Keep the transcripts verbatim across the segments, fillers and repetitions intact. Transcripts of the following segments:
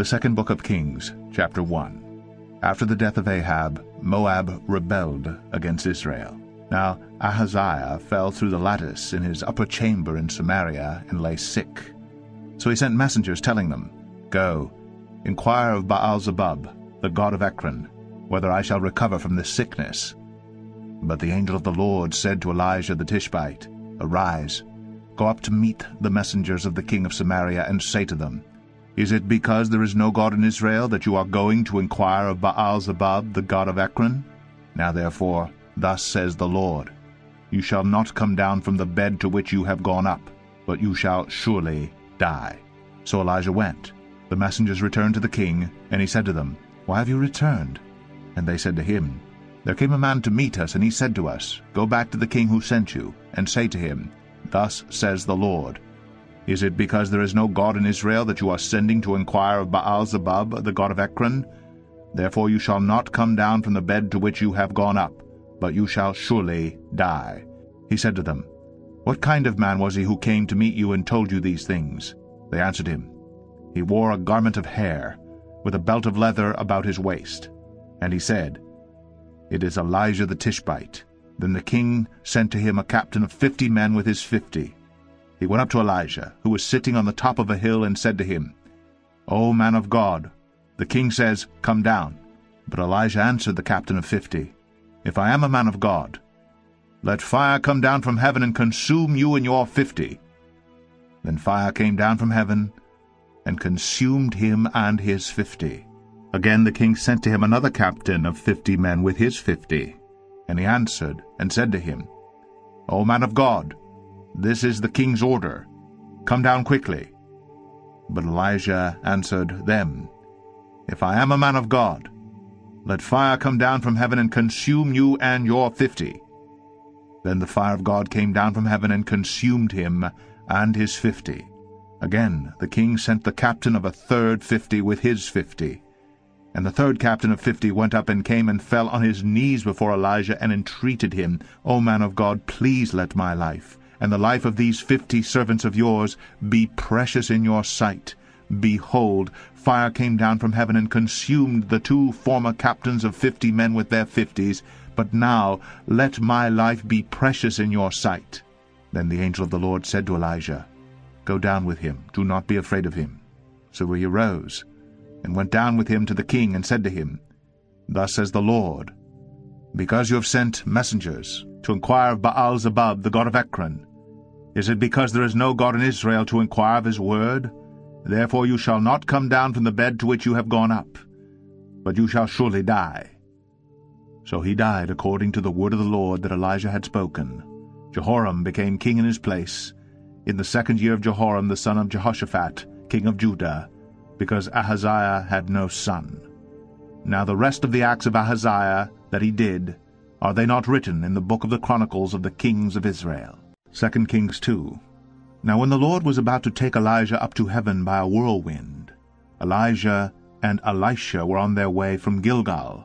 The Second Book of Kings, Chapter one. After the death of Ahab, Moab rebelled against Israel. Now Ahaziah fell through the lattice in his upper chamber in Samaria and lay sick. So he sent messengers telling them, Go, inquire of Baal-zebub, the god of Ekron, whether I shall recover from this sickness. But the angel of the Lord said to Elijah the Tishbite, Arise, go up to meet the messengers of the king of Samaria, and say to them, Is it because there is no God in Israel that you are going to inquire of Baal-zebub, the god of Ekron? Now therefore, thus says the Lord, You shall not come down from the bed to which you have gone up, but you shall surely die. So Elijah went. The messengers returned to the king, and he said to them, Why have you returned? And they said to him, There came a man to meet us, and he said to us, Go back to the king who sent you, and say to him, Thus says the Lord, Is it because there is no God in Israel that you are sending to inquire of Baal-zebub, the god of Ekron? Therefore you shall not come down from the bed to which you have gone up, but you shall surely die. He said to them, What kind of man was he who came to meet you and told you these things? They answered him, He wore a garment of hair, with a belt of leather about his waist. And he said, It is Elijah the Tishbite. Then the king sent to him a captain of fifty men with his fifty. He went up to Elijah, who was sitting on the top of a hill, and said to him, O man of God, the king says, Come down. But Elijah answered the captain of fifty, If I am a man of God, let fire come down from heaven and consume you and your fifty. Then fire came down from heaven and consumed him and his fifty. Again the king sent to him another captain of fifty men with his fifty. And he answered and said to him, O man of God, this is the king's order. Come down quickly. But Elijah answered them, If I am a man of God, let fire come down from heaven and consume you and your fifty. Then the fire of God came down from heaven and consumed him and his fifty. Again the king sent the captain of a third fifty with his fifty. And the third captain of fifty went up and came and fell on his knees before Elijah and entreated him, O man of God, please let my life and the life of these fifty servants of yours be precious in your sight. Behold, fire came down from heaven and consumed the two former captains of fifty men with their fifties, but now let my life be precious in your sight. Then the angel of the Lord said to Elijah, Go down with him, do not be afraid of him. So he arose, and went down with him to the king, and said to him, Thus says the Lord, Because you have sent messengers to inquire of Baal-zebub, the god of Ekron, is it because there is no God in Israel to inquire of his word? Therefore you shall not come down from the bed to which you have gone up, but you shall surely die. So he died according to the word of the Lord that Elijah had spoken. Jehoram became king in his place, in the second year of Jehoram the son of Jehoshaphat, king of Judah, because Ahaziah had no son. Now the rest of the acts of Ahaziah that he did, are they not written in the book of the Chronicles of the kings of Israel? Second Kings two. Now when the Lord was about to take Elijah up to heaven by a whirlwind, Elijah and Elisha were on their way from Gilgal.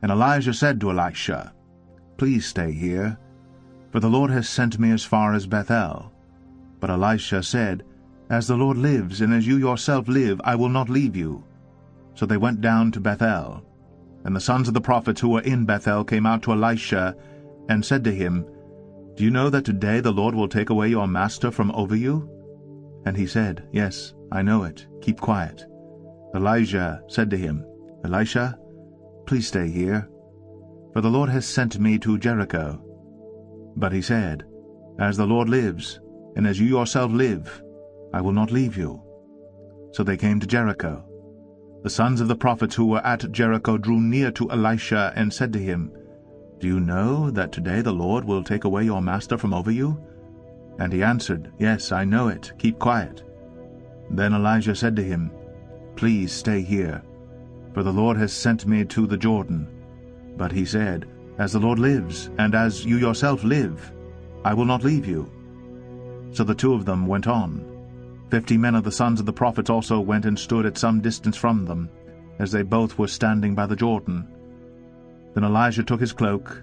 And Elijah said to Elisha, Please stay here, for the Lord has sent me as far as Bethel. But Elisha said, As the Lord lives, and as you yourself live, I will not leave you. So they went down to Bethel. And the sons of the prophets who were in Bethel came out to Elisha, and said to him, Do you know that today the Lord will take away your master from over you? And he said, Yes, I know it. Keep quiet. Elijah said to him, Elisha, please stay here, for the Lord has sent me to Jericho. But he said, As the Lord lives, and as you yourself live, I will not leave you. So they came to Jericho. The sons of the prophets who were at Jericho drew near to Elisha and said to him, Do you know that today the Lord will take away your master from over you? And he answered, Yes, I know it. Keep quiet. Then Elijah said to him, Please stay here, for the Lord has sent me to the Jordan. But he said, As the Lord lives, and as you yourself live, I will not leave you. So the two of them went on. Fifty men of the sons of the prophets also went and stood at some distance from them, as they both were standing by the Jordan. Then Elijah took his cloak,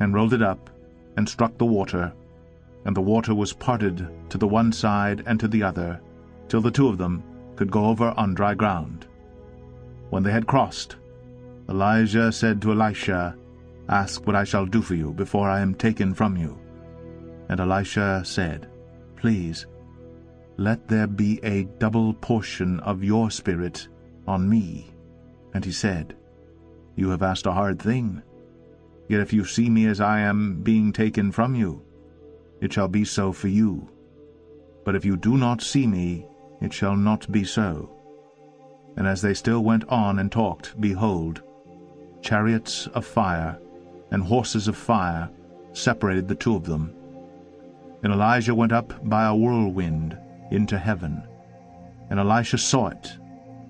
and rolled it up, and struck the water, and the water was parted to the one side and to the other, till the two of them could go over on dry ground. When they had crossed, Elijah said to Elisha, "Ask what I shall do for you before I am taken from you." And Elisha said, "Please, let there be a double portion of your spirit on me." And he said, "You have asked a hard thing. Yet if you see me as I am being taken from you, it shall be so for you. But if you do not see me, it shall not be so." And as they still went on and talked, behold, chariots of fire and horses of fire separated the two of them. And Elijah went up by a whirlwind into heaven. And Elisha saw it,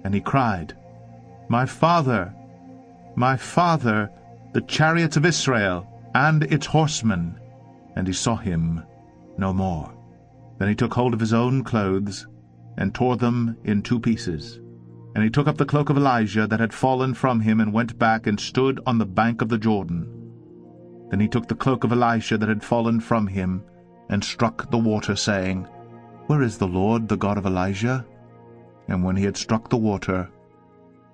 and he cried, "My father, my father, the chariots of Israel and its horsemen!" And he saw him no more. Then he took hold of his own clothes, and tore them in two pieces. And he took up the cloak of Elijah that had fallen from him, and went back and stood on the bank of the Jordan. Then he took the cloak of Elisha that had fallen from him, and struck the water, saying, "Where is the Lord, the God of Elijah?" And when he had struck the water,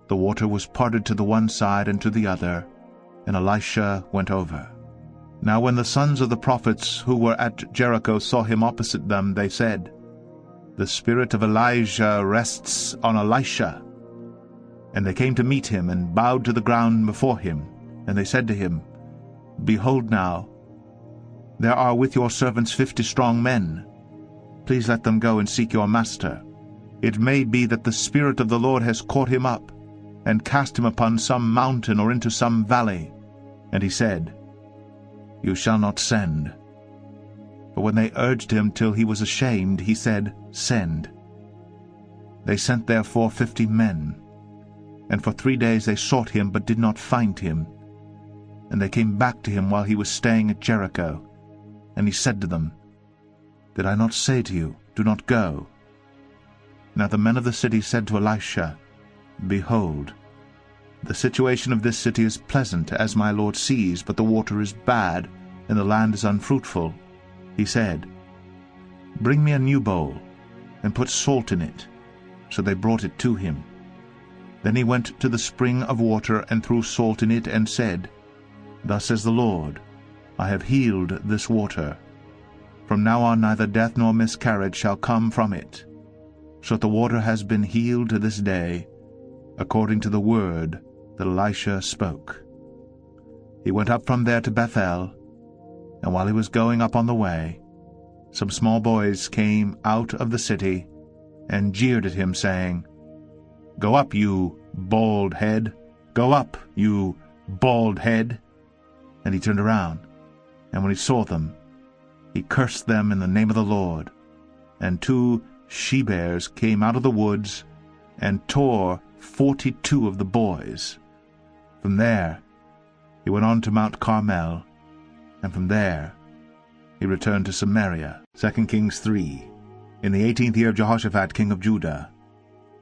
the water was parted to the one side and to the other, and Elisha went over. Now when the sons of the prophets who were at Jericho saw him opposite them, they said, "The spirit of Elijah rests on Elisha." And they came to meet him, and bowed to the ground before him. And they said to him, "Behold now, there are with your servants fifty strong men. Please let them go and seek your master. It may be that the Spirit of the Lord has caught him up, and cast him upon some mountain or into some valley." And he said, "You shall not send." But when they urged him till he was ashamed, he said, "Send." They sent therefore fifty men, and for three days they sought him, but did not find him. And they came back to him while he was staying at Jericho. And he said to them, "Did I not say to you, do not go?" Now the men of the city said to Elisha, "Behold, the situation of this city is pleasant, as my lord sees, but the water is bad, and the land is unfruitful." He said, "Bring me a new bowl, and put salt in it." So they brought it to him. Then he went to the spring of water, and threw salt in it, and said, "Thus says the Lord, I have healed this water. From now on neither death nor miscarriage shall come from it." So the water has been healed to this day, according to the word that Elisha spoke. He went up from there to Bethel, and while he was going up on the way, some small boys came out of the city and jeered at him, saying, "Go up, you bald head! Go up, you bald head!" And he turned around, and when he saw them, he cursed them in the name of the Lord. And two she-bears came out of the woods and tore forty-two of the boys. From there he went on to Mount Carmel, and from there he returned to Samaria. Second Kings three. In the eighteenth year of Jehoshaphat, king of Judah,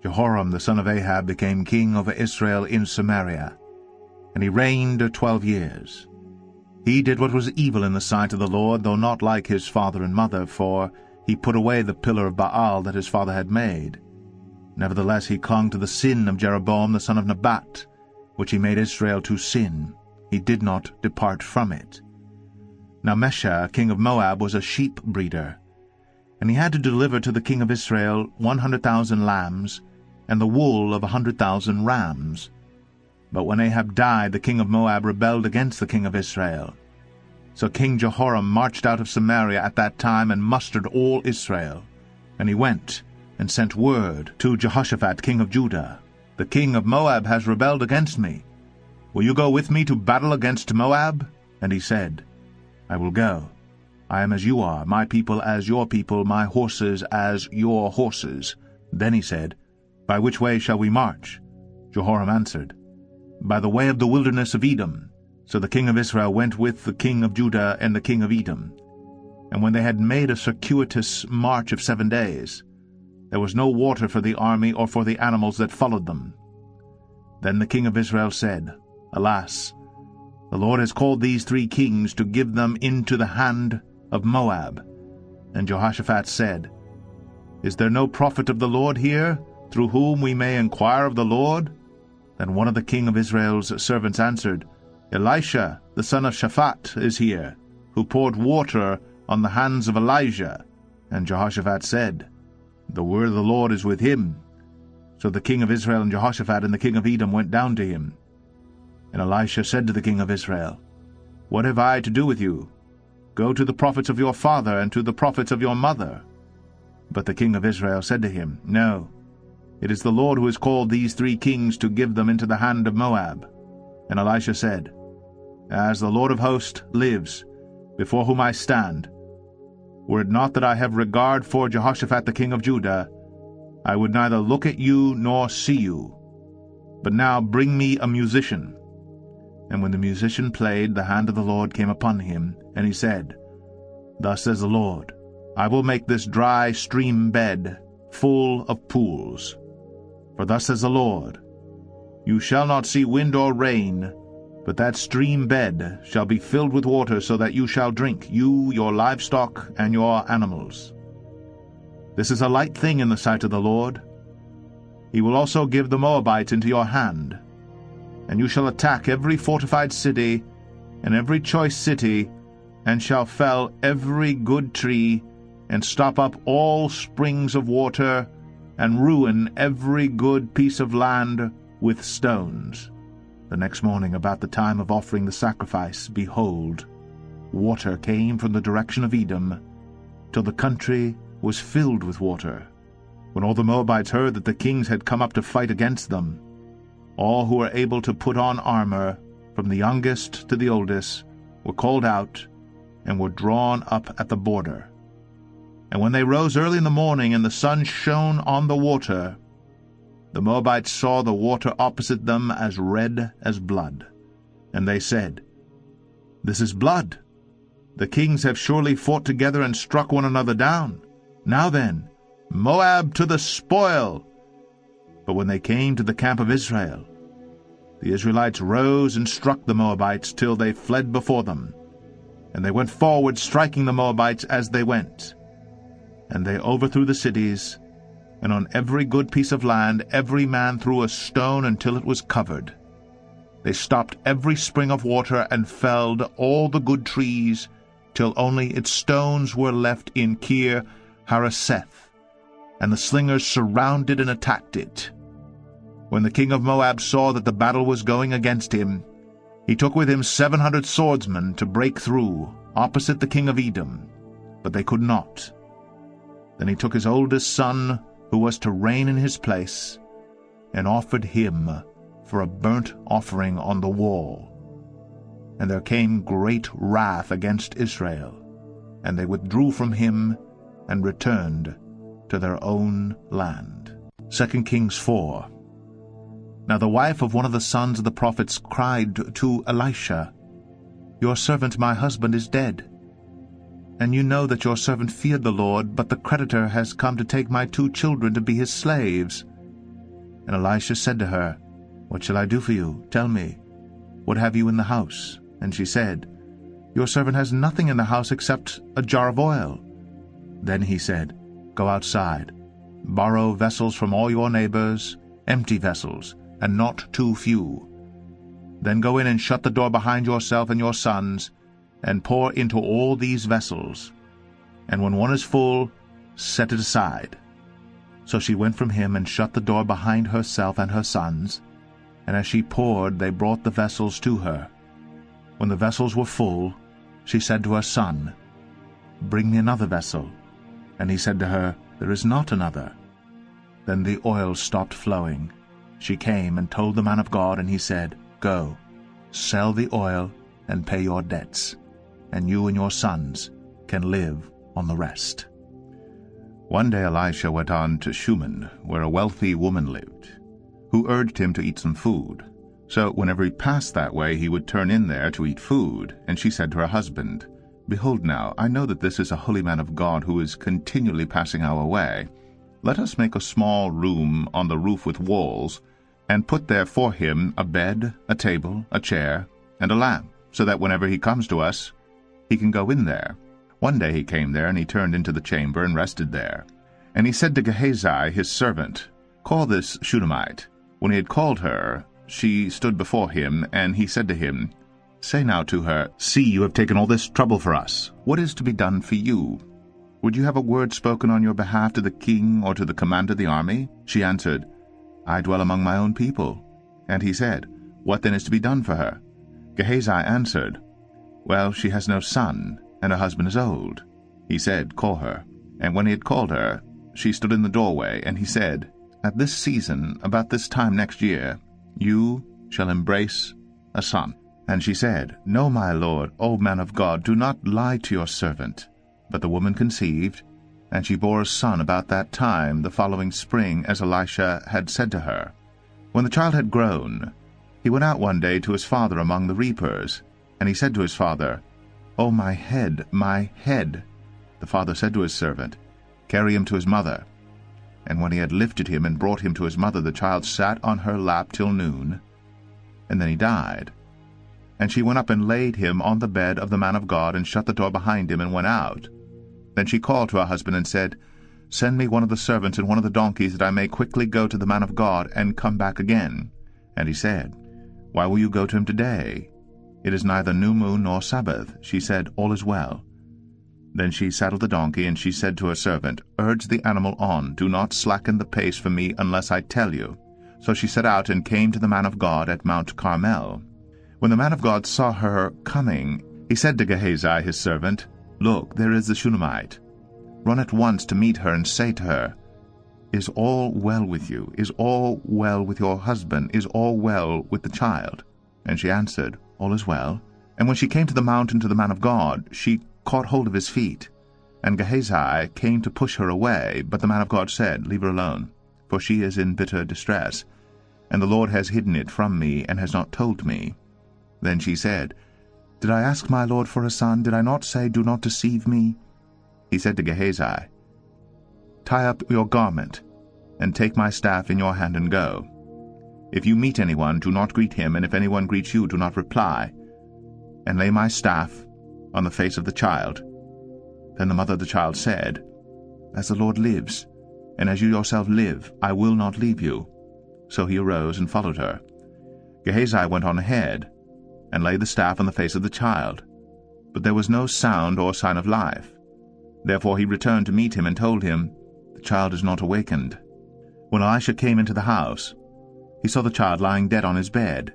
Jehoram the son of Ahab became king over Israel in Samaria, and he reigned twelve years. He did what was evil in the sight of the Lord, though not like his father and mother, for he put away the pillar of Baal that his father had made. Nevertheless he clung to the sin of Jeroboam the son of Nabat, which he made Israel to sin. He did not depart from it. Now Mesha, king of Moab, was a sheep breeder, and he had to deliver to the king of Israel one hundred thousand lambs, and the wool of a hundred thousand rams. But when Ahab died, the king of Moab rebelled against the king of Israel. So King Jehoram marched out of Samaria at that time, and mustered all Israel. And he went, and sent word to Jehoshaphat king of Judah, "The king of Moab has rebelled against me. Will you go with me to battle against Moab?" And he said, "I will go. I am as you are, my people as your people, my horses as your horses." Then he said, "By which way shall we march?" Jehoram answered, "By the way of the wilderness of Edom." So the king of Israel went with the king of Judah and the king of Edom. And when they had made a circuitous march of seven days, there was no water for the army or for the animals that followed them. Then the king of Israel said, "Alas, the Lord has called these three kings to give them into the hand of Moab." And Jehoshaphat said, "Is there no prophet of the Lord here, through whom we may inquire of the Lord?" Then one of the king of Israel's servants answered, Elisha, the son of Shaphat, is here, who poured water on the hands of Elijah. And Jehoshaphat said, The word of the Lord is with him. So the king of Israel and Jehoshaphat and the king of Edom went down to him. And Elisha said to the king of Israel, What have I to do with you? Go to the prophets of your father and to the prophets of your mother. But the king of Israel said to him, No, it is the Lord who has called these three kings to give them into the hand of Moab. And Elisha said, As the Lord of hosts lives, before whom I stand, were it not that I have regard for Jehoshaphat the king of Judah, I would neither look at you nor see you. But now bring me a musician. And when the musician played, the hand of the Lord came upon him, and he said, Thus says the Lord, I will make this dry stream bed full of pools. For thus says the Lord, You shall not see wind or rain, but that stream bed shall be filled with water, so that you shall drink, you, your livestock, and your animals. This is a light thing in the sight of the Lord. He will also give the Moabites into your hand, and you shall attack every fortified city, and every choice city, and shall fell every good tree, and stop up all springs of water, and ruin every good piece of land with stones. The next morning, about the time of offering the sacrifice, behold, water came from the direction of Edom, till the country was filled with water. When all the Moabites heard that the kings had come up to fight against them, all who were able to put on armor, from the youngest to the oldest, were called out, and were drawn up at the border. And when they rose early in the morning, and the sun shone on the water, the Moabites saw the water opposite them as red as blood. And they said, This is blood. The kings have surely fought together and struck one another down. Now then, Moab to the spoil! But when they came to the camp of Israel, the Israelites rose and struck the Moabites till they fled before them. And they went forward, striking the Moabites as they went. And they overthrew the cities, and on every good piece of land every man threw a stone until it was covered. They stopped every spring of water and felled all the good trees, till only its stones were left in Kir Hareseth, and the slingers surrounded and attacked it. When the king of Moab saw that the battle was going against him, he took with him seven hundred swordsmen to break through opposite the king of Edom, but they could not. Then he took his oldest son, who was to reign in his place, and offered him for a burnt offering on the wall. And there came great wrath against Israel, and they withdrew from him and returned to their own land. Second Kings four. Now the wife of one of the sons of the prophets cried to Elisha, Your servant my husband is dead. And you know that your servant feared the Lord, but the creditor has come to take my two children to be his slaves. And Elisha said to her, What shall I do for you? Tell me, what have you in the house? And she said, Your servant has nothing in the house except a jar of oil. Then he said, Go outside, borrow vessels from all your neighbors, empty vessels, and not too few. Then go in and shut the door behind yourself and your sons, and pour into all these vessels, and when one is full, set it aside. So she went from him and shut the door behind herself and her sons, and as she poured, they brought the vessels to her. When the vessels were full, she said to her son, Bring me another vessel. And he said to her, There is not another. Then the oil stopped flowing. She came and told the man of God, and he said, Go, sell the oil and pay your debts, and you and your sons can live on the rest. One day Elisha went on to Shunem, where a wealthy woman lived, who urged him to eat some food. So whenever he passed that way, he would turn in there to eat food. And she said to her husband, Behold now, I know that this is a holy man of God who is continually passing our way. Let us make a small room on the roof with walls, and put there for him a bed, a table, a chair, and a lamp, so that whenever he comes to us, he can go in there. One day he came there, and he turned into the chamber and rested there. And he said to Gehazi, his servant, Call this Shunammite. When he had called her, She stood before him, and he said to him, Say now to her, See, you have taken all this trouble for us. What is to be done for you? Would you have a word spoken on your behalf to the king or to the commander of the army? She answered, I dwell among my own people. And he said, What then is to be done for her? Gehazi answered, Well, she has no son, and her husband is old. He said, Call her. And when he had called her, she stood in the doorway, and he said, At this season, about this time next year, you shall embrace a son. And she said, No, my lord, O man of God, do not lie to your servant. But the woman conceived, and she bore a son about that time, the following spring, as Elisha had said to her. When the child had grown, he went out one day to his father among the reapers, and he said to his father, O my head, my head! The father said to his servant, Carry him to his mother. And when he had lifted him and brought him to his mother, the child sat on her lap till noon, and then he died. And she went up and laid him on the bed of the man of God, and shut the door behind him, and went out. Then she called to her husband and said, Send me one of the servants and one of the donkeys, that I may quickly go to the man of God, and come back again. And he said, Why will you go to him today? It is neither new moon nor Sabbath. She said, All is well. Then she saddled the donkey, and she said to her servant, Urge the animal on, do not slacken the pace for me, unless I tell you. So she set out, and came to the man of God at Mount Carmel. When the man of God saw her coming, he said to Gehazi his servant, Look, there is the Shunammite. Run at once to meet her, and say to her, Is all well with you? Is all well with your husband? Is all well with the child? And she answered, All is well. And when she came to the mountain to the man of God, she caught hold of his feet. And Gehazi came to push her away, but the man of God said, Leave her alone, for she is in bitter distress, and the Lord has hidden it from me, and has not told me. Then she said, Did I ask my lord for a son? Did I not say, Do not deceive me? He said to Gehazi, Tie up your garment, and take my staff in your hand and go. If you meet anyone, do not greet him, and if anyone greets you, do not reply. And lay my staff on the face of the child. Then the mother of the child said, As the Lord lives, and as you yourself live, I will not leave you. So he arose and followed her. Gehazi went on ahead, and laid the staff on the face of the child. But there was no sound or sign of life. Therefore he returned to meet him, and told him, The child is not awakened. When Elisha came into the house, he saw the child lying dead on his bed.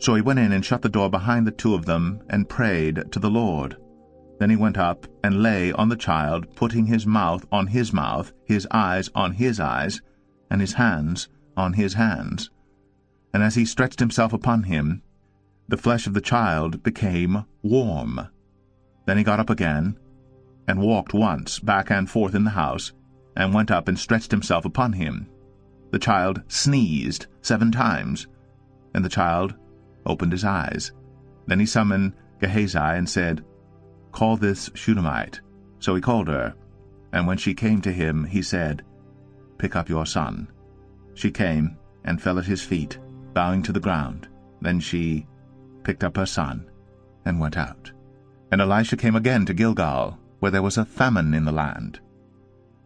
So he went in and shut the door behind the two of them, and prayed to the Lord. Then he went up and lay on the child, putting his mouth on his mouth, his eyes on his eyes, and his hands on his hands. And as he stretched himself upon him, the flesh of the child became warm. Then he got up again, and walked once back and forth in the house, and went up and stretched himself upon him. The child sneezed seven times, and the child opened his eyes. Then he summoned Gehazi and said, Call this Shunammite. So he called her, and when she came to him, he said, Pick up your son. She came and fell at his feet, bowing to the ground. Then she picked up her son, and went out. And Elisha came again to Gilgal, where there was a famine in the land.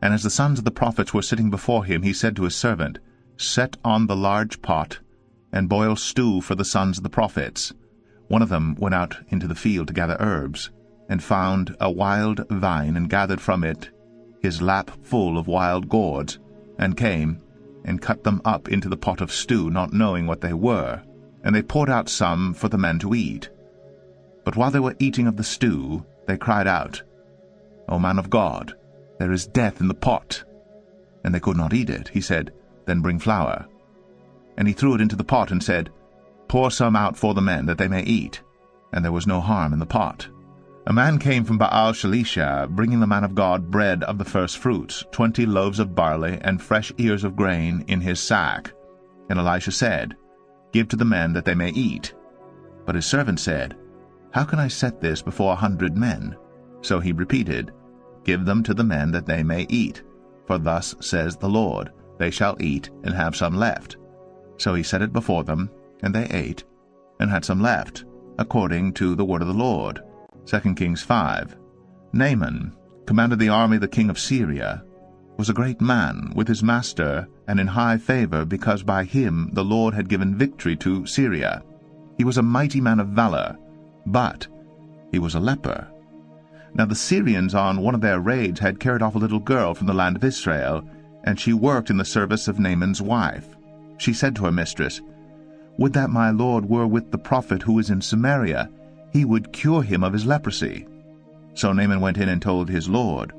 And as the sons of the prophets were sitting before him, he said to his servant, Set on the large pot, and boil stew for the sons of the prophets. One of them went out into the field to gather herbs, and found a wild vine, and gathered from it his lap full of wild gourds, and came, and cut them up into the pot of stew, not knowing what they were. And they poured out some for the men to eat. But while they were eating of the stew, they cried out, O man of God, there is death in the pot. And they could not eat it. He said, Then bring flour. And he threw it into the pot, and said, Pour some out for the men, that they may eat. And there was no harm in the pot. A man came from Baal-Shalisha, bringing the man of God bread of the first fruits, twenty loaves of barley, and fresh ears of grain in his sack. And Elisha said, Give to the men that they may eat. But his servant said, How can I set this before a hundred men? So he repeated, Give them to the men that they may eat. For thus says the Lord, They shall eat, and have some left. So he set it before them, and they ate, and had some left, according to the word of the Lord. Second Kings five. Naaman, commander of the army of the king of Syria, was a great man with his master and in high favor, because by him the Lord had given victory to Syria. He was a mighty man of valor, but he was a leper. Now the Syrians on one of their raids had carried off a little girl from the land of Israel, and she worked in the service of Naaman's wife. She said to her mistress, "Would that my lord were with the prophet who is in Samaria, he would cure him of his leprosy." So Naaman went in and told his lord.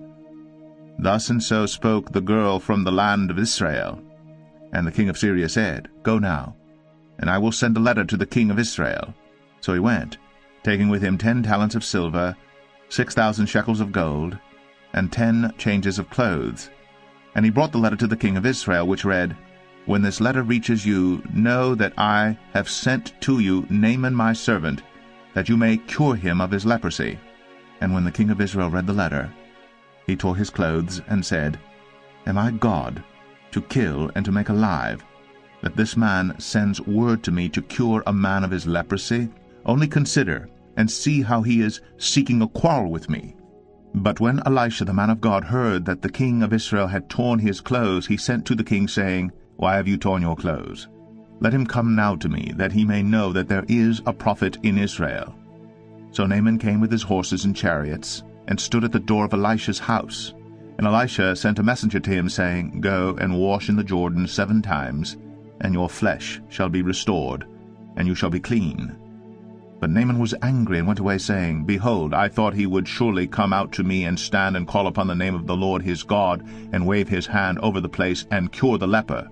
Thus and so spoke the girl from the land of Israel. And the king of Syria said, "Go now, and I will send a letter to the king of Israel." So he went, taking with him ten talents of silver, six thousand shekels of gold, and ten changes of clothes. And he brought the letter to the king of Israel, which read, "When this letter reaches you, know that I have sent to you Naaman my servant, that you may cure him of his leprosy." And when the king of Israel read the letter, he tore his clothes and said, "Am I God, to kill and to make alive, that this man sends word to me to cure a man of his leprosy? Only consider and see how he is seeking a quarrel with me." But when Elisha the man of God heard that the king of Israel had torn his clothes, he sent to the king, saying, "Why have you torn your clothes? Let him come now to me, that he may know that there is a prophet in Israel." So Naaman came with his horses and chariots, and stood at the door of Elisha's house. And Elisha sent a messenger to him, saying, "Go and wash in the Jordan seven times, and your flesh shall be restored, and you shall be clean." But Naaman was angry and went away, saying, "Behold, I thought he would surely come out to me and stand and call upon the name of the Lord his God, and wave his hand over the place and cure the leper.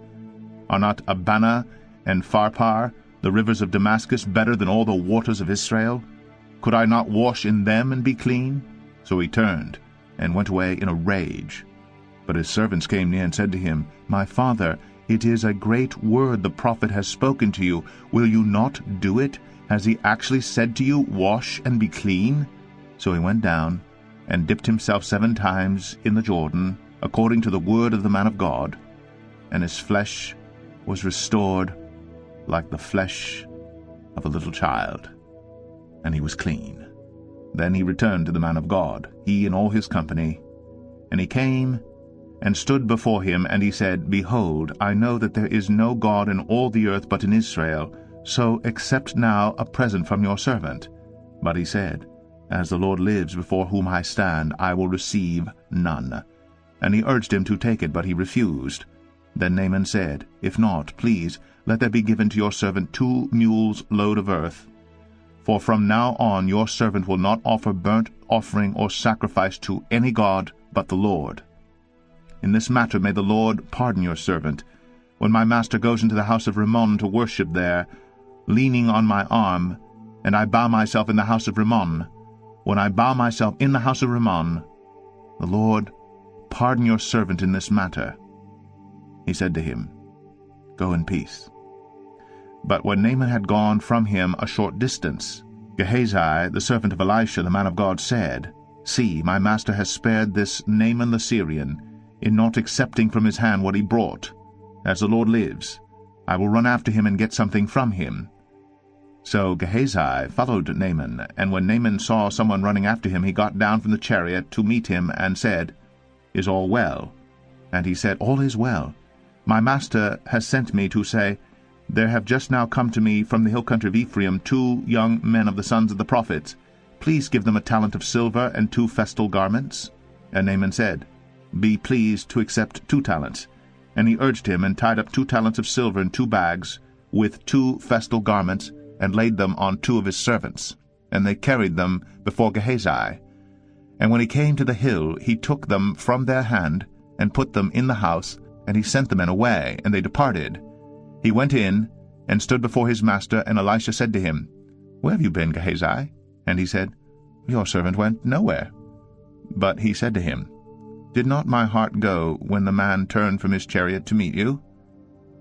Are not Abana and Pharpar, the rivers of Damascus, better than all the waters of Israel? Could I not wash in them and be clean?" So he turned and went away in a rage. But his servants came near and said to him, "My father, it is a great word the prophet has spoken to you. Will you not do it? Has he actually said to you, 'Wash and be clean'?" So he went down and dipped himself seven times in the Jordan, according to the word of the man of God, and his flesh was restored like the flesh of a little child, and he was clean. Then he returned to the man of God, he and all his company. And he came and stood before him, and he said, "Behold, I know that there is no God in all the earth but in Israel, so accept now a present from your servant." But he said, "As the Lord lives before whom I stand, I will receive none." And he urged him to take it, but he refused. Then Naaman said, "If not, please, let there be given to your servant two mules' load of earth. For from now on your servant will not offer burnt offering or sacrifice to any god but the Lord. In this matter may the Lord pardon your servant. When my master goes into the house of Rimmon to worship there, leaning on my arm, and I bow myself in the house of Rimmon, when I bow myself in the house of Rimmon, the Lord pardon your servant in this matter." He said to him, "Go in peace." But when Naaman had gone from him a short distance, Gehazi, the servant of Elisha, the man of God, said, "See, my master has spared this Naaman the Syrian, in not accepting from his hand what he brought. As the Lord lives, I will run after him and get something from him." So Gehazi followed Naaman, and when Naaman saw someone running after him, he got down from the chariot to meet him and said, "Is all well?" And he said, "All is well. My master has sent me to say, 'There have just now come to me from the hill country of Ephraim two young men of the sons of the prophets. Please give them a talent of silver and two festal garments.'" And Naaman said, "Be pleased to accept two talents." And he urged him, and tied up two talents of silver in two bags, with two festal garments, and laid them on two of his servants. And they carried them before Gehazi. And when he came to the hill, he took them from their hand, and put them in the house, and he sent the men away, and they departed. He went in, and stood before his master, and Elisha said to him, "Where have you been, Gehazi?" And he said, "Your servant went nowhere." But he said to him, "Did not my heart go when the man turned from his chariot to meet you?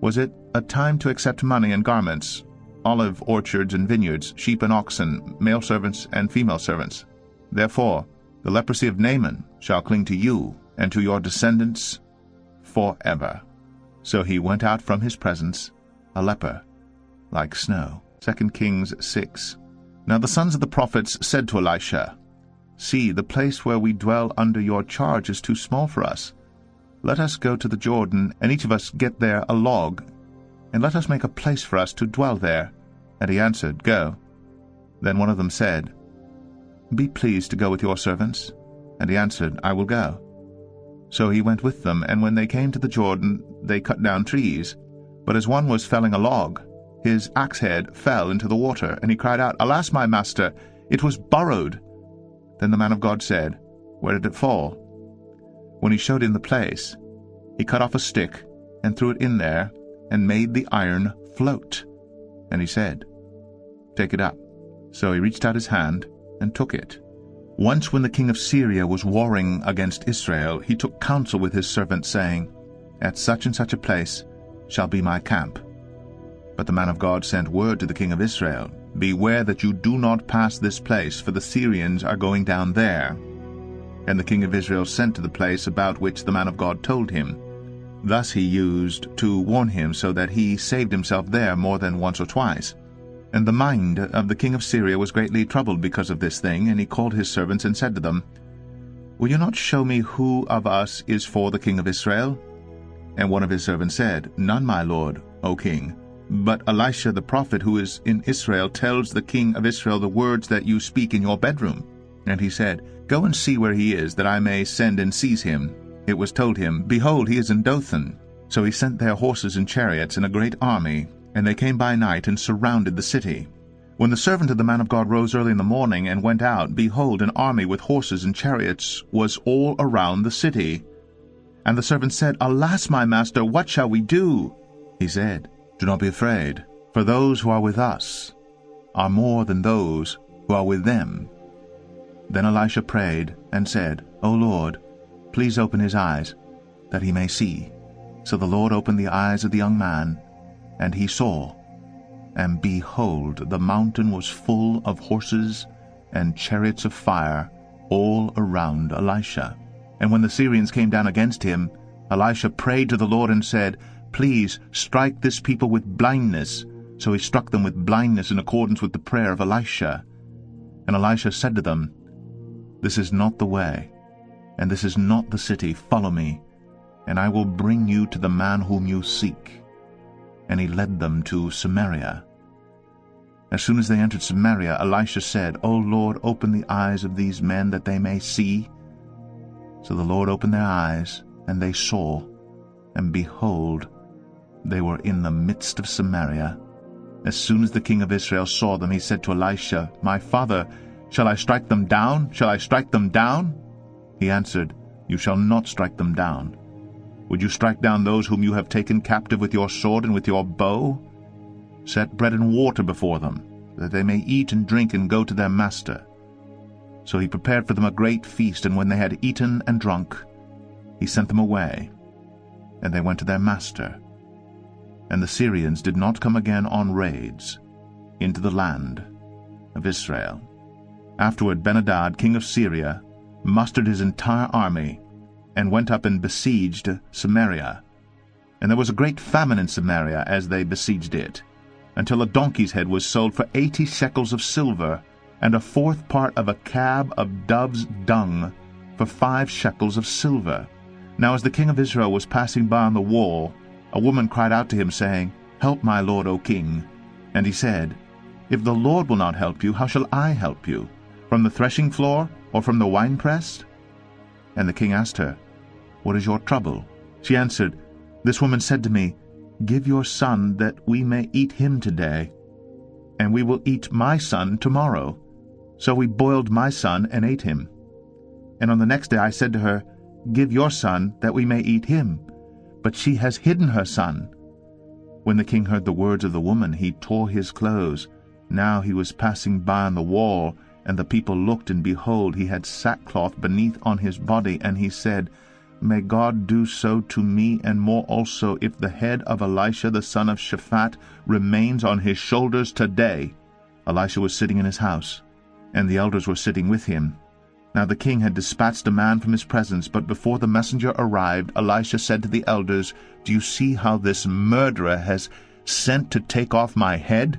Was it a time to accept money and garments, olive orchards and vineyards, sheep and oxen, male servants and female servants? Therefore the leprosy of Naaman shall cling to you and to your descendants forever." So he went out from his presence, a leper, like snow. Second Kings six. Now the sons of the prophets said to Elisha, "See, the place where we dwell under your charge is too small for us. Let us go to the Jordan, and each of us get there a log, and let us make a place for us to dwell there. And he answered, Go. Then one of them said, Be pleased to go with your servants. And he answered, I will go. So he went with them, and when they came to the Jordan, they cut down trees. But as one was felling a log, his axe head fell into the water, and he cried out, Alas, my master, it was borrowed. Then the man of God said, Where did it fall? When he showed him the place, he cut off a stick, and threw it in there, and made the iron float. And he said, Take it up. So he reached out his hand, and took it. Once when the king of Syria was warring against Israel, he took counsel with his servant, saying, At such and such a place shall be my camp. But the man of God sent word to the king of Israel, Beware that you do not pass this place, for the Syrians are going down there. And the king of Israel sent to the place about which the man of God told him. Thus he used to warn him, so that he saved himself there more than once or twice. And the mind of the king of Syria was greatly troubled because of this thing, and he called his servants and said to them, Will you not show me who of us is for the king of Israel? And one of his servants said, None, my lord, O king. But Elisha the prophet, who is in Israel, tells the king of Israel the words that you speak in your bedroom. And he said, Go and see where he is, that I may send and seize him. It was told him, Behold, he is in Dothan. So he sent their horses and chariots and a great army, and they came by night and surrounded the city. When the servant of the man of God rose early in the morning and went out, behold, an army with horses and chariots was all around the city. And the servant said, Alas, my master, what shall we do? He said, Do not be afraid, for those who are with us are more than those who are with them. Then Elisha prayed and said, O Lord, please open his eyes, that he may see. So the Lord opened the eyes of the young man, and he saw. And behold, the mountain was full of horses and chariots of fire all around Elisha. And when the Syrians came down against him, Elisha prayed to the Lord and said, Please strike this people with blindness. So he struck them with blindness in accordance with the prayer of Elisha. And Elisha said to them, This is not the way, and this is not the city. Follow me, and I will bring you to the man whom you seek. And he led them to Samaria. As soon as they entered Samaria, Elisha said, O Lord, open the eyes of these men, that they may see. So the Lord opened their eyes, and they saw, and behold, they were in the midst of Samaria. As soon as the king of Israel saw them, he said to Elisha, My father, shall I strike them down? Shall I strike them down? He answered, You shall not strike them down. Would you strike down those whom you have taken captive with your sword and with your bow? Set bread and water before them, that they may eat and drink and go to their master. So he prepared for them a great feast, and when they had eaten and drunk, he sent them away, and they went to their master. And the Syrians did not come again on raids into the land of Israel. Afterward, Ben-Hadad, king of Syria, mustered his entire army, and went up and besieged Samaria. And there was a great famine in Samaria as they besieged it, until a donkey's head was sold for eighty shekels of silver, and a fourth part of a cab of dove's dung for five shekels of silver. Now as the king of Israel was passing by on the wall, a woman cried out to him, saying, Help, my lord, O king. And he said, If the Lord will not help you, how shall I help you? From the threshing floor, or from the winepress? And the king asked her, What is your trouble? She answered, This woman said to me, Give your son that we may eat him today, and we will eat my son tomorrow. So we boiled my son and ate him. And on the next day I said to her, Give your son that we may eat him. But she has hidden her son. When the king heard the words of the woman, he tore his clothes. Now he was passing by on the wall, and the people looked, and behold, he had sackcloth beneath on his body. And he said, May God do so to me, and more also, if the head of Elisha the son of Shaphat remains on his shoulders today. Elisha was sitting in his house, and the elders were sitting with him. Now the king had dispatched a man from his presence, but before the messenger arrived, Elisha said to the elders, Do you see how this murderer has sent to take off my head?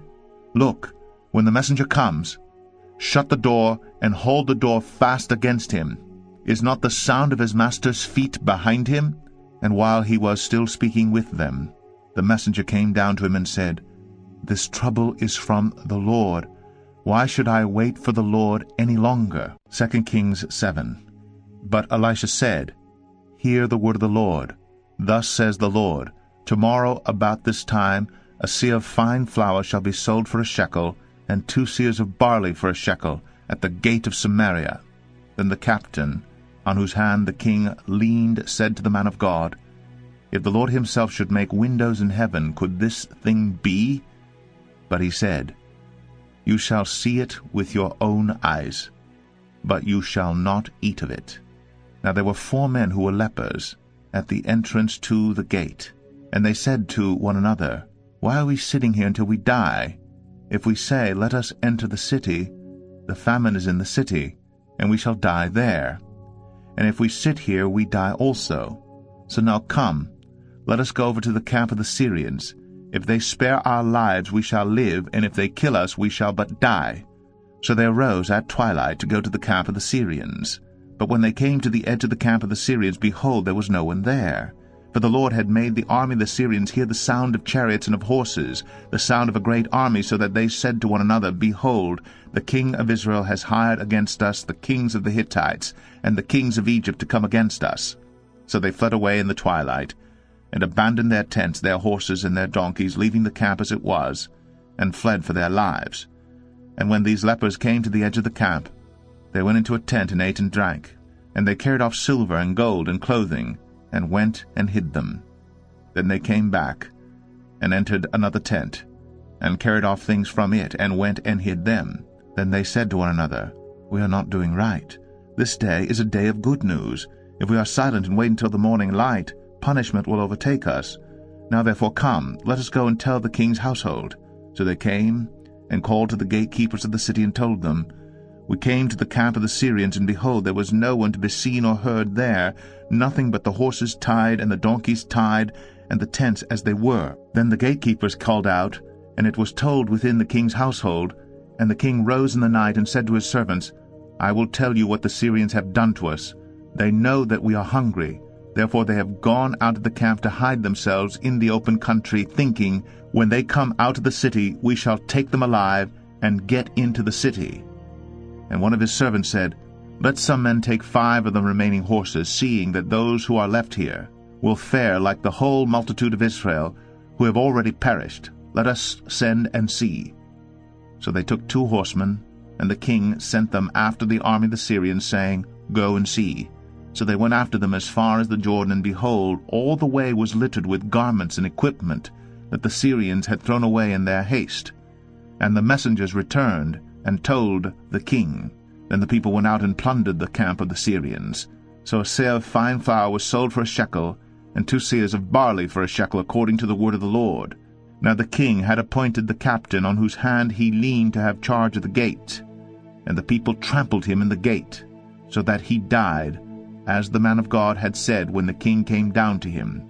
Look, when the messenger comes, shut the door and hold the door fast against him. Is not the sound of his master's feet behind him? And while he was still speaking with them, the messenger came down to him and said, This trouble is from the Lord. Why should I wait for the Lord any longer? Second Kings seven. But Elisha said, Hear the word of the Lord. Thus says the Lord, Tomorrow about this time a seah of fine flour shall be sold for a shekel, and two seahs of barley for a shekel, at the gate of Samaria. Then the captain, on whose hand the king leaned, said to the man of God, If the Lord himself should make windows in heaven, could this thing be? But he said, You shall see it with your own eyes, but you shall not eat of it. Now there were four men who were lepers at the entrance to the gate, and they said to one another, Why are we sitting here until we die? If we say, Let us enter the city, the famine is in the city, and we shall die there. And if we sit here, we die also. So now come, let us go over to the camp of the Syrians. If they spare our lives, we shall live, and if they kill us, we shall but die. So they arose at twilight to go to the camp of the Syrians. But when they came to the edge of the camp of the Syrians, behold, there was no one there. For the Lord had made the army of the Syrians hear the sound of chariots and of horses, the sound of a great army, so that they said to one another, Behold, the king of Israel has hired against us the kings of the Hittites and the kings of Egypt to come against us. So they fled away in the twilight, and abandoned their tents, their horses, and their donkeys, leaving the camp as it was, and fled for their lives. And when these lepers came to the edge of the camp, they went into a tent and ate and drank. And they carried off silver and gold and clothing, and went and hid them. Then they came back, and entered another tent, and carried off things from it, and went and hid them. Then they said to one another, We are not doing right. This day is a day of good news. If we are silent and wait until the morning light, punishment will overtake us. Now therefore come, let us go and tell the king's household. So they came and called to the gatekeepers of the city and told them, We came to the camp of the Syrians, and behold, there was no one to be seen or heard there, nothing but the horses tied and the donkeys tied and the tents as they were. Then the gatekeepers called out, and it was told within the king's household. And the king rose in the night and said to his servants, I will tell you what the Syrians have done to us. They know that we are hungry. Therefore they have gone out of the camp to hide themselves in the open country, thinking, When they come out of the city, we shall take them alive and get into the city. And one of his servants said, Let some men take five of the remaining horses, seeing that those who are left here will fare like the whole multitude of Israel, who have already perished. Let us send and see. So they took two horsemen, and the king sent them after the army of the Syrians, saying, Go and see. So they went after them as far as the Jordan, and behold, all the way was littered with garments and equipment that the Syrians had thrown away in their haste. And the messengers returned and told the king. Then the people went out and plundered the camp of the Syrians. So a seah of fine flour was sold for a shekel, and two seahs of barley for a shekel, according to the word of the Lord. Now the king had appointed the captain on whose hand he leaned to have charge of the gate. And the people trampled him in the gate, so that he died, as the man of God had said when the king came down to him.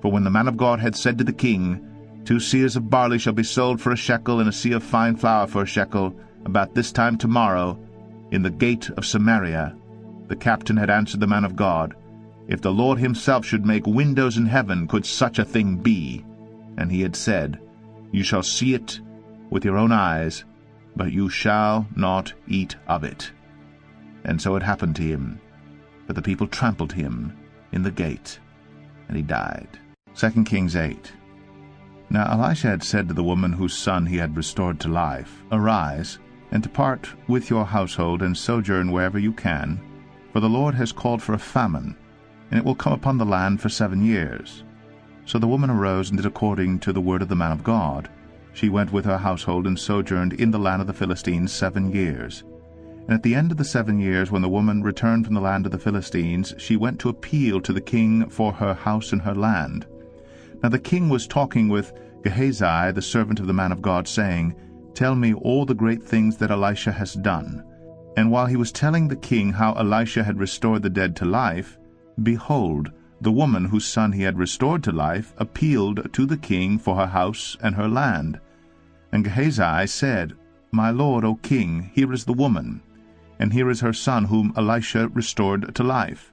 For when the man of God had said to the king, Two seahs of barley shall be sold for a shekel, and a seah of fine flour for a shekel, about this time tomorrow, in the gate of Samaria, the captain had answered the man of God, If the Lord himself should make windows in heaven, could such a thing be? And he had said, You shall see it with your own eyes, but you shall not eat of it. And so it happened to him. But the people trampled him in the gate, and he died. Second Kings eight. Now Elisha had said to the woman whose son he had restored to life, Arise, and depart with your household, and sojourn wherever you can, for the Lord has called for a famine, and it will come upon the land for seven years. So the woman arose and did according to the word of the man of God. She went with her household and sojourned in the land of the Philistines seven years. And at the end of the seven years, when the woman returned from the land of the Philistines, she went to appeal to the king for her house and her land. Now the king was talking with Gehazi, the servant of the man of God, saying, Tell me all the great things that Elisha has done. And while he was telling the king how Elisha had restored the dead to life, behold, the woman whose son he had restored to life appealed to the king for her house and her land. And Gehazi said, My lord, O king, here is the woman, and here is her son whom Elisha restored to life.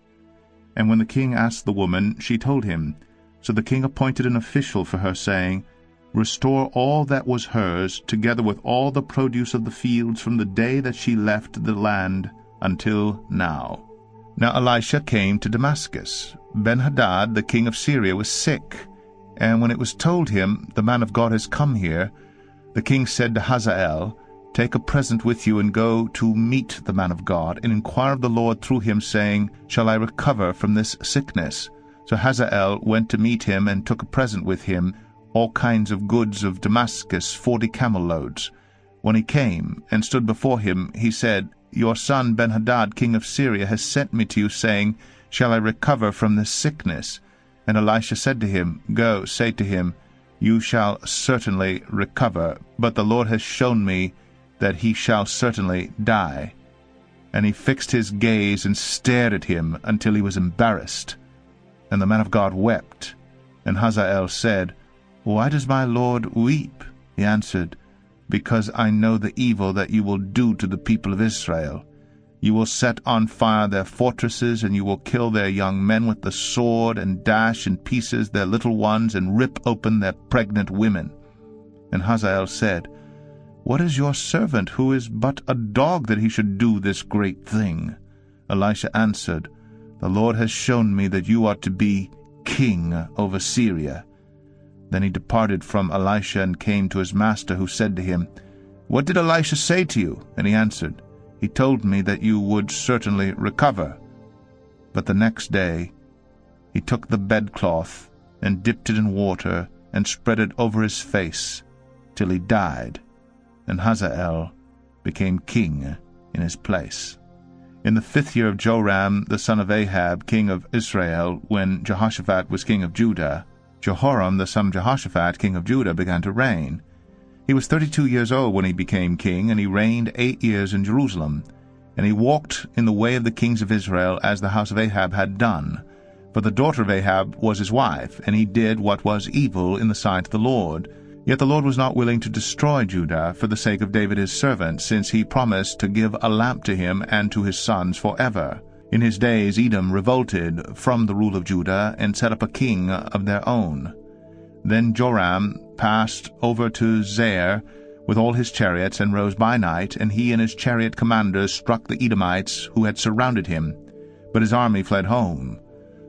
And when the king asked the woman, she told him. So the king appointed an official for her, saying, Restore all that was hers, together with all the produce of the fields, from the day that she left the land until now. Now Elisha came to Damascus. Ben-Hadad, the king of Syria, was sick, and when it was told him, The man of God has come here, the king said to Hazael, Take a present with you and go to meet the man of God, and inquire of the Lord through him, saying, Shall I recover from this sickness? So Hazael went to meet him and took a present with him, all kinds of goods of Damascus, forty camel loads. When he came and stood before him, he said, Your son Ben-Hadad, king of Syria, has sent me to you, saying, Shall I recover from this sickness? And Elisha said to him, Go, say to him, You shall certainly recover, but the Lord has shown me that he shall certainly die. And he fixed his gaze and stared at him until he was embarrassed. And the man of God wept. And Hazael said, Why does my Lord weep? He answered, Because I know the evil that you will do to the people of Israel. You will set on fire their fortresses, and you will kill their young men with the sword, and dash in pieces their little ones, and rip open their pregnant women. And Hazael said, What is your servant, who is but a dog, that he should do this great thing? Elisha answered, The Lord has shown me that you are to be king over Syria. Then he departed from Elisha and came to his master, who said to him, What did Elisha say to you? And he answered, He told me that you would certainly recover. But the next day he took the bedcloth and dipped it in water and spread it over his face till he died, and Hazael became king in his place. In the fifth year of Joram, the son of Ahab, king of Israel, when Jehoshaphat was king of Judah, Jehoram, the son of Jehoshaphat, king of Judah, began to reign. He was thirty-two years old when he became king, and he reigned eight years in Jerusalem. And he walked in the way of the kings of Israel, as the house of Ahab had done. For the daughter of Ahab was his wife, and he did what was evil in the sight of the Lord. Yet the Lord was not willing to destroy Judah for the sake of David his servant, since he promised to give a lamp to him and to his sons forever. In his days Edom revolted from the rule of Judah, and set up a king of their own. Then Joram passed over to Zair with all his chariots, and rose by night, and he and his chariot commanders struck the Edomites who had surrounded him, but his army fled home.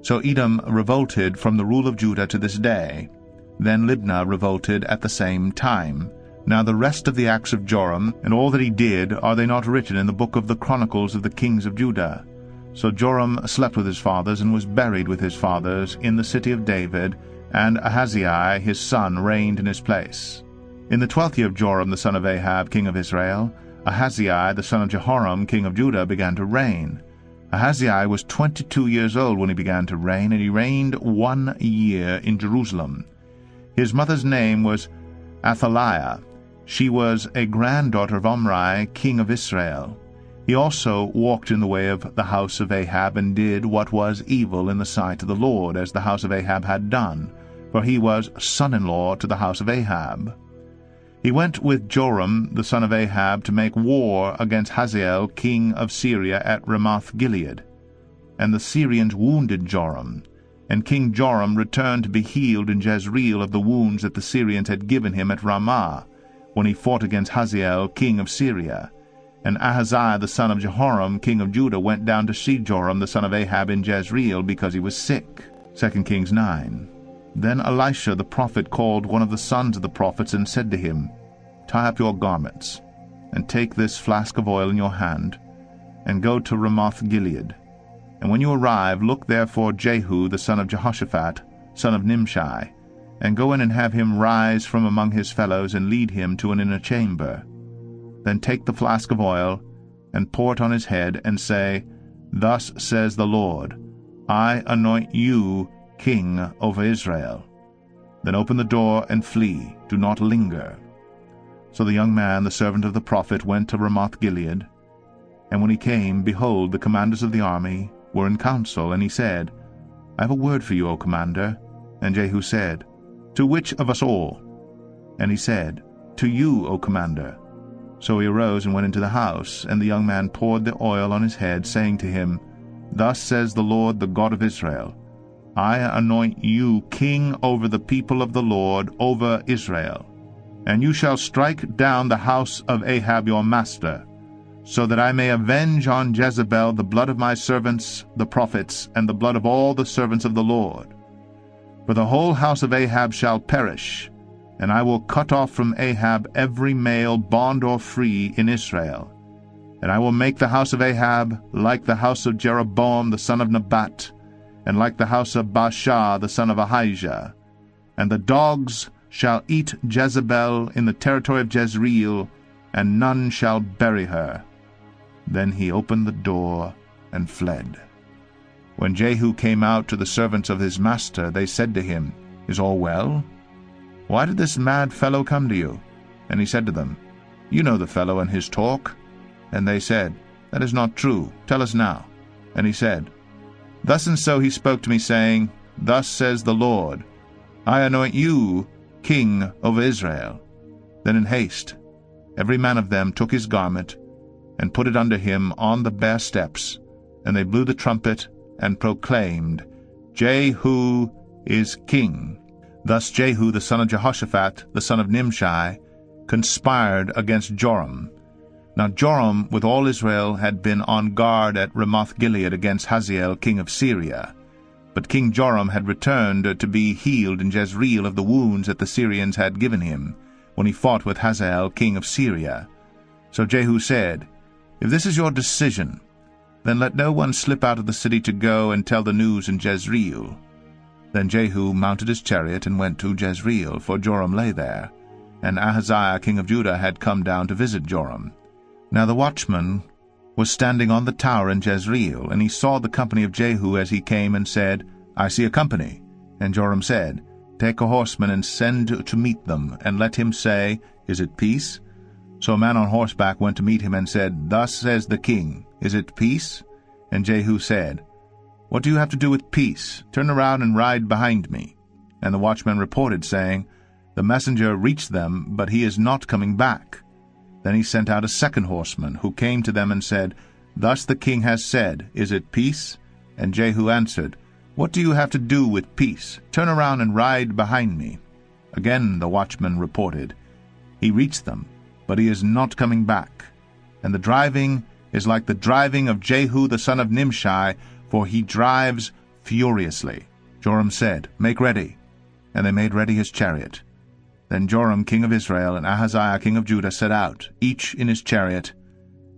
So Edom revolted from the rule of Judah to this day. Then Libnah revolted at the same time. Now the rest of the acts of Joram, and all that he did, are they not written in the book of the Chronicles of the kings of Judah? So Joram slept with his fathers, and was buried with his fathers in the city of David, and Ahaziah his son reigned in his place. In the twelfth year of Joram the son of Ahab, king of Israel, Ahaziah the son of Jehoram, king of Judah, began to reign. Ahaziah was twenty-two years old when he began to reign, and he reigned one year in Jerusalem. His mother's name was Athaliah. She was a granddaughter of Omri, king of Israel. He also walked in the way of the house of Ahab, and did what was evil in the sight of the Lord, as the house of Ahab had done, for he was son-in-law to the house of Ahab. He went with Joram the son of Ahab to make war against Hazael, king of Syria, at Ramoth-Gilead. And the Syrians wounded Joram, and King Joram returned to be healed in Jezreel of the wounds that the Syrians had given him at Ramah, when he fought against Hazael, king of Syria. And Ahaziah the son of Jehoram, king of Judah, went down to see Joram the son of Ahab in Jezreel, because he was sick. Second Kings nine. Then Elisha the prophet called one of the sons of the prophets, and said to him, Tie up your garments, and take this flask of oil in your hand, and go to Ramoth-Gilead. And when you arrive, look there for Jehu the son of Jehoshaphat, son of Nimshi, and go in and have him rise from among his fellows, and lead him to an inner chamber. Then take the flask of oil, and pour it on his head, and say, Thus says the Lord, I anoint you king over Israel. Then open the door and flee, do not linger. So the young man, the servant of the prophet, went to Ramoth-Gilead. And when he came, behold, the commanders of the army were in council, and he said, I have a word for you, O commander. And Jehu said, To which of us all? And he said, To you, O commander. So he arose and went into the house, and the young man poured the oil on his head, saying to him, Thus says the Lord, the God of Israel, I anoint you king over the people of the Lord, over Israel. And you shall strike down the house of Ahab your master, so that I may avenge on Jezebel the blood of my servants, the prophets, and the blood of all the servants of the Lord. For the whole house of Ahab shall perish, and I will cut off from Ahab every male, bond or free, in Israel. And I will make the house of Ahab like the house of Jeroboam the son of Nabat, and like the house of Baasha the son of Ahijah. And the dogs shall eat Jezebel in the territory of Jezreel, and none shall bury her. Then he opened the door and fled. When Jehu came out to the servants of his master, they said to him, Is all well? Why did this mad fellow come to you? And he said to them, You know the fellow and his talk. And they said, That is not true. Tell us now. And he said, Thus and so he spoke to me, saying, Thus says the Lord, I anoint you king over Israel. Then in haste every man of them took his garment and put it under him on the bare steps, and they blew the trumpet and proclaimed, Jehu is king. Thus Jehu the son of Jehoshaphat, the son of Nimshi, conspired against Joram. Now Joram with all Israel had been on guard at Ramoth-Gilead against Hazael king of Syria. But King Joram had returned to be healed in Jezreel of the wounds that the Syrians had given him, when he fought with Hazael king of Syria. So Jehu said, If this is your decision, then let no one slip out of the city to go and tell the news in Jezreel. Then Jehu mounted his chariot and went to Jezreel, for Joram lay there. And Ahaziah king of Judah had come down to visit Joram. Now the watchman was standing on the tower in Jezreel, and he saw the company of Jehu as he came, and said, I see a company. And Joram said, Take a horseman and send to meet them, and let him say, Is it peace? So a man on horseback went to meet him and said, Thus says the king, Is it peace? And Jehu said, What do you have to do with peace? Turn around and ride behind me. And the watchman reported, saying, The messenger reached them, but he is not coming back. Then he sent out a second horseman, who came to them and said, Thus the king has said, Is it peace? And Jehu answered, What do you have to do with peace? Turn around and ride behind me. Again the watchman reported, He reached them, but he is not coming back. And the driving is like the driving of Jehu the son of Nimshi, for he drives furiously. Joram said, Make ready. And they made ready his chariot. Then Joram king of Israel and Ahaziah king of Judah set out, each in his chariot,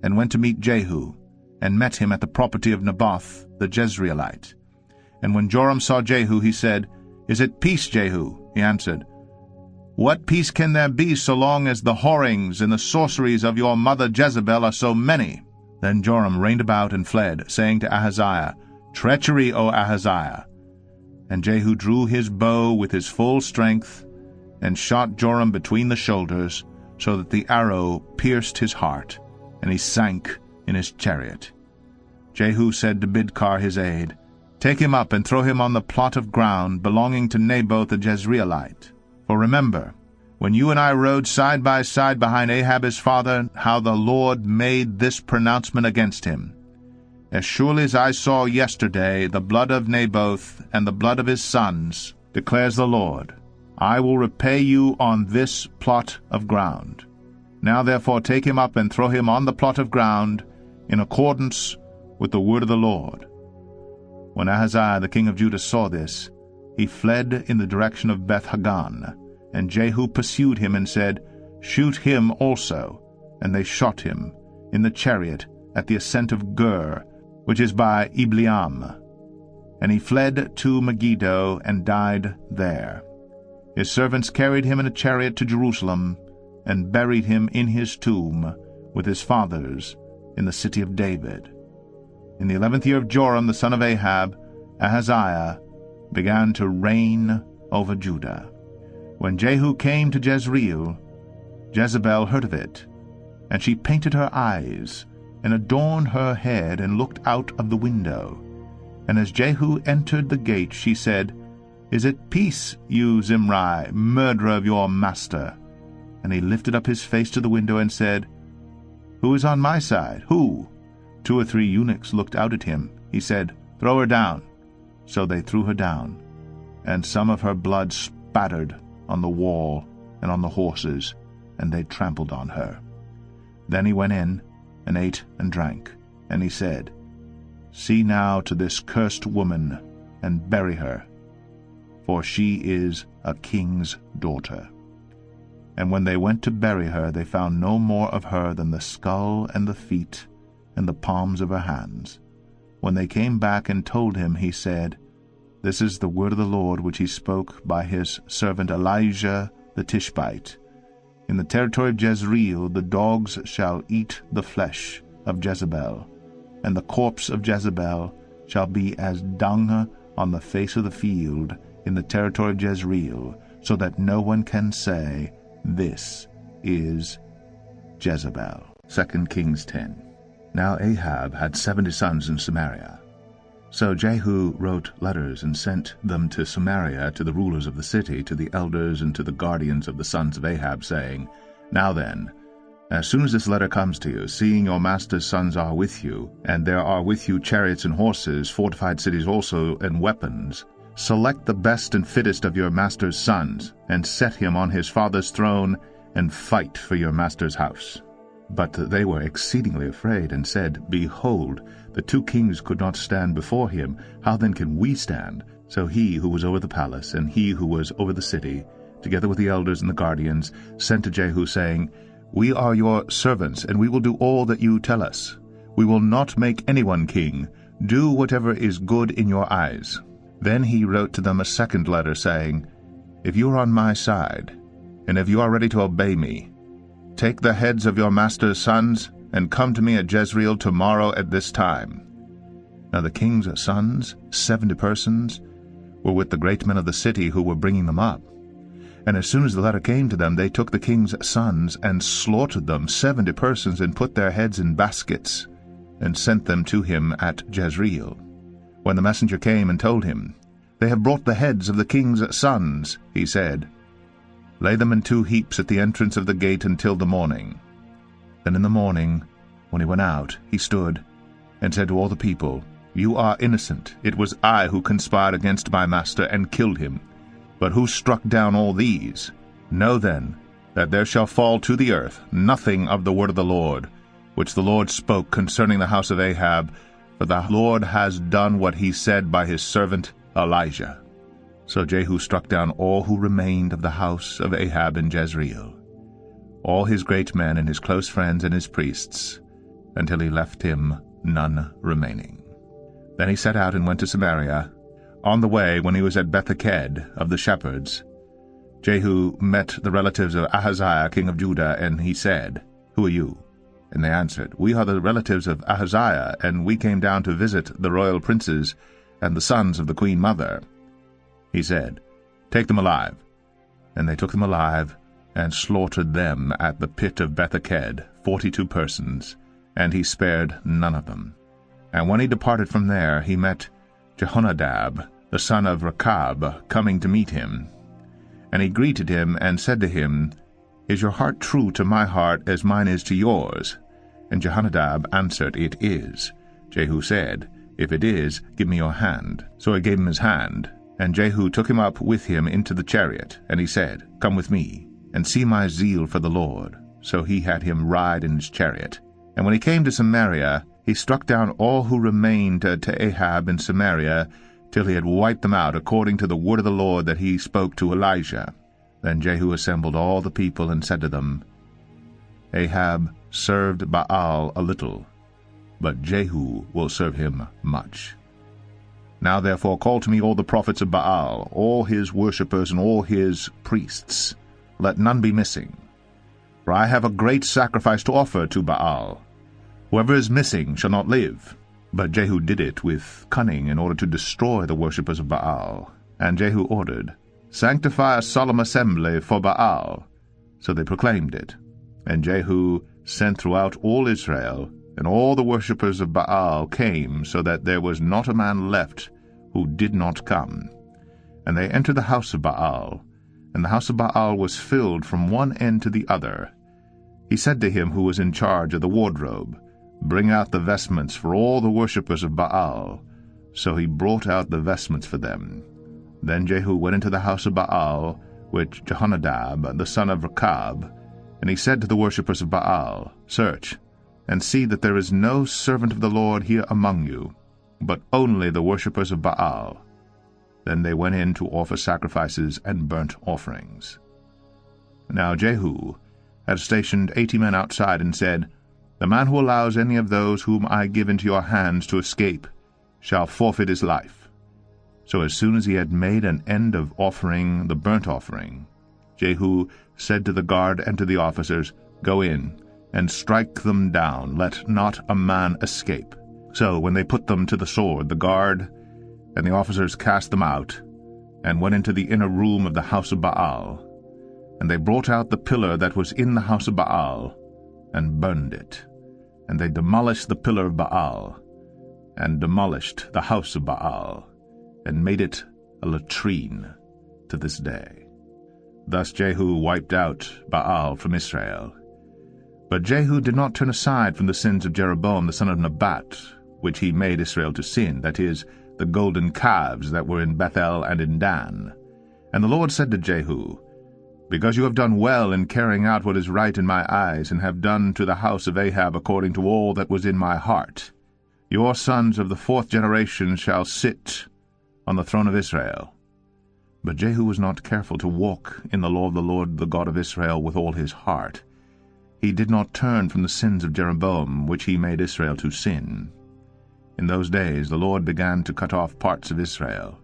and went to meet Jehu, and met him at the property of Naboth the Jezreelite. And when Joram saw Jehu, he said, Is it peace, Jehu? He answered, What peace can there be so long as the whorings and the sorceries of your mother Jezebel are so many? Then Joram reigned about and fled, saying to Ahaziah, Treachery, O Ahaziah! And Jehu drew his bow with his full strength, and shot Joram between the shoulders, so that the arrow pierced his heart, and he sank in his chariot. Jehu said to Bidkar his aide, Take him up and throw him on the plot of ground belonging to Naboth the Jezreelite. For remember, when you and I rode side by side behind Ahab his father, how the Lord made this pronouncement against him. As surely as I saw yesterday the blood of Naboth and the blood of his sons, declares the Lord, I will repay you on this plot of ground. Now therefore take him up and throw him on the plot of ground, in accordance with the word of the Lord. When Ahaziah the king of Judah saw this, he fled in the direction of Beth-Hagan. And Jehu pursued him and said, Shoot him also. And they shot him in the chariot at the ascent of Gur, which is by Ibleam. And he fled to Megiddo and died there. His servants carried him in a chariot to Jerusalem, and buried him in his tomb with his fathers in the city of David. In the eleventh year of Joram the son of Ahab, Ahaziah began to reign over Judah. When Jehu came to Jezreel, Jezebel heard of it, and she painted her eyes, and adorned her head, and looked out of the window. And as Jehu entered the gate, she said, Is it peace, you Zimri, murderer of your master? And he lifted up his face to the window and said, Who is on my side? Who? Two or three eunuchs looked out at him, He said, "Throw her down." So they threw her down, and some of her blood spattered on the wall and on the horses, and they trampled on her. Then he went in, and ate and drank, and he said, "See now to this cursed woman, and bury her, for she is a king's daughter." And when they went to bury her, they found no more of her than the skull and the feet and the palms of her hands. When they came back and told him, he said, "This is the word of the Lord which he spoke by his servant Elijah the Tishbite. In the territory of Jezreel the dogs shall eat the flesh of Jezebel, and the corpse of Jezebel shall be as dung on the face of the field in the territory of Jezreel, so that no one can say, 'This is Jezebel.'" Second Kings ten. Now Ahab had seventy sons in Samaria. So Jehu wrote letters and sent them to Samaria, to the rulers of the city, to the elders, and to the guardians of the sons of Ahab, saying, "Now then, as soon as this letter comes to you, seeing your master's sons are with you, and there are with you chariots and horses, fortified cities also, and weapons, select the best and fittest of your master's sons, and set him on his father's throne, and fight for your master's house." But they were exceedingly afraid, and said, "Behold, the two kings could not stand before him. How then can we stand?" So he who was over the palace, and he who was over the city, together with the elders and the guardians, sent to Jehu, saying, "We are your servants, and we will do all that you tell us. We will not make anyone king. Do whatever is good in your eyes." Then he wrote to them a second letter, saying, "If you are on my side, and if you are ready to obey me, take the heads of your master's sons, and come to me at Jezreel tomorrow at this time." Now the king's sons, seventy persons, were with the great men of the city who were bringing them up. And as soon as the letter came to them, they took the king's sons and slaughtered them, seventy persons, and put their heads in baskets, and sent them to him at Jezreel. When the messenger came and told him, "They have brought the heads of the king's sons," he said, "Lay them in two heaps at the entrance of the gate until the morning." Then in the morning, when he went out, he stood and said to all the people, "You are innocent. It was I who conspired against my master and killed him. But who struck down all these? Know then that there shall fall to the earth nothing of the word of the Lord, which the Lord spoke concerning the house of Ahab, for the Lord has done what he said by his servant Elijah." So Jehu struck down all who remained of the house of Ahab in Jezreel, all his great men and his close friends and his priests, until he left him none remaining. Then he set out and went to Samaria. On the way, when he was at Beth-aked of the shepherds, Jehu met the relatives of Ahaziah king of Judah, and he said, "Who are you?" And they answered, "We are the relatives of Ahaziah, and we came down to visit the royal princes and the sons of the queen mother." He said, "Take them alive." And they took them alive, and slaughtered them at the pit of Beth-aked, forty-two persons, and he spared none of them. And when he departed from there, he met Jehonadab, the son of Rechab, coming to meet him. And he greeted him, and said to him, "Is your heart true to my heart, as mine is to yours?" And Jehonadab answered, "It is." Jehu said, "If it is, give me your hand." So he gave him his hand, and Jehu took him up with him into the chariot, and he said, "Come with me, and see my zeal for the Lord." So he had him ride in his chariot. And when he came to Samaria, he struck down all who remained to Ahab in Samaria, till he had wiped them out, according to the word of the Lord that he spoke to Elijah. Then Jehu assembled all the people, and said to them, "Ahab served Baal a little, but Jehu will serve him much. Now therefore call to me all the prophets of Baal, all his worshippers and all his priests. Let none be missing. For I have a great sacrifice to offer to Baal. Whoever is missing shall not live." But Jehu did it with cunning in order to destroy the worshippers of Baal. And Jehu ordered, "Sanctify a solemn assembly for Baal." So they proclaimed it. And Jehu sent throughout all Israel, and all the worshippers of Baal came, so that there was not a man left who did not come. And they entered the house of Baal, and the house of Baal was filled from one end to the other. He said to him who was in charge of the wardrobe, Bring out the vestments for all the worshippers of Baal. So he brought out the vestments for them. Then Jehu went into the house of Baal, with Jehonadab, the son of Rechab, and he said to the worshippers of Baal, Search, and see that there is no servant of the Lord here among you, but only the worshippers of Baal. Then they went in to offer sacrifices and burnt offerings. Now Jehu had stationed eighty men outside and said, The man who allows any of those whom I give into your hands to escape shall forfeit his life. So as soon as he had made an end of offering the burnt offering, Jehu said to the guard and to the officers, Go in, and strike them down, let not a man escape. So when they put them to the sword, the guard and the officers cast them out, and went into the inner room of the house of Baal. And they brought out the pillar that was in the house of Baal, and burned it. And they demolished the pillar of Baal, and demolished the house of Baal, and made it a latrine to this day. Thus Jehu wiped out Baal from Israel. But Jehu did not turn aside from the sins of Jeroboam the son of Nabat, which he made Israel to sin, that is, the golden calves that were in Bethel and in Dan. And the Lord said to Jehu, Because you have done well in carrying out what is right in my eyes, and have done to the house of Ahab according to all that was in my heart, your sons of the fourth generation shall sit on the throne of Israel. But Jehu was not careful to walk in the law of the Lord the God of Israel with all his heart. He did not turn from the sins of Jeroboam, which he made Israel to sin. In those days the Lord began to cut off parts of Israel.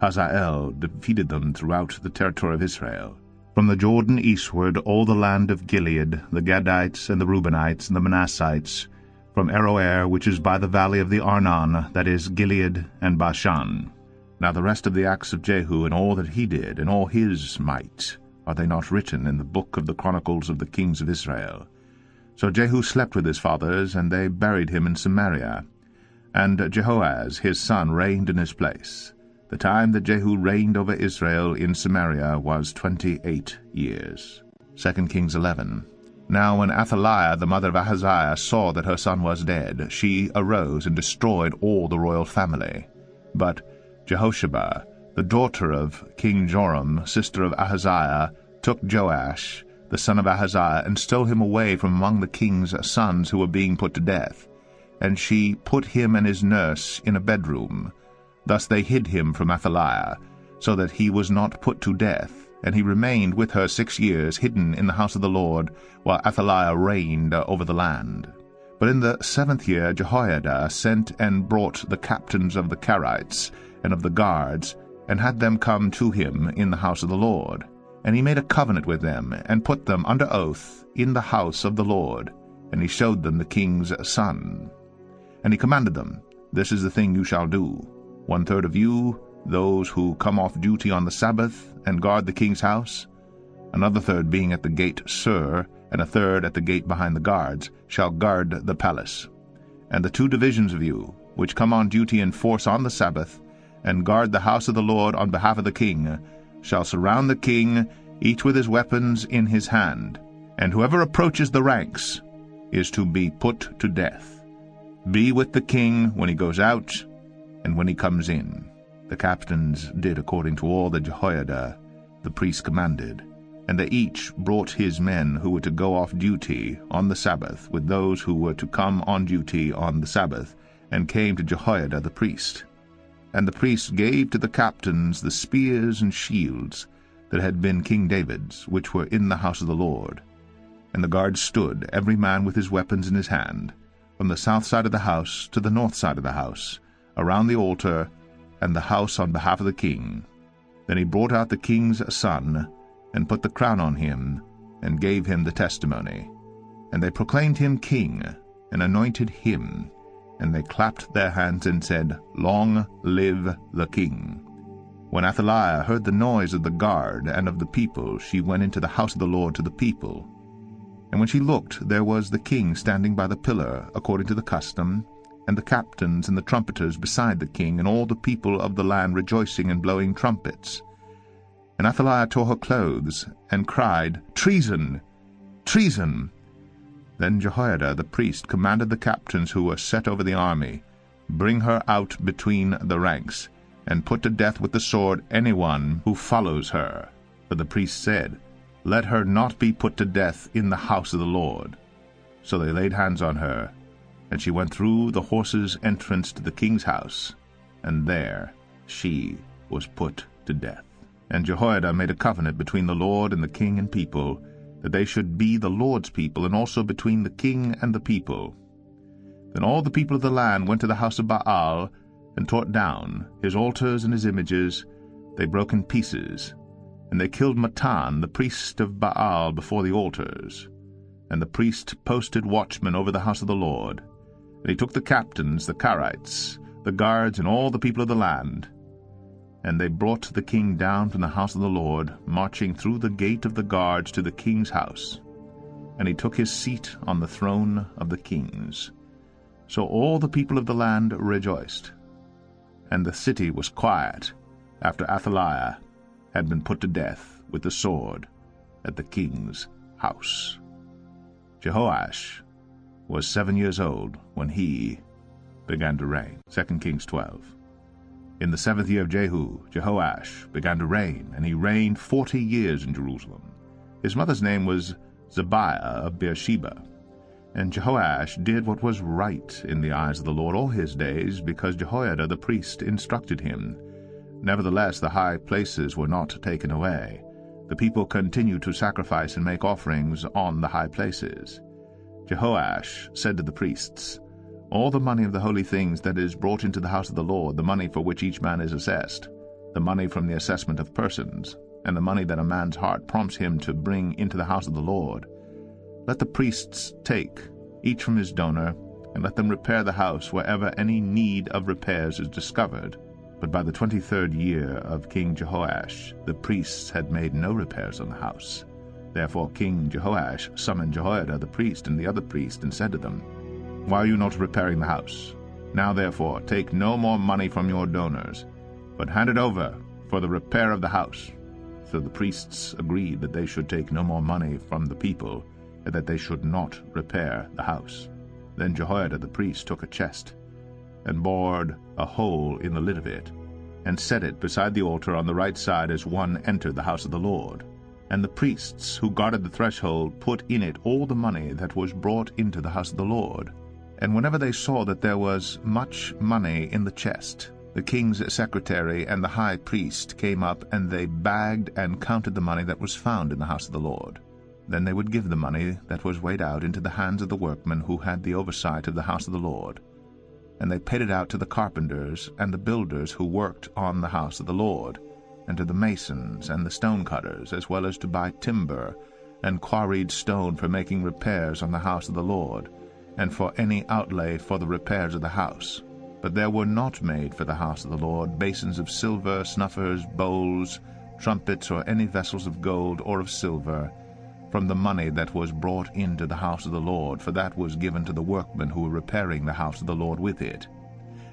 Hazael defeated them throughout the territory of Israel. From the Jordan eastward, all the land of Gilead, the Gadites and the Reubenites and the Manassites, from Aroer, which is by the valley of the Arnon, that is, Gilead and Bashan. Now the rest of the acts of Jehu, and all that he did, and all his might, are they not written in the book of the Chronicles of the Kings of Israel? So Jehu slept with his fathers, and they buried him in Samaria. And Jehoaz his son reigned in his place. The time that Jehu reigned over Israel in Samaria was twenty-eight years. Second Kings eleven. Now when Athaliah, the mother of Ahaziah, saw that her son was dead, she arose and destroyed all the royal family. But Jehoshaphat, the daughter of King Joram, sister of Ahaziah, took Joash, the son of Ahaziah, and stole him away from among the king's sons who were being put to death. And she put him and his nurse in a bedroom. Thus they hid him from Athaliah, so that he was not put to death. And he remained with her six years, hidden in the house of the Lord, while Athaliah reigned over the land. But in the seventh year Jehoiada sent and brought the captains of the Karaites and of the guards, and had them come to him in the house of the Lord. And he made a covenant with them, and put them under oath in the house of the Lord. And he showed them the king's son. And he commanded them, This is the thing you shall do. One-third of you, those who come off duty on the Sabbath and guard the king's house, another third being at the gate Sur, and a third at the gate behind the guards, shall guard the palace. And the two divisions of you, which come on duty in force on the Sabbath, and guard the house of the Lord on behalf of the king, shall surround the king, each with his weapons in his hand. And whoever approaches the ranks is to be put to death. Be with the king when he goes out and when he comes in. The captains did according to all that Jehoiada the priest commanded, and they each brought his men who were to go off duty on the Sabbath with those who were to come on duty on the Sabbath, and came to Jehoiada the priest. And the priest gave to the captains the spears and shields that had been King David's, which were in the house of the Lord. And the guards stood, every man with his weapons in his hand, from the south side of the house to the north side of the house, around the altar and the house on behalf of the king. Then he brought out the king's son, and put the crown on him, and gave him the testimony. And they proclaimed him king, and anointed him, and they clapped their hands and said, Long live the king. When Athaliah heard the noise of the guard and of the people, she went into the house of the Lord to the people. And when she looked, there was the king standing by the pillar, according to the custom, and the captains and the trumpeters beside the king, and all the people of the land rejoicing and blowing trumpets. And Athaliah tore her clothes, and cried, Treason! Treason! Then Jehoiada the priest commanded the captains who were set over the army, "Bring her out between the ranks, and put to death with the sword anyone who follows her." For the priest said, "Let her not be put to death in the house of the Lord." So they laid hands on her, and she went through the horses' entrance to the king's house, and there she was put to death. And Jehoiada made a covenant between the Lord and the king and people, that they should be the Lord's people, and also between the king and the people. Then all the people of the land went to the house of Baal, and tore down his altars and his images. They broke in pieces, and they killed Matan, the priest of Baal, before the altars. And the priest posted watchmen over the house of the Lord. And he took the captains, the Karaites, the guards, and all the people of the land. And they brought the king down from the house of the Lord, marching through the gate of the guards to the king's house. And he took his seat on the throne of the kings. So all the people of the land rejoiced. And the city was quiet after Athaliah had been put to death with the sword at the king's house. Jehoash was seven years old when he began to reign. Second Kings twelve. In the seventh year of Jehu, Jehoash began to reign, and he reigned forty years in Jerusalem. His mother's name was Zebiah of Beersheba. And Jehoash did what was right in the eyes of the Lord all his days, because Jehoiada the priest instructed him. Nevertheless, the high places were not taken away. The people continued to sacrifice and make offerings on the high places. Jehoash said to the priests, "All the money of the holy things that is brought into the house of the Lord, the money for which each man is assessed, the money from the assessment of persons, and the money that a man's heart prompts him to bring into the house of the Lord, let the priests take, each from his donor, and let them repair the house wherever any need of repairs is discovered." But by the twenty-third year of King Jehoash, the priests had made no repairs on the house. Therefore King Jehoash summoned Jehoiada the priest and the other priest, and said to them, "Why are you not repairing the house? Now therefore take no more money from your donors, but hand it over for the repair of the house." So the priests agreed that they should take no more money from the people, and that they should not repair the house. Then Jehoiada the priest took a chest, and bored a hole in the lid of it, and set it beside the altar on the right side as one entered the house of the Lord. And the priests who guarded the threshold put in it all the money that was brought into the house of the Lord. And whenever they saw that there was much money in the chest, the king's secretary and the high priest came up, and they bagged and counted the money that was found in the house of the Lord. Then they would give the money that was weighed out into the hands of the workmen who had the oversight of the house of the Lord. And they paid it out to the carpenters and the builders who worked on the house of the Lord, and to the masons and the stonecutters, as well as to buy timber and quarried stone for making repairs on the house of the Lord, and for any outlay for the repairs of the house. But there were not made for the house of the Lord basins of silver, snuffers, bowls, trumpets, or any vessels of gold or of silver, from the money that was brought into the house of the Lord, for that was given to the workmen who were repairing the house of the Lord with it.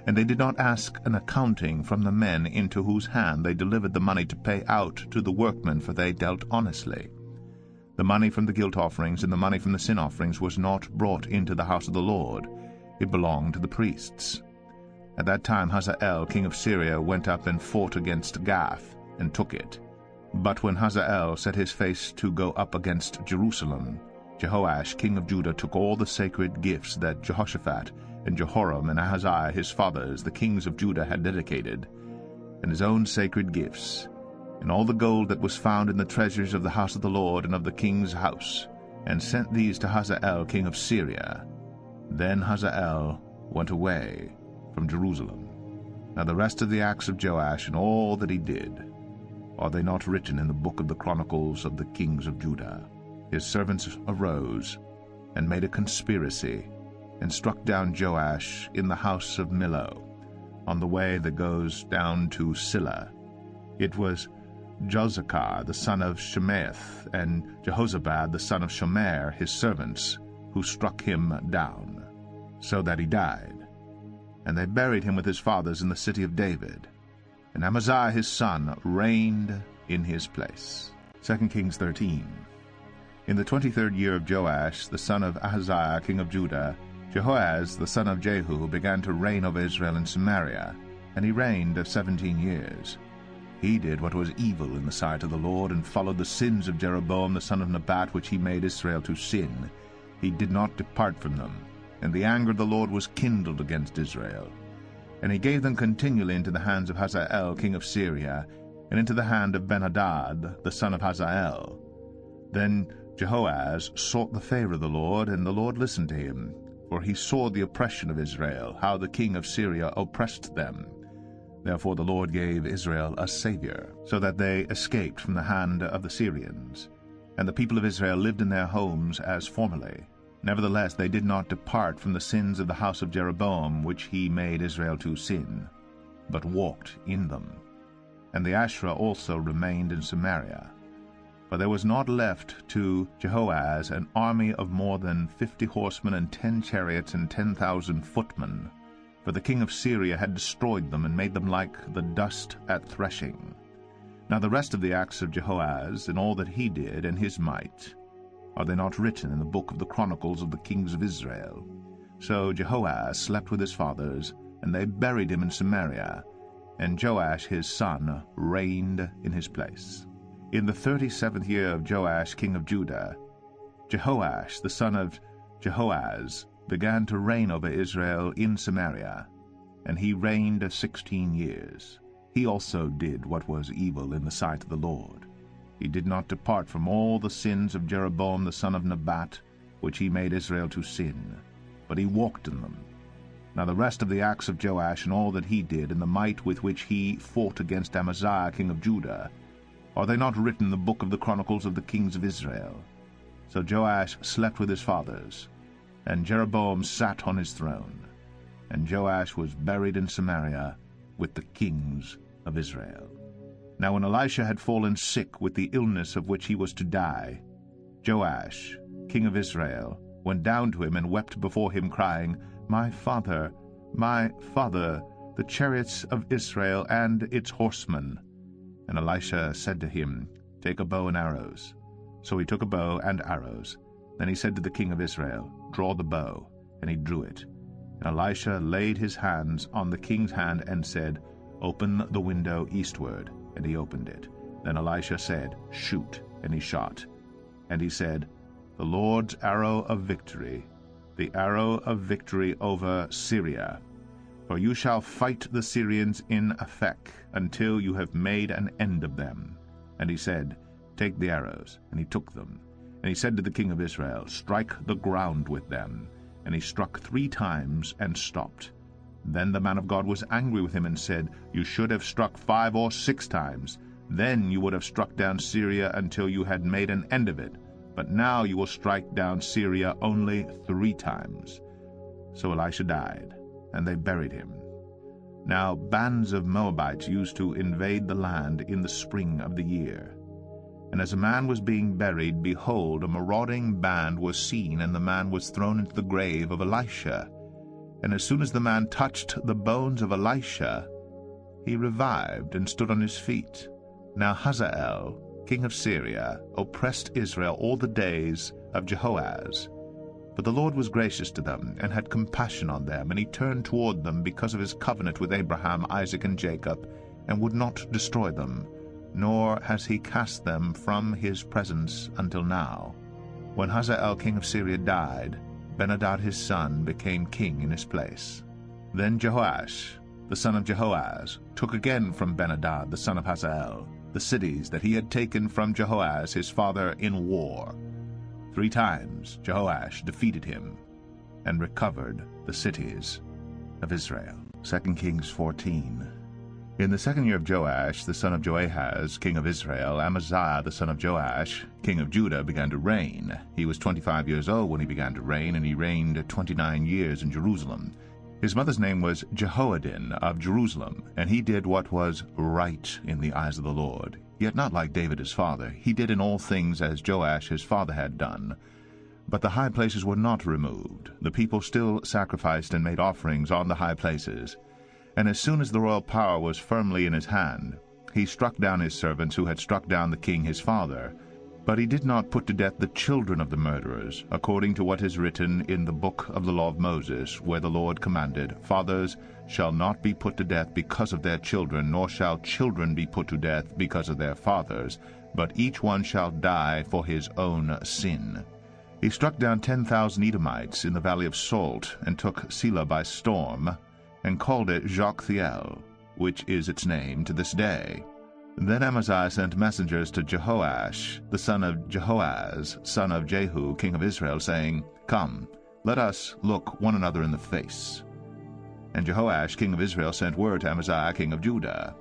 And they did not ask an accounting from the men into whose hand they delivered the money to pay out to the workmen, for they dealt honestly. The money from the guilt offerings and the money from the sin offerings was not brought into the house of the Lord. It belonged to the priests. At that time Hazael, king of Syria, went up and fought against Gath, and took it. But when Hazael set his face to go up against Jerusalem, Jehoash, king of Judah, took all the sacred gifts that Jehoshaphat and Jehoram and Ahaziah his fathers, the kings of Judah, had dedicated, and his own sacred gifts, and all the gold that was found in the treasures of the house of the Lord and of the king's house, and sent these to Hazael king of Syria. Then Hazael went away from Jerusalem. Now the rest of the acts of Joash and all that he did, are they not written in the book of the Chronicles of the kings of Judah? His servants arose and made a conspiracy, and struck down Joash in the house of Millo, on the way that goes down to Silla. It was Jozachar the son of Shemaiah, and Jehozabad the son of Shomer, his servants, who struck him down, so that he died. And they buried him with his fathers in the city of David. And Amaziah his son reigned in his place. Second Kings thirteen. In the twenty-third year of Joash, the son of Ahaziah, king of Judah, Jehoaz, the son of Jehu, began to reign over Israel in Samaria, and he reigned seventeen years. He did what was evil in the sight of the Lord, and followed the sins of Jeroboam, the son of Nabat, which he made Israel to sin. He did not depart from them, and the anger of the Lord was kindled against Israel. And he gave them continually into the hands of Hazael, king of Syria, and into the hand of Ben-Hadad, the son of Hazael. Then Jehoaz sought the favor of the Lord, and the Lord listened to him, for he saw the oppression of Israel, how the king of Syria oppressed them. Therefore the Lord gave Israel a savior, so that they escaped from the hand of the Syrians. And the people of Israel lived in their homes as formerly. Nevertheless, they did not depart from the sins of the house of Jeroboam, which he made Israel to sin, but walked in them. And the Asherah also remained in Samaria. But there was not left to Jehoaz an army of more than fifty horsemen and ten chariots and ten thousand footmen, for the king of Syria had destroyed them and made them like the dust at threshing. Now the rest of the acts of Jehoaz, and all that he did, and his might, are they not written in the book of the Chronicles of the kings of Israel? So Jehoash slept with his fathers, and they buried him in Samaria, and Joash his son reigned in his place. In the thirty-seventh year of Joash king of Judah, Jehoash the son of Jehoaz began to reign over Israel in Samaria, and he reigned sixteen years. He also did what was evil in the sight of the Lord. He did not depart from all the sins of Jeroboam the son of Nabat, which he made Israel to sin, but he walked in them. Now the rest of the acts of Joash, and all that he did, and the might with which he fought against Amaziah king of Judah, are they not written in the book of the Chronicles of the kings of Israel? So Joash slept with his fathers, and Jeroboam sat on his throne, and Joash was buried in Samaria with the kings of Israel. Now when Elisha had fallen sick with the illness of which he was to die, Joash, king of Israel, went down to him and wept before him, crying, "My father, my father, the chariots of Israel and its horsemen." And Elisha said to him, "Take a bow and arrows." So he took a bow and arrows. Then he said to the king of Israel, "Draw the bow." And he drew it. And Elisha laid his hands on the king's hand and said, "Open the window eastward." And he opened it. Then Elisha said, "Shoot," and he shot. And he said, "The Lord's arrow of victory, the arrow of victory over Syria. For you shall fight the Syrians in Aphek until you have made an end of them." And he said, "Take the arrows." And he took them. And he said to the king of Israel, "Strike the ground with them." And he struck three times and stopped. Then the man of God was angry with him and said, "You should have struck five or six times. Then you would have struck down Syria until you had made an end of it. But now you will strike down Syria only three times." So Elisha died, and they buried him. Now bands of Moabites used to invade the land in the spring of the year. And as a man was being buried, behold, a marauding band was seen, and the man was thrown into the grave of Elisha. And as soon as the man touched the bones of Elisha, he revived and stood on his feet. Now Hazael, king of Syria, oppressed Israel all the days of Jehoaz. But the Lord was gracious to them, and had compassion on them, and he turned toward them because of his covenant with Abraham, Isaac, and Jacob, and would not destroy them, nor has he cast them from his presence until now. When Hazael, king of Syria, died, Ben-Hadad his son became king in his place. Then Jehoash, the son of Jehoaz, took again from Ben-Hadad the son of Hazael the cities that he had taken from Jehoaz his father in war. Three times Jehoash defeated him and recovered the cities of Israel. Second Kings fourteen. In the second year of Joash, the son of Jehoahaz, king of Israel, Amaziah, the son of Joash, king of Judah, began to reign. He was twenty-five years old when he began to reign, and he reigned twenty-nine years in Jerusalem. His mother's name was Jehoadin of Jerusalem, and he did what was right in the eyes of the Lord. Yet not like David his father. He did in all things as Joash his father had done. But the high places were not removed. The people still sacrificed and made offerings on the high places. And as soon as the royal power was firmly in his hand, he struck down his servants who had struck down the king his father, But he did not put to death the children of the murderers, according to what is written in the book of the law of Moses, where the Lord commanded, Fathers shall not be put to death because of their children, nor shall children be put to death because of their fathers, but each one shall die for his own sin. He struck down ten thousand Edomites in the valley of Salt, and took Selah by storm, and called it Joktheel, which is its name to this day. Then Amaziah sent messengers to Jehoash, the son of Jehoaz, son of Jehu, king of Israel, saying, Come, let us look one another in the face. And Jehoash, king of Israel, sent word to Amaziah, king of Judah,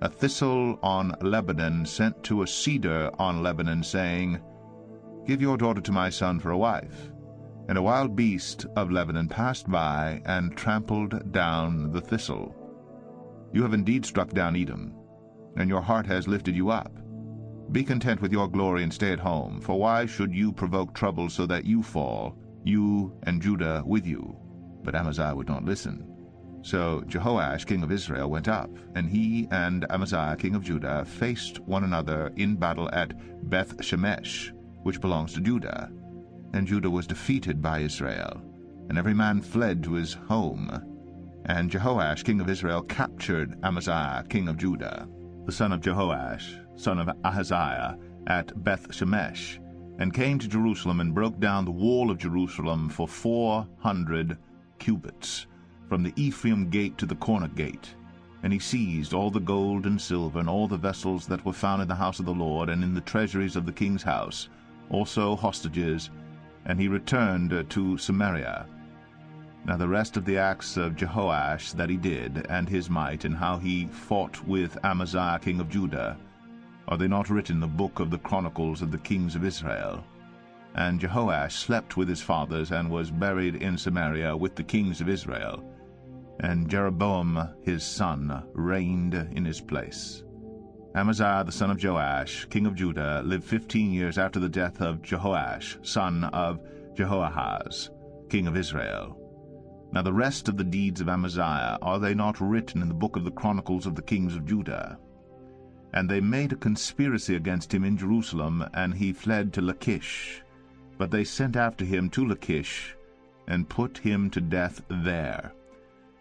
A thistle on Lebanon sent to a cedar on Lebanon, saying, Give your daughter to my son for a wife. And a wild beast of Lebanon passed by and trampled down the thistle. You have indeed struck down Edom, and your heart has lifted you up. Be content with your glory and stay at home, for why should you provoke trouble so that you fall, you and Judah with you? But Amaziah would not listen. So Jehoash, king of Israel, went up, and he and Amaziah, king of Judah, faced one another in battle at Beth Shemesh, which belongs to Judah. And Judah was defeated by Israel, and every man fled to his home. And Jehoash, king of Israel, captured Amaziah, king of Judah, the son of Jehoash, son of Ahaziah, at Beth Shemesh, and came to Jerusalem and broke down the wall of Jerusalem for four hundred cubits, from the Ephraim gate to the corner gate. And he seized all the gold and silver, and all the vessels that were found in the house of the Lord, and in the treasuries of the king's house, also hostages, and he returned to Samaria. Now the rest of the acts of Jehoash that he did, and his might, and how he fought with Amaziah king of Judah, are they not written in the book of the Chronicles of the kings of Israel? And Jehoash slept with his fathers, and was buried in Samaria with the kings of Israel. And Jeroboam his son reigned in his place. Amaziah the son of Joash, king of Judah, lived fifteen years after the death of Jehoash, son of Jehoahaz, king of Israel. Now the rest of the deeds of Amaziah, are they not written in the book of the Chronicles of the kings of Judah? And they made a conspiracy against him in Jerusalem, and he fled to Lachish. But they sent after him to Lachish, and put him to death there.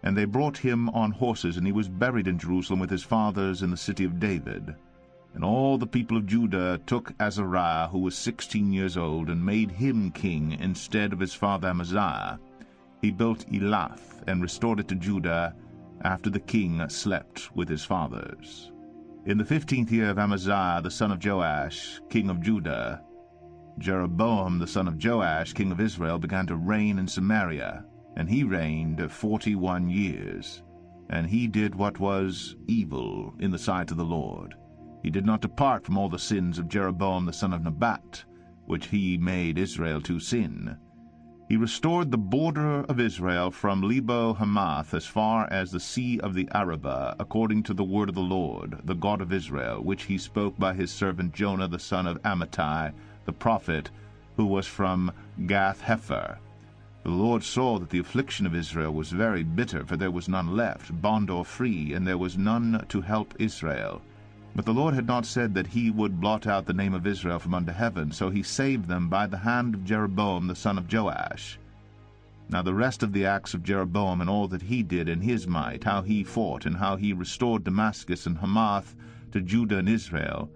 And they brought him on horses, and he was buried in Jerusalem with his fathers in the city of David. And all the people of Judah took Azariah, who was sixteen years old, and made him king instead of his father Amaziah. He built Elath, and restored it to Judah, after the king slept with his fathers. In the fifteenth year of Amaziah the son of Joash, king of Judah, Jeroboam the son of Joash, king of Israel, began to reign in Samaria, and he reigned forty-one years. And he did what was evil in the sight of the Lord. He did not depart from all the sins of Jeroboam the son of Nabat, which he made Israel to sin. He restored the border of Israel from Lebo Hamath as far as the sea of the Arabah, according to the word of the Lord, the God of Israel, which he spoke by his servant Jonah the son of Amittai, the prophet, who was from Gath-hepher. The Lord saw that the affliction of Israel was very bitter, for there was none left, bond or free, and there was none to help Israel. But the Lord had not said that he would blot out the name of Israel from under heaven, so he saved them by the hand of Jeroboam the son of Joash. Now the rest of the acts of Jeroboam, and all that he did in his might, how he fought, and how he restored Damascus and Hamath to Judah and Israel,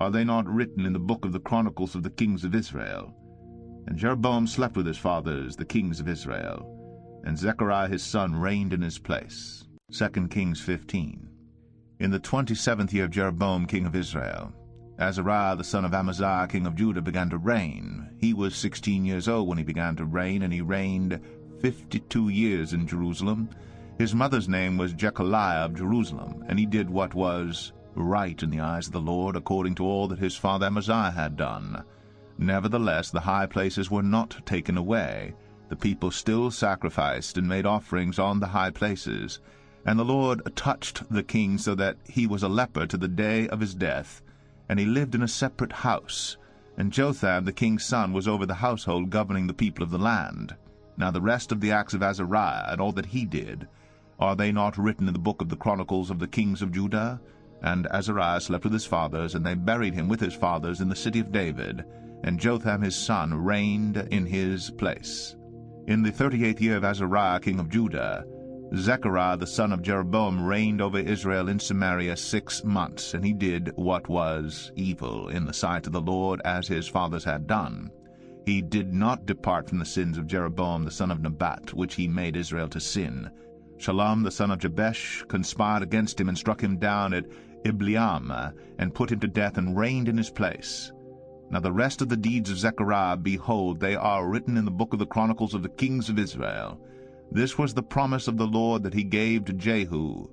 are they not written in the book of the Chronicles of the kings of Israel? And Jeroboam slept with his fathers, the kings of Israel, and Zechariah his son reigned in his place. Second Kings fifteen. In the twenty-seventh year of Jeroboam king of Israel, Azariah the son of Amaziah king of Judah began to reign. He was sixteen years old when he began to reign, and he reigned fifty-two years in Jerusalem. His mother's name was Jechaliah of Jerusalem, and he did what was right in the eyes of the Lord, according to all that his father Amaziah had done. Nevertheless, the high places were not taken away. The people still sacrificed and made offerings on the high places. And the Lord touched the king so that he was a leper to the day of his death, and he lived in a separate house. And Jotham the king's son was over the household, governing the people of the land. Now the rest of the acts of Azariah, and all that he did, are they not written in the book of the Chronicles of the kings of Judah? And Azariah slept with his fathers, and they buried him with his fathers in the city of David. And Jotham his son reigned in his place. In the thirty-eighth year of Azariah king of Judah, Zechariah the son of Jeroboam reigned over Israel in Samaria six months, and he did what was evil in the sight of the Lord, as his fathers had done. He did not depart from the sins of Jeroboam the son of Nabat, which he made Israel to sin. Shalom the son of Jabesh conspired against him, and struck him down at Ibleam, and put him to death, and reigned in his place. Now the rest of the deeds of Zechariah, behold, they are written in the book of the Chronicles of the kings of Israel. This was the promise of the Lord that he gave to Jehu: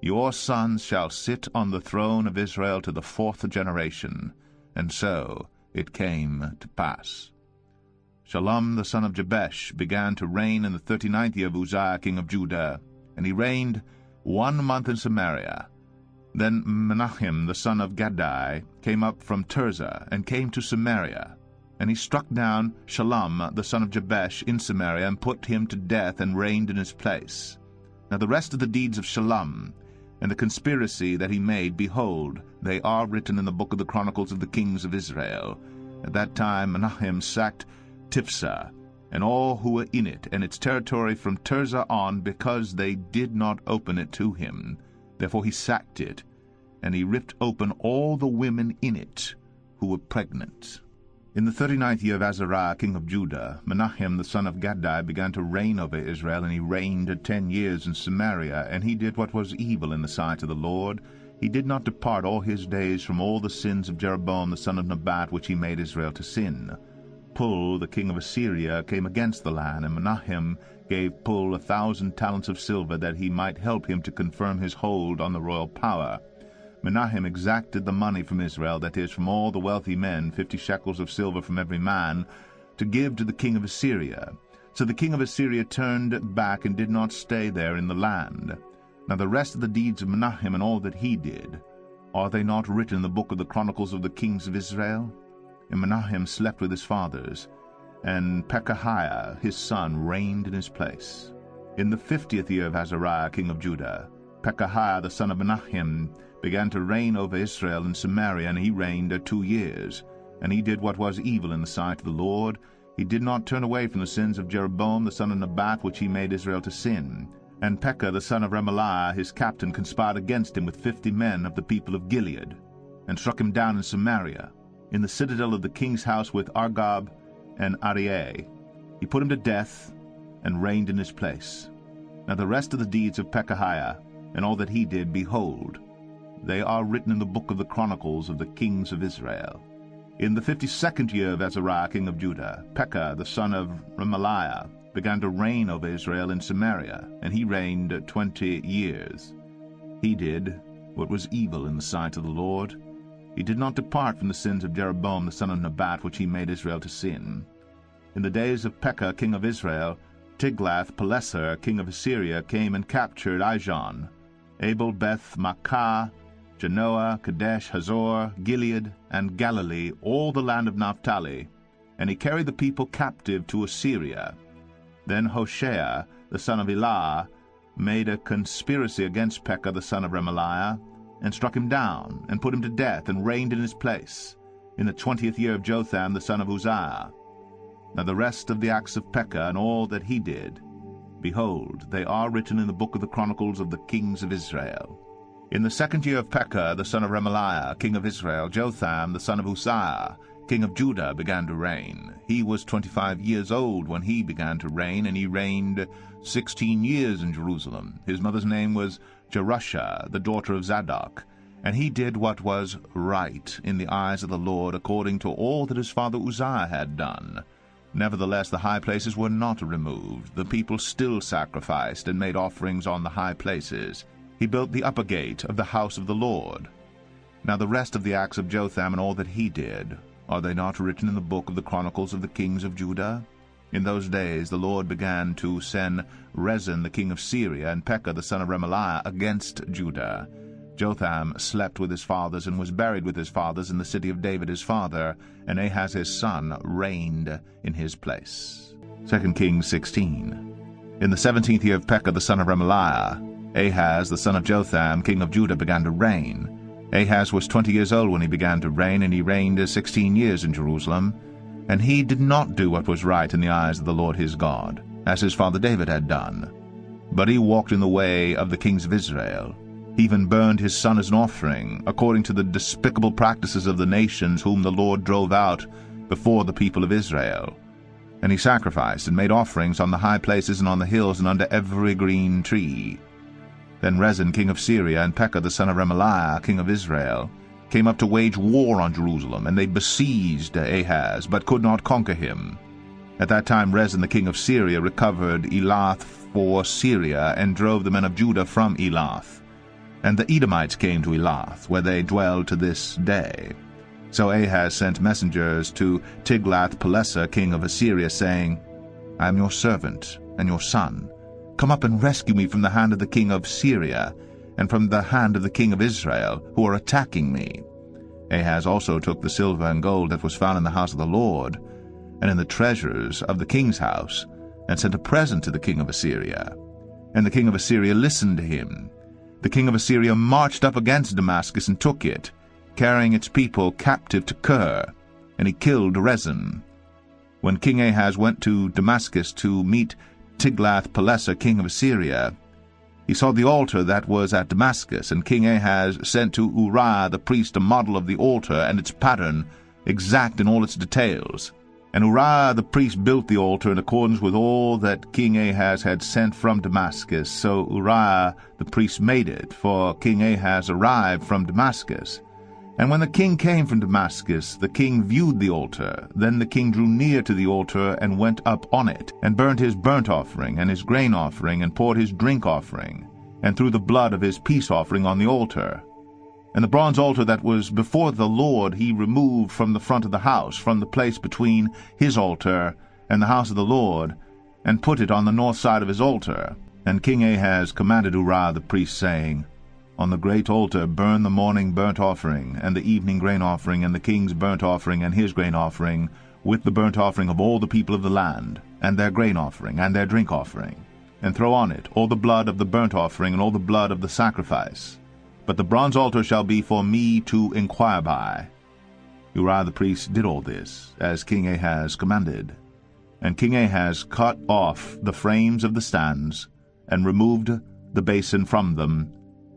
Your sons shall sit on the throne of Israel to the fourth generation. And so it came to pass. Shalom the son of Jabesh began to reign in the thirty-ninth year of Uzziah king of Judah, and he reigned one month in Samaria. Then Menahem the son of Gadai came up from Tirzah, and came to Samaria. And he struck down Shalom the son of Jabesh in Samaria, and put him to death, and reigned in his place. Now the rest of the deeds of Shalom, and the conspiracy that he made, behold, they are written in the book of the Chronicles of the kings of Israel. At that time Menahem sacked Tifsa, and all who were in it, and its territory from Tirzah on, because they did not open it to him. Therefore he sacked it, and he ripped open all the women in it who were pregnant. In the thirty-ninth year of Azariah king of Judah, Menahem the son of Gadai began to reign over Israel, and he reigned ten years in Samaria, and he did what was evil in the sight of the Lord. He did not depart all his days from all the sins of Jeroboam the son of Nebat, which he made Israel to sin. Pul the king of Assyria came against the land, and Menahem gave Pul a thousand talents of silver, that he might help him to confirm his hold on the royal power. Menahem exacted the money from Israel, that is, from all the wealthy men, fifty shekels of silver from every man, to give to the king of Assyria. So the king of Assyria turned back, and did not stay there in the land. Now the rest of the deeds of Menahem, and all that he did, are they not written in the book of the Chronicles of the kings of Israel? And Menahem slept with his fathers, and Pekahiah his son reigned in his place. In the fiftieth year of Azariah king of Judah, Pekahiah the son of Menahem began to reign over Israel in Samaria, and he reigned two years. And he did what was evil in the sight of the Lord. He did not turn away from the sins of Jeroboam the son of Nebat, which he made Israel to sin. And Pekah the son of Remaliah his captain conspired against him with fifty men of the people of Gilead, and struck him down in Samaria, in the citadel of the king's house with Argob and Arieh. He put him to death, and reigned in his place. Now the rest of the deeds of Pekahiah, and all that he did, behold, they are written in the book of the Chronicles of the kings of Israel. In the fifty-second year of Azariah king of Judah, Pekah the son of Remaliah began to reign over Israel in Samaria, and he reigned twenty years. He did what was evil in the sight of the Lord. He did not depart from the sins of Jeroboam the son of Nebat, which he made Israel to sin. In the days of Pekah king of Israel, Tiglath-Pileser king of Assyria came and captured Ijon, Abel-Beth Maacah, Genoa, Kadesh, Hazor, Gilead, and Galilee, all the land of Naphtali, and he carried the people captive to Assyria. Then Hoshea the son of Elah made a conspiracy against Pekah the son of Remaliah, and struck him down, and put him to death, and reigned in his place, in the twentieth year of Jotham the son of Uzziah. Now the rest of the acts of Pekah, and all that he did, behold, they are written in the book of the Chronicles of the kings of Israel. In the second year of Pekah the son of Remaliah king of Israel, Jotham the son of Uzziah king of Judah began to reign. He was twenty-five years old when he began to reign, and he reigned sixteen years in Jerusalem. His mother's name was Jerusha, the daughter of Zadok, and he did what was right in the eyes of the Lord, according to all that his father Uzziah had done. Nevertheless, the high places were not removed. The people still sacrificed and made offerings on the high places. He built the upper gate of the house of the Lord. Now the rest of the acts of Jotham, and all that he did, are they not written in the book of the Chronicles of the kings of Judah? In those days the Lord began to send Rezin the king of Syria, and Pekah the son of Remaliah against Judah. Jotham slept with his fathers, and was buried with his fathers in the city of David his father, and Ahaz his son reigned in his place. Second Kings sixteen. In the seventeenth year of Pekah the son of Remaliah, Ahaz the son of Jotham king of Judah began to reign, Ahaz was twenty years old when he began to reign, and he reigned sixteen years in Jerusalem. And he did not do what was right in the eyes of the Lord his God, as his father David had done. But he walked in the way of the kings of Israel. He even burned his son as an offering, according to the despicable practices of the nations whom the Lord drove out before the people of Israel. And he sacrificed and made offerings on the high places and on the hills and under every green tree. Then Rezin king of Syria and Pekah the son of Remaliah king of Israel came up to wage war on Jerusalem, and they besieged Ahaz, but could not conquer him. At that time Rezin the king of Syria recovered Elath for Syria, and drove the men of Judah from Elath. And the Edomites came to Elath, where they dwell to this day. So Ahaz sent messengers to Tiglath-Pileser, king of Assyria, saying, I am your servant and your son. Come up and rescue me from the hand of the king of Syria, and from the hand of the king of Israel, who are attacking me. Ahaz also took the silver and gold that was found in the house of the Lord, and in the treasures of the king's house, and sent a present to the king of Assyria. And the king of Assyria listened to him. The king of Assyria marched up against Damascus and took it, carrying its people captive to Kir, and he killed Rezin. When King Ahaz went to Damascus to meet Tiglath-Pileser, king of Assyria, he saw the altar that was at Damascus, and King Ahaz sent to Uriah the priest a model of the altar and its pattern, exact in all its details. And Uriah the priest built the altar in accordance with all that King Ahaz had sent from Damascus. So Uriah the priest made it, for King Ahaz arrived from Damascus. And when the king came from Damascus, the king viewed the altar. Then the king drew near to the altar and went up on it, and burnt his burnt offering and his grain offering, and poured his drink offering, and threw the blood of his peace offering on the altar. And the bronze altar that was before the Lord he removed from the front of the house, from the place between his altar and the house of the Lord, and put it on the north side of his altar. And King Ahaz commanded Uriah the priest, saying, On the great altar burn the morning burnt offering, and the evening grain offering, and the king's burnt offering, and his grain offering, with the burnt offering of all the people of the land, and their grain offering, and their drink offering. And throw on it all the blood of the burnt offering, and all the blood of the sacrifice. But the bronze altar shall be for me to inquire by. Uriah the priest did all this, as King Ahaz commanded. And King Ahaz cut off the frames of the stands, and removed the basin from them,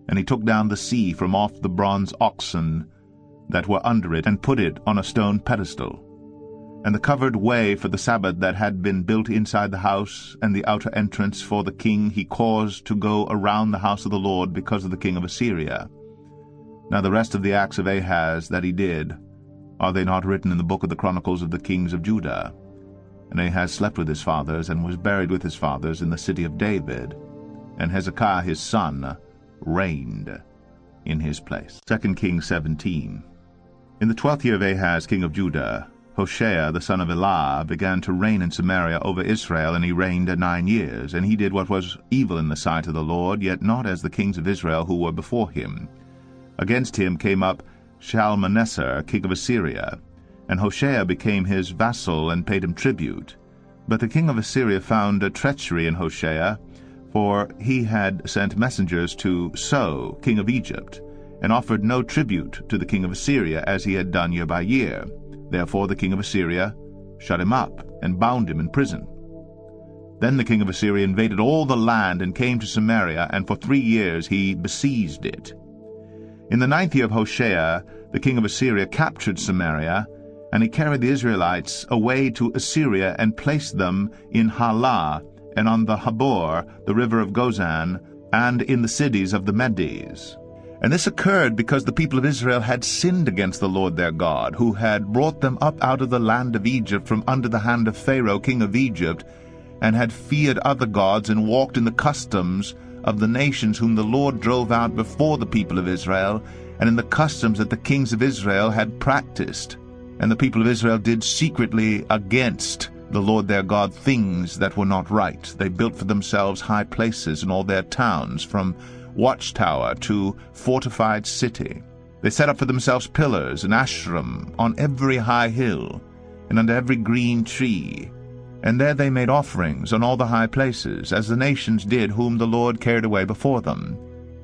and he took down the sea from off the bronze oxen that were under it, and put it on a stone pedestal. And the covered way for the Sabbath that had been built inside the house, and the outer entrance for the king, he caused to go around the house of the Lord because of the king of Assyria. Now the rest of the acts of Ahaz that he did, are they not written in the book of the Chronicles of the kings of Judah? And Ahaz slept with his fathers, and was buried with his fathers in the city of David, and Hezekiah his son reigned in his place. Second Kings seventeen. In the twelfth year of Ahaz king of Judah, Hoshea the son of Elah began to reign in Samaria over Israel, and he reigned nine years. And he did what was evil in the sight of the Lord, yet not as the kings of Israel who were before him. Against him came up Shalmaneser, king of Assyria, and Hoshea became his vassal and paid him tribute. But the king of Assyria found a treachery in Hoshea, for he had sent messengers to So, king of Egypt, and offered no tribute to the king of Assyria, as he had done year by year. Therefore the king of Assyria shut him up and bound him in prison. Then the king of Assyria invaded all the land and came to Samaria, and for three years he besieged it. In the ninth year of Hoshea, the king of Assyria captured Samaria, and he carried the Israelites away to Assyria and placed them in Halah, and on the Habor, the river of Gozan, and in the cities of the Medes. And this occurred because the people of Israel had sinned against the Lord their God, who had brought them up out of the land of Egypt from under the hand of Pharaoh, king of Egypt, and had feared other gods, and walked in the customs of the nations whom the Lord drove out before the people of Israel, and in the customs that the kings of Israel had practiced. And the people of Israel did secretly against the Lord their God things that were not right. They built for themselves high places in all their towns, from watchtower to fortified city. They set up for themselves pillars and ashram on every high hill and under every green tree. And there they made offerings on all the high places, as the nations did whom the Lord carried away before them.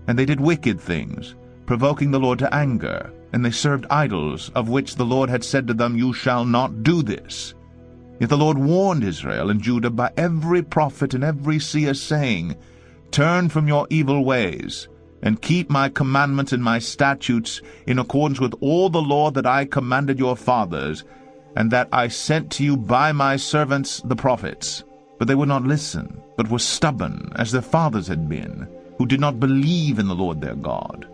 And they did wicked things, provoking the Lord to anger, and they served idols, of which the Lord had said to them, "You shall not do this." Yet the Lord warned Israel and Judah by every prophet and every seer, saying, "Turn from your evil ways, and keep my commandments and my statutes in accordance with all the law that I commanded your fathers, and that I sent to you by my servants the prophets." But they would not listen, but were stubborn, as their fathers had been, who did not believe in the Lord their God.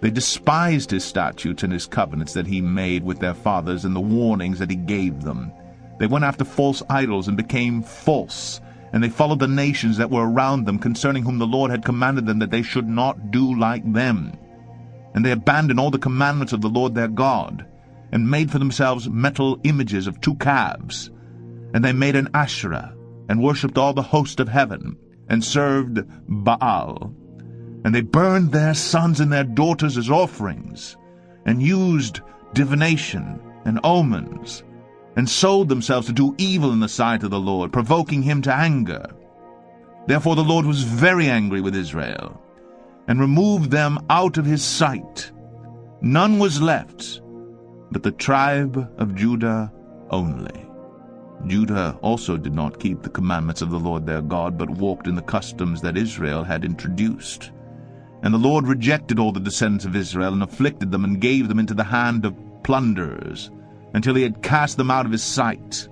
They despised his statutes and his covenants that he made with their fathers and the warnings that he gave them. They went after false idols and became false, and they followed the nations that were around them, concerning whom the Lord had commanded them that they should not do like them. And they abandoned all the commandments of the Lord their God, and made for themselves metal images of two calves. And they made an Asherah, and worshipped all the host of heaven, and served Baal. And they burned their sons and their daughters as offerings, and used divination and omens, and sold themselves to do evil in the sight of the Lord, provoking him to anger. Therefore the Lord was very angry with Israel, and removed them out of his sight. None was left but the tribe of Judah only. Judah also did not keep the commandments of the Lord their God, but walked in the customs that Israel had introduced. And the Lord rejected all the descendants of Israel, and afflicted them, and gave them into the hand of plunderers, until he had cast them out of his sight.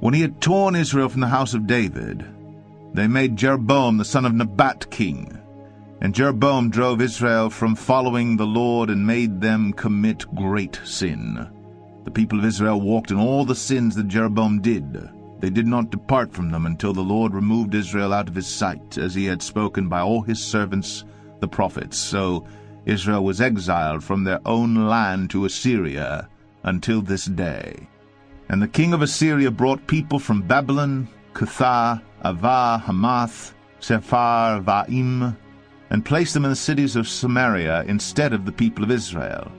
When he had torn Israel from the house of David, they made Jeroboam the son of Nabat king. And Jeroboam drove Israel from following the Lord, and made them commit great sin. The people of Israel walked in all the sins that Jeroboam did. They did not depart from them until the Lord removed Israel out of his sight, as he had spoken by all his servants the prophets. So Israel was exiled from their own land to Assyria, until this day. And the king of Assyria brought people from Babylon, Cuthah, Ava, Hamath, Sepharvaim, and placed them in the cities of Samaria instead of the people of Israel.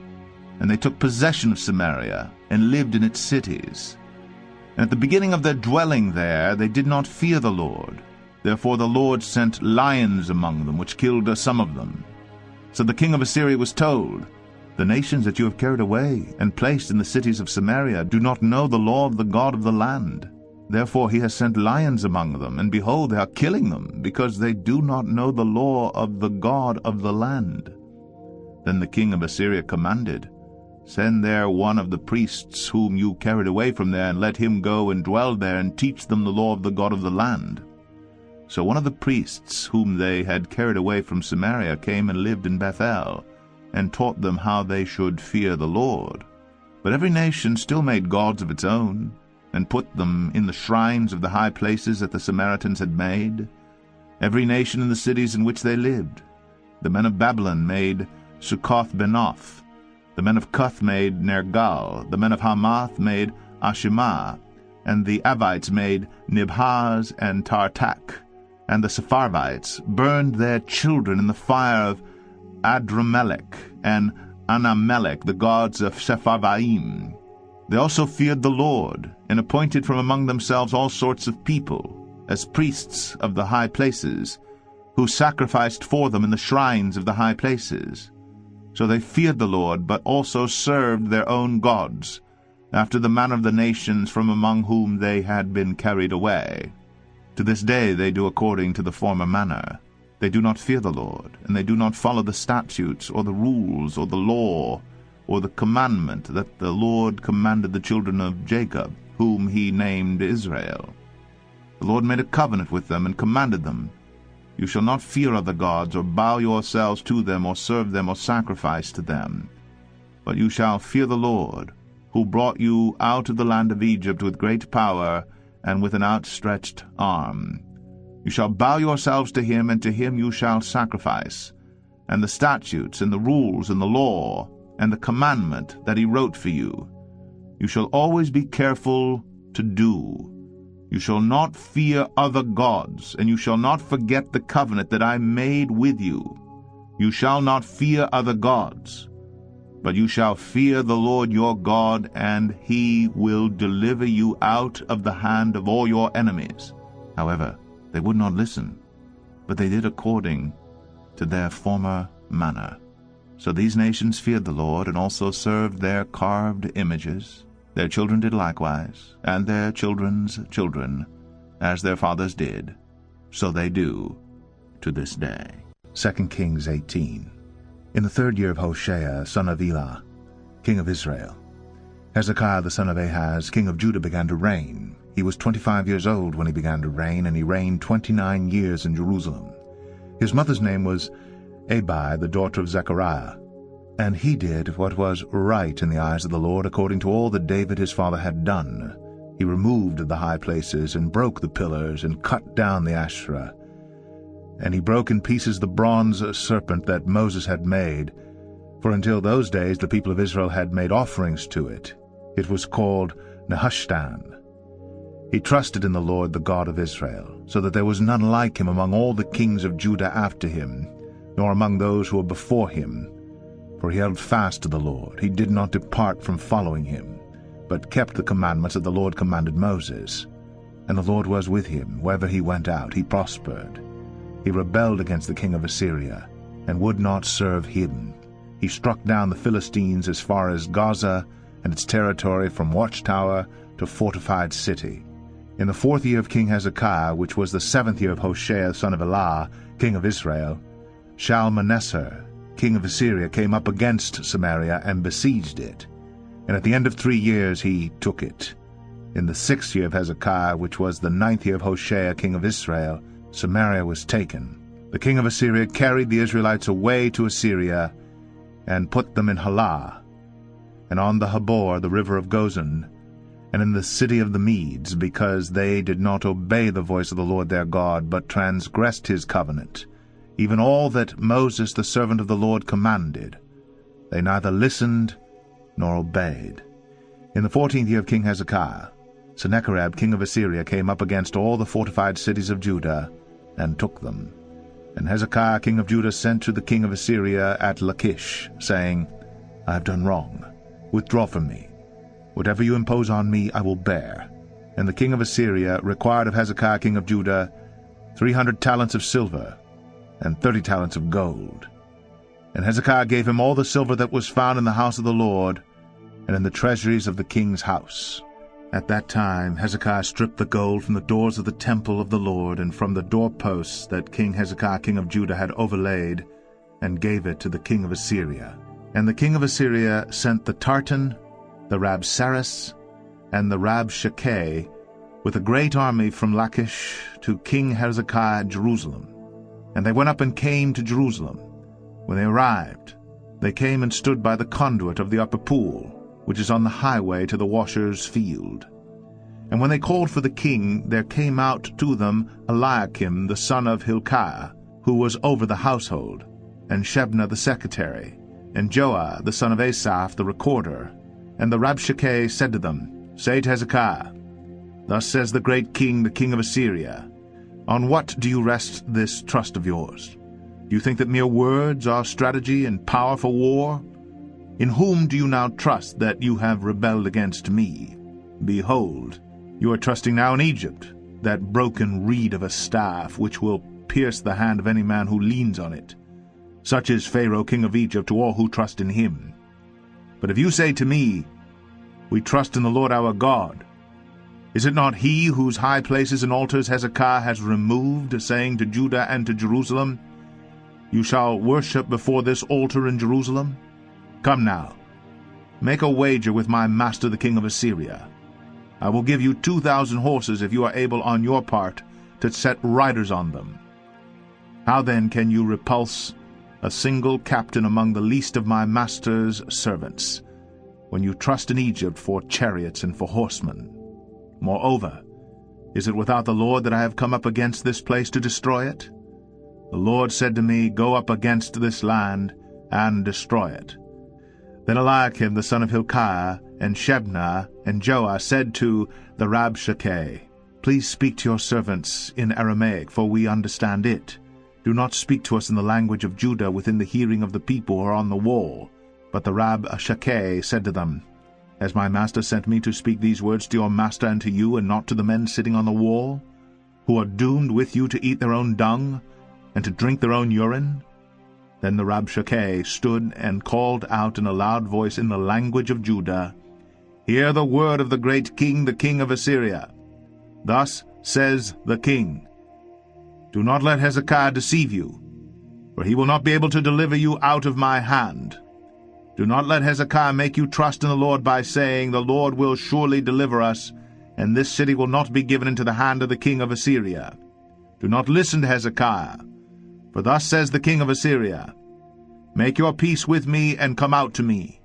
And they took possession of Samaria, and lived in its cities. And at the beginning of their dwelling there, they did not fear the Lord. Therefore the Lord sent lions among them, which killed some of them. So the king of Assyria was told, "The nations that you have carried away and placed in the cities of Samaria do not know the law of the God of the land. Therefore he has sent lions among them, and behold, they are killing them, because they do not know the law of the God of the land." Then the king of Assyria commanded, "Send there one of the priests whom you carried away from there, and let him go and dwell there, and teach them the law of the God of the land." So one of the priests whom they had carried away from Samaria came and lived in Bethel, and taught them how they should fear the Lord. But every nation still made gods of its own, and put them in the shrines of the high places that the Samaritans had made, every nation in the cities in which they lived. The men of Babylon made Succoth-Benoth, the men of Cuth made Nergal, the men of Hamath made Ashimah, and the Avites made Nibhaz and Tartak, and the Sepharvites burned their children in the fire of Adramelech and Anamelech, the gods of Sepharvaim. They also feared the Lord, and appointed from among themselves all sorts of people, as priests of the high places, who sacrificed for them in the shrines of the high places. So they feared the Lord, but also served their own gods, after the manner of the nations from among whom they had been carried away. To this day they do according to the former manner. They do not fear the Lord, and they do not follow the statutes, or the rules, or the law, or the commandment that the Lord commanded the children of Jacob, whom he named Israel. The Lord made a covenant with them, and commanded them, "You shall not fear other gods, or bow yourselves to them, or serve them, or sacrifice to them. But you shall fear the Lord, who brought you out of the land of Egypt with great power, and with an outstretched arm. You shall bow yourselves to him, and to him you shall sacrifice. And the statutes, and the rules, and the law, and the commandment that he wrote for you, you shall always be careful to do. You shall not fear other gods, and you shall not forget the covenant that I made with you. You shall not fear other gods, but you shall fear the Lord your God, and he will deliver you out of the hand of all your enemies." However, they would not listen, but they did according to their former manner. So these nations feared the Lord, and also served their carved images. Their children did likewise, and their children's children, as their fathers did. So they do to this day. Second Kings eighteen. In the third year of Hoshea, son of Elah, king of Israel, Hezekiah the son of Ahaz, king of Judah, began to reign. He was twenty-five years old when he began to reign, and he reigned twenty-nine years in Jerusalem. His mother's name was Abi, the daughter of Zechariah. And he did what was right in the eyes of the Lord, according to all that David his father had done. He removed the high places, and broke the pillars, and cut down the Asherah. And he broke in pieces the bronze serpent that Moses had made, for until those days the people of Israel had made offerings to it. It was called Nehushtan. He trusted in the Lord, the God of Israel, so that there was none like him among all the kings of Judah after him, nor among those who were before him. For he held fast to the Lord. He did not depart from following him, but kept the commandments that the Lord commanded Moses. And the Lord was with him. Wherever he went out, he prospered. He rebelled against the king of Assyria, and would not serve him. He struck down the Philistines as far as Gaza, and its territory from watchtower to fortified city. In the fourth year of King Hezekiah, which was the seventh year of Hoshea, son of Elah, king of Israel, Shalmaneser, king of Assyria, came up against Samaria and besieged it. And at the end of three years he took it. In the sixth year of Hezekiah, which was the ninth year of Hoshea, king of Israel, Samaria was taken. The king of Assyria carried the Israelites away to Assyria and put them in Halah, and on the Habor, the river of Gozan, and in the city of the Medes, because they did not obey the voice of the Lord their God, but transgressed his covenant, even all that Moses the servant of the Lord commanded. They neither listened nor obeyed. In the fourteenth year of King Hezekiah, Sennacherib king of Assyria came up against all the fortified cities of Judah, and took them. And Hezekiah king of Judah sent to the king of Assyria at Lachish, saying, I have done wrong. Withdraw from me. Whatever you impose on me I will bear. And the king of Assyria required of Hezekiah king of Judah three hundred talents of silver, and thirty talents of gold. And Hezekiah gave him all the silver that was found in the house of the Lord, and in the treasuries of the king's house. At that time Hezekiah stripped the gold from the doors of the temple of the Lord, and from the doorposts that King Hezekiah king of Judah had overlaid, and gave it to the king of Assyria. And the king of Assyria sent the tartan, the rabsaris, and the rabshakeh, with a great army from Lachish to King Hezekiah at Jerusalem. And they went up and came to Jerusalem. When they arrived, they came and stood by the conduit of the upper pool, which is on the highway to the washer's field. And when they called for the king, there came out to them Eliakim the son of Hilkiah, who was over the household, and Shebna the secretary, and Joah the son of Asaph the recorder. And the Rabshakeh said to them, Say to Hezekiah, Thus says the great king, the king of Assyria, On what do you rest this trust of yours? Do you think that mere words are strategy and power for war? In whom do you now trust that you have rebelled against me? Behold, you are trusting now in Egypt, that broken reed of a staff, which will pierce the hand of any man who leans on it. Such is Pharaoh king of Egypt to all who trust in him. But if you say to me, We trust in the Lord our God, is it not he whose high places and altars Hezekiah has removed, saying to Judah and to Jerusalem, You shall worship before this altar in Jerusalem? Come now, make a wager with my master the king of Assyria. I will give you two thousand horses if you are able on your part to set riders on them. How then can you repulse a single captain among the least of my master's servants, when you trust in Egypt for chariots and for horsemen? Moreover, is it without the Lord that I have come up against this place to destroy it? The Lord said to me, Go up against this land and destroy it. Then Eliakim the son of Hilkiah, and Shebna, and Joah said to the Rabshakeh, Please speak to your servants in Aramaic, for we understand it. Do not speak to us in the language of Judah within the hearing of the people or on the wall. But the Rabshakeh said to them, Has my master sent me to speak these words to your master and to you, and not to the men sitting on the wall, who are doomed with you to eat their own dung, and to drink their own urine? Then the Rabshakeh stood and called out in a loud voice in the language of Judah, "Hear the word of the great king, the king of Assyria. Thus says the king, do not let Hezekiah deceive you, for he will not be able to deliver you out of my hand. Do not let Hezekiah make you trust in the Lord by saying, the Lord will surely deliver us, and this city will not be given into the hand of the king of Assyria. Do not listen to Hezekiah, for thus says the king of Assyria, make your peace with me and come out to me.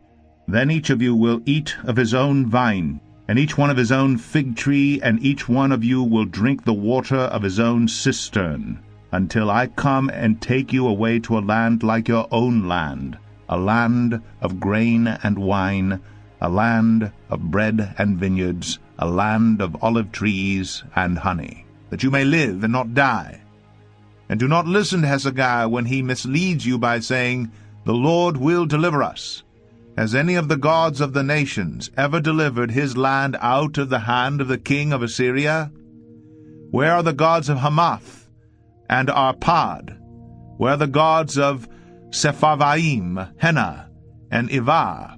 Then each of you will eat of his own vine, and each one of his own fig tree, and each one of you will drink the water of his own cistern, until I come and take you away to a land like your own land, a land of grain and wine, a land of bread and vineyards, a land of olive trees and honey, that you may live and not die. And do not listen to Hezekiah when he misleads you by saying, the Lord will deliver us. Has any of the gods of the nations ever delivered his land out of the hand of the king of Assyria? Where are the gods of Hamath and Arpad? Where are the gods of Sepharvaim, Hena, and Ivar?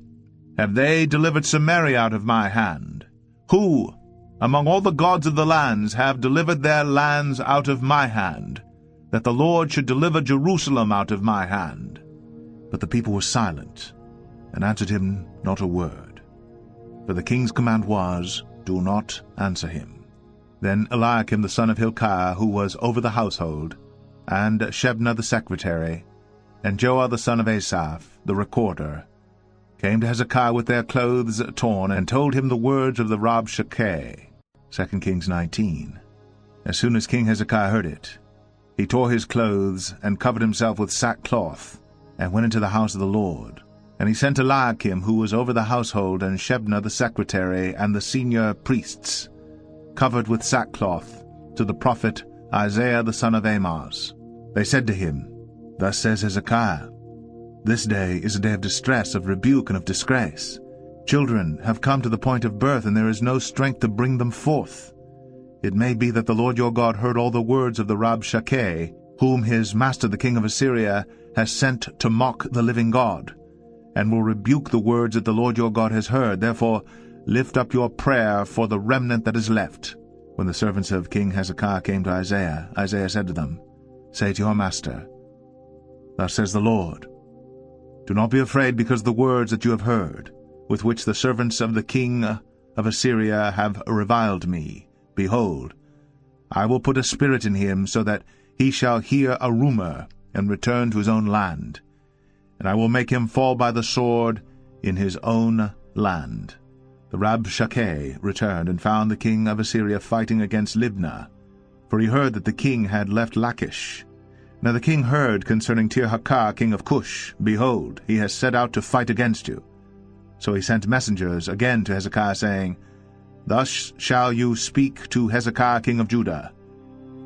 Have they delivered Samaria out of my hand? Who, among all the gods of the lands, have delivered their lands out of my hand, that the Lord should deliver Jerusalem out of my hand? But the people were silent, and answered him not a word. For the king's command was, do not answer him. Then Eliakim the son of Hilkiah, who was over the household, and Shebna the secretary, and Joah the son of Asaph, the recorder, came to Hezekiah with their clothes torn, and told him the words of the Rabshakeh. Second Kings nineteen. As soon as King Hezekiah heard it, he tore his clothes, and covered himself with sackcloth, and went into the house of the Lord. And he sent Eliakim, who was over the household, and Shebna the secretary, and the senior priests, covered with sackcloth, to the prophet Isaiah the son of Amoz. They said to him, thus says Hezekiah, this day is a day of distress, of rebuke, and of disgrace. Children have come to the point of birth, and there is no strength to bring them forth. It may be that the Lord your God heard all the words of the Rabshakeh, whom his master the king of Assyria has sent to mock the living God, and will rebuke the words that the Lord your God has heard. Therefore lift up your prayer for the remnant that is left. When the servants of King Hezekiah came to Isaiah, Isaiah said to them, say to your master, thus says the Lord, do not be afraid because the words that you have heard, with which the servants of the king of Assyria have reviled me. Behold, I will put a spirit in him, so that he shall hear a rumor, and return to his own land. And I will make him fall by the sword in his own land. The Rabshakeh returned, and found the king of Assyria fighting against Libnah, for he heard that the king had left Lachish. Now the king heard concerning Tirhakah king of Cush, behold, he has set out to fight against you. So he sent messengers again to Hezekiah, saying, thus shall you speak to Hezekiah king of Judah.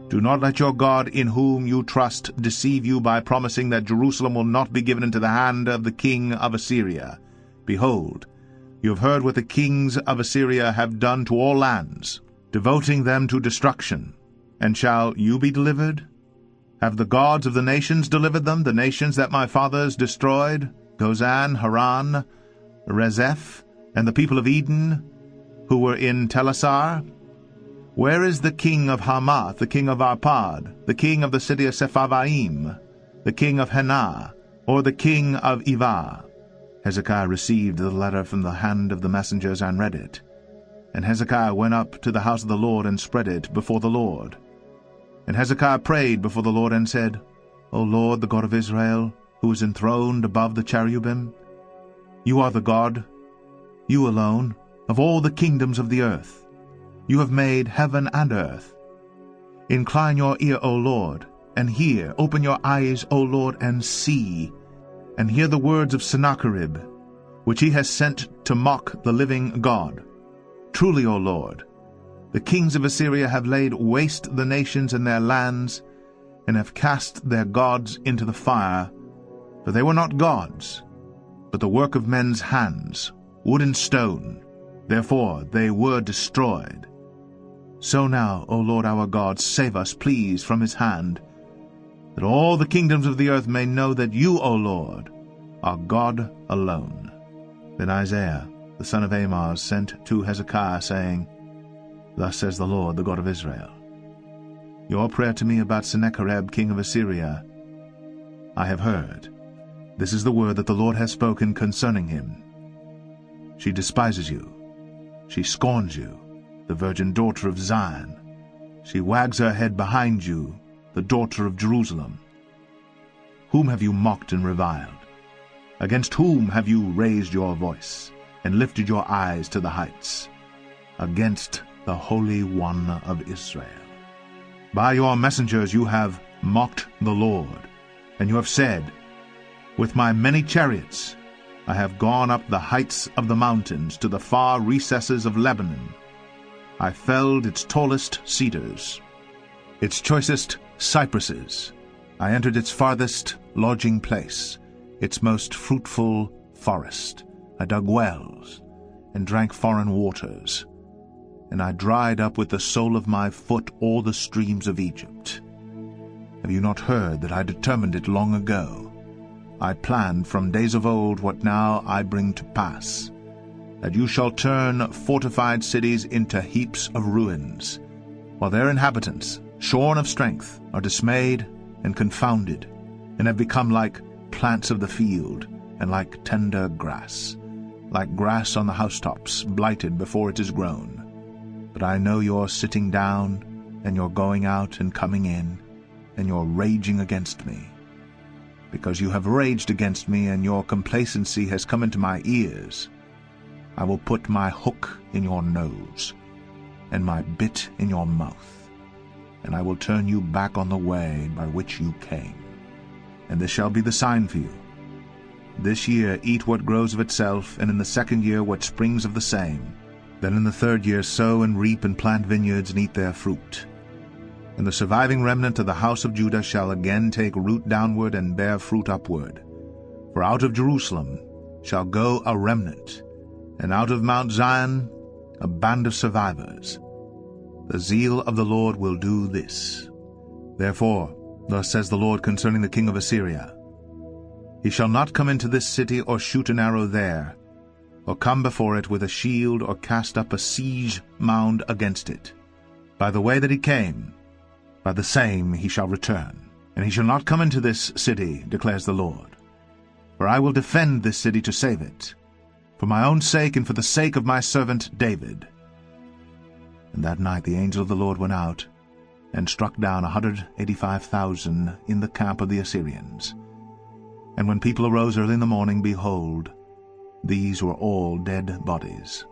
Do not let your God in whom you trust deceive you by promising that Jerusalem will not be given into the hand of the king of Assyria. Behold, you have heard what the kings of Assyria have done to all lands, devoting them to destruction. And shall you be delivered? Have the gods of the nations delivered them, the nations that my fathers destroyed, Gozan, Haran, Rezeph, and the people of Eden, who were in Telassar? Where is the king of Hamath, the king of Arpad, the king of the city of Sepharvaim, the king of Hena, or the king of Ivar? Hezekiah received the letter from the hand of the messengers and read it. And Hezekiah went up to the house of the Lord and spread it before the Lord. And Hezekiah prayed before the Lord and said, O Lord, the God of Israel, who is enthroned above the cherubim, you are the God, you alone, of all the kingdoms of the earth. You have made heaven and earth. Incline your ear, O Lord, and hear. Open your eyes, O Lord, and see, and hear the words of Sennacherib, which he has sent to mock the living God. Truly, O Lord, the kings of Assyria have laid waste the nations and their lands, and have cast their gods into the fire, for they were not gods, but the work of men's hands, wood and stone. Therefore they were destroyed. So now, O Lord our God, save us, please, from his hand, that all the kingdoms of the earth may know that you, O Lord, are God alone." Then Isaiah, the son of Amoz, sent to Hezekiah, saying, "Thus says the Lord, the God of Israel, your prayer to me about Sennacherib, king of Assyria, I have heard. This is the word that the Lord has spoken concerning him. She despises you. She scorns you, the virgin daughter of Zion. She wags her head behind you, the daughter of Jerusalem. Whom have you mocked and reviled? Against whom have you raised your voice and lifted your eyes to the heights? Against the Holy One of Israel. By your messengers you have mocked the Lord, and you have said, 'With my many chariots I have gone up the heights of the mountains to the far recesses of Lebanon. I felled its tallest cedars, its choicest cypresses. I entered its farthest lodging place, its most fruitful forest. I dug wells and drank foreign waters, and I dried up with the sole of my foot all the streams of Egypt. Have you not heard that I determined it long ago? I planned from days of old what now I bring to pass, that you shall turn fortified cities into heaps of ruins, while their inhabitants, shorn of strength, are dismayed and confounded, and have become like plants of the field, and like tender grass, like grass on the housetops, blighted before it is grown. But I know your sitting down, and your going out and coming in, and your raging against me. Because you have raged against me, and your complacency has come into my ears, I will put my hook in your nose, and my bit in your mouth, and I will turn you back on the way by which you came. And this shall be the sign for you. This year eat what grows of itself, and in the second year what springs of the same. Then in the third year sow and reap and plant vineyards and eat their fruit. And the surviving remnant of the house of Judah shall again take root downward and bear fruit upward. For out of Jerusalem shall go a remnant, and out of Mount Zion a band of survivors. The zeal of the Lord will do this. Therefore, thus says the Lord concerning the king of Assyria, he shall not come into this city or shoot an arrow there, or come before it with a shield or cast up a siege mound against it. By the way that he came, by the same he shall return, and he shall not come into this city, declares the Lord. For I will defend this city to save it, for my own sake and for the sake of my servant David. And that night the angel of the Lord went out, and struck down one hundred eighty-five thousand in the camp of the Assyrians. And when people arose early in the morning, behold, these were all dead bodies.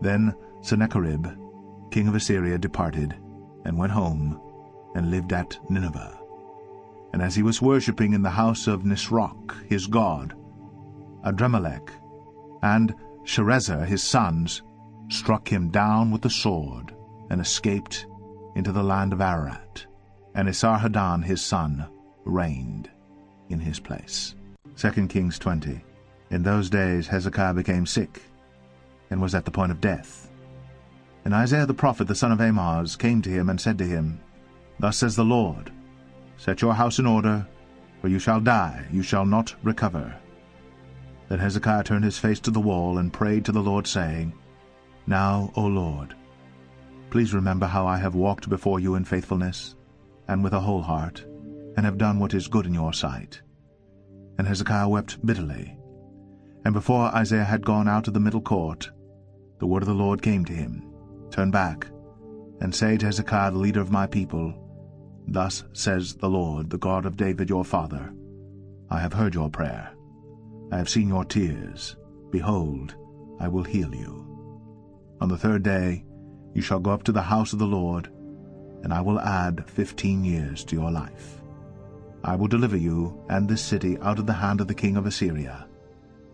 Then Sennacherib, king of Assyria, departed, and went home, and lived at Nineveh. And as he was worshipping in the house of Nisroch, his god, Adrammelech and Sharezer, his sons, struck him down with the sword, and escaped into the land of Ararat. And Esarhaddon, his son, reigned in his place. Second Kings twenty. In those days Hezekiah became sick, and was at the point of death. And Isaiah the prophet, the son of Amoz, came to him and said to him, Thus says the Lord, set your house in order, for you shall die, you shall not recover. Then Hezekiah turned his face to the wall and prayed to the Lord, saying, Now, O Lord, please remember how I have walked before you in faithfulness, and with a whole heart, and have done what is good in your sight. And Hezekiah wept bitterly. And before Isaiah had gone out of the middle court, the word of the Lord came to him, Turn back, and say to Hezekiah the leader of my people, Thus says the Lord, the God of David your father, I have heard your prayer. I have seen your tears. Behold, I will heal you. On the third day you shall go up to the house of the Lord, and I will add fifteen years to your life. I will deliver you and this city out of the hand of the king of Assyria,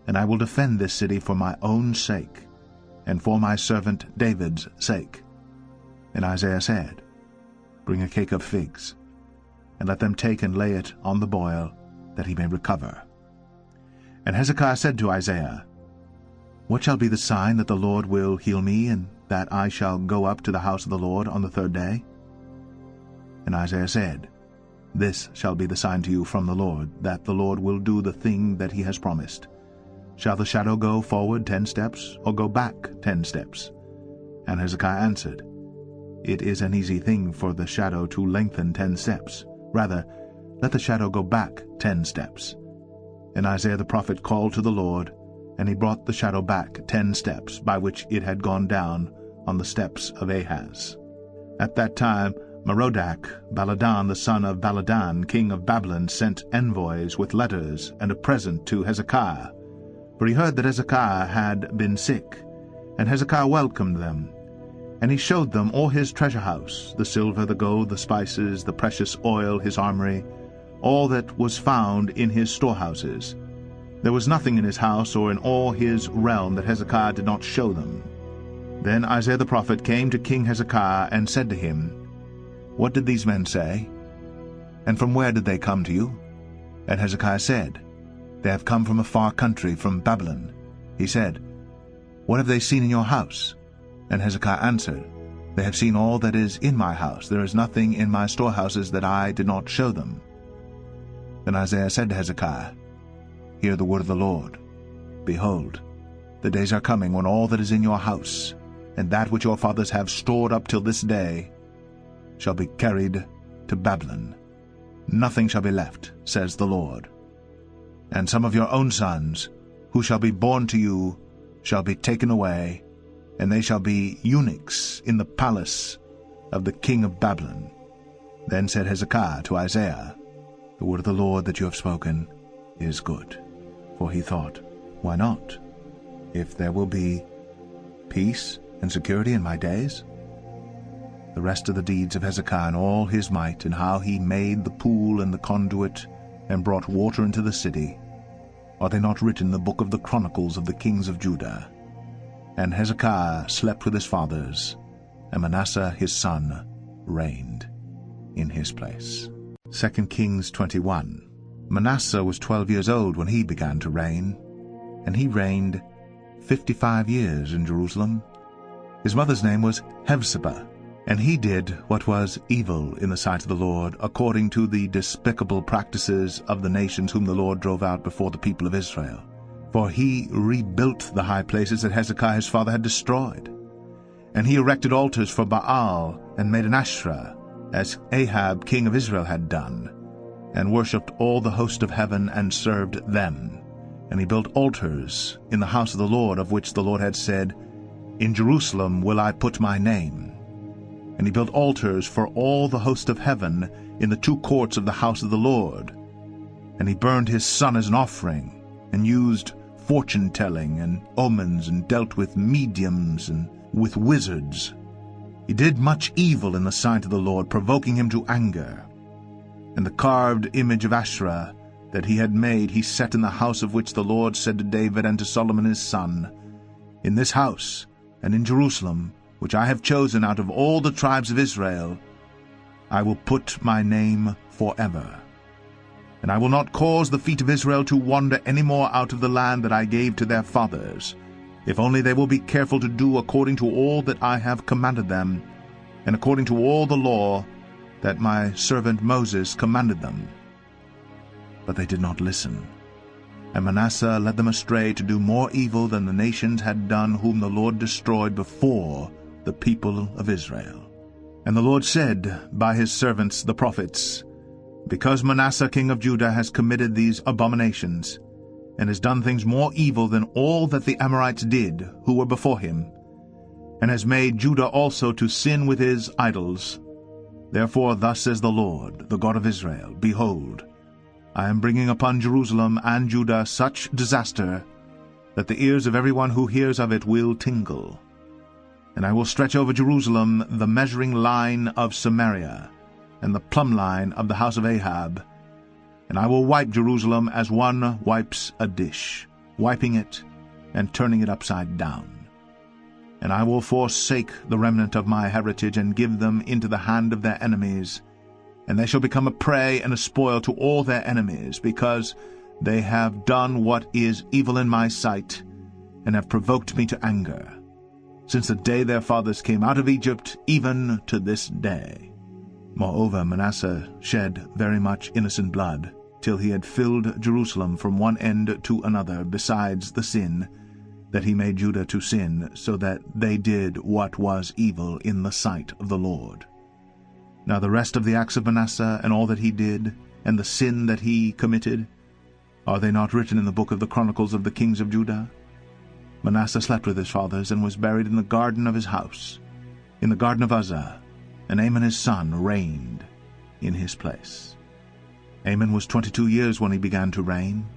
and I will defend this city for my own sake, and for my servant David's sake. And Isaiah said, Bring a cake of figs, and let them take and lay it on the boil, that he may recover. And Hezekiah said to Isaiah, What shall be the sign that the Lord will heal me, and that I shall go up to the house of the Lord on the third day? And Isaiah said, This shall be the sign to you from the Lord, that the Lord will do the thing that he has promised. Shall the shadow go forward ten steps, or go back ten steps? And Hezekiah answered, It is an easy thing for the shadow to lengthen ten steps. Rather, let the shadow go back ten steps. And Isaiah the prophet called to the Lord, and he brought the shadow back ten steps, by which it had gone down on the steps of Ahaz. At that time Merodach, Baladan the son of Baladan, king of Babylon, sent envoys with letters and a present to Hezekiah. For he heard that Hezekiah had been sick, and Hezekiah welcomed them. And he showed them all his treasure house, the silver, the gold, the spices, the precious oil, his armory, all that was found in his storehouses. There was nothing in his house or in all his realm that Hezekiah did not show them. Then Isaiah the prophet came to King Hezekiah and said to him, What did these men say? And from where did they come to you? And Hezekiah said, They have come from a far country, from Babylon. He said, What have they seen in your house? And Hezekiah answered, They have seen all that is in my house. There is nothing in my storehouses that I did not show them. Then Isaiah said to Hezekiah, Hear the word of the Lord. Behold, the days are coming when all that is in your house, and that which your fathers have stored up till this day, shall be carried to Babylon. Nothing shall be left, says the Lord. And some of your own sons, who shall be born to you, shall be taken away, and they shall be eunuchs in the palace of the king of Babylon. Then said Hezekiah to Isaiah, The word of the Lord that you have spoken is good. For he thought, Why not? If there will be peace and security in my days. The rest of the deeds of Hezekiah and all his might, and how he made the pool and the conduit, and brought water into the city, are they not written in the book of the Chronicles of the kings of Judah? And Hezekiah slept with his fathers, and Manasseh his son reigned in his place. Second Kings twenty-one. Manasseh was twelve years old when he began to reign, and he reigned fifty-five years in Jerusalem. His mother's name was Hephzibah, and he did what was evil in the sight of the Lord, according to the despicable practices of the nations whom the Lord drove out before the people of Israel. For he rebuilt the high places that Hezekiah his father had destroyed. And he erected altars for Baal, and made an Asherah, as Ahab king of Israel had done, and worshipped all the host of heaven, and served them. And he built altars in the house of the Lord, of which the Lord had said, In Jerusalem will I put my name. And he built altars for all the host of heaven in the two courts of the house of the Lord. And he burned his son as an offering, and used fortune-telling and omens, and dealt with mediums and with wizards. He did much evil in the sight of the Lord, provoking him to anger. And the carved image of Asherah that he had made he set in the house, of which the Lord said to David and to Solomon his son, In this house and in Jerusalem, which I have chosen out of all the tribes of Israel, I will put my name forever. And I will not cause the feet of Israel to wander any more out of the land that I gave to their fathers, if only they will be careful to do according to all that I have commanded them, and according to all the law that my servant Moses commanded them. But they did not listen. And Manasseh led them astray to do more evil than the nations had done, whom the Lord destroyed before the people of Israel. And the Lord said by his servants the prophets, Because Manasseh king of Judah has committed these abominations, and has done things more evil than all that the Amorites did, who were before him, and has made Judah also to sin with his idols, therefore thus says the Lord, the God of Israel, Behold, I am bringing upon Jerusalem and Judah such disaster, that the ears of everyone who hears of it will tingle. And I will stretch over Jerusalem the measuring line of Samaria, and the plumb line of the house of Ahab, and I will wipe Jerusalem as one wipes a dish, wiping it and turning it upside down. And I will forsake the remnant of my heritage, and give them into the hand of their enemies, and they shall become a prey and a spoil to all their enemies, because they have done what is evil in my sight, and have provoked me to anger, since the day their fathers came out of Egypt, even to this day. Moreover, Manasseh shed very much innocent blood, till he had filled Jerusalem from one end to another, besides the sin that he made Judah to sin, so that they did what was evil in the sight of the Lord. Now the rest of the acts of Manasseh, and all that he did, and the sin that he committed, are they not written in the book of the Chronicles of the Kings of Judah? Manasseh slept with his fathers, and was buried in the garden of his house, in the garden of Uzzah, and Amon his son reigned in his place. Amon was twenty-two years when he began to reign,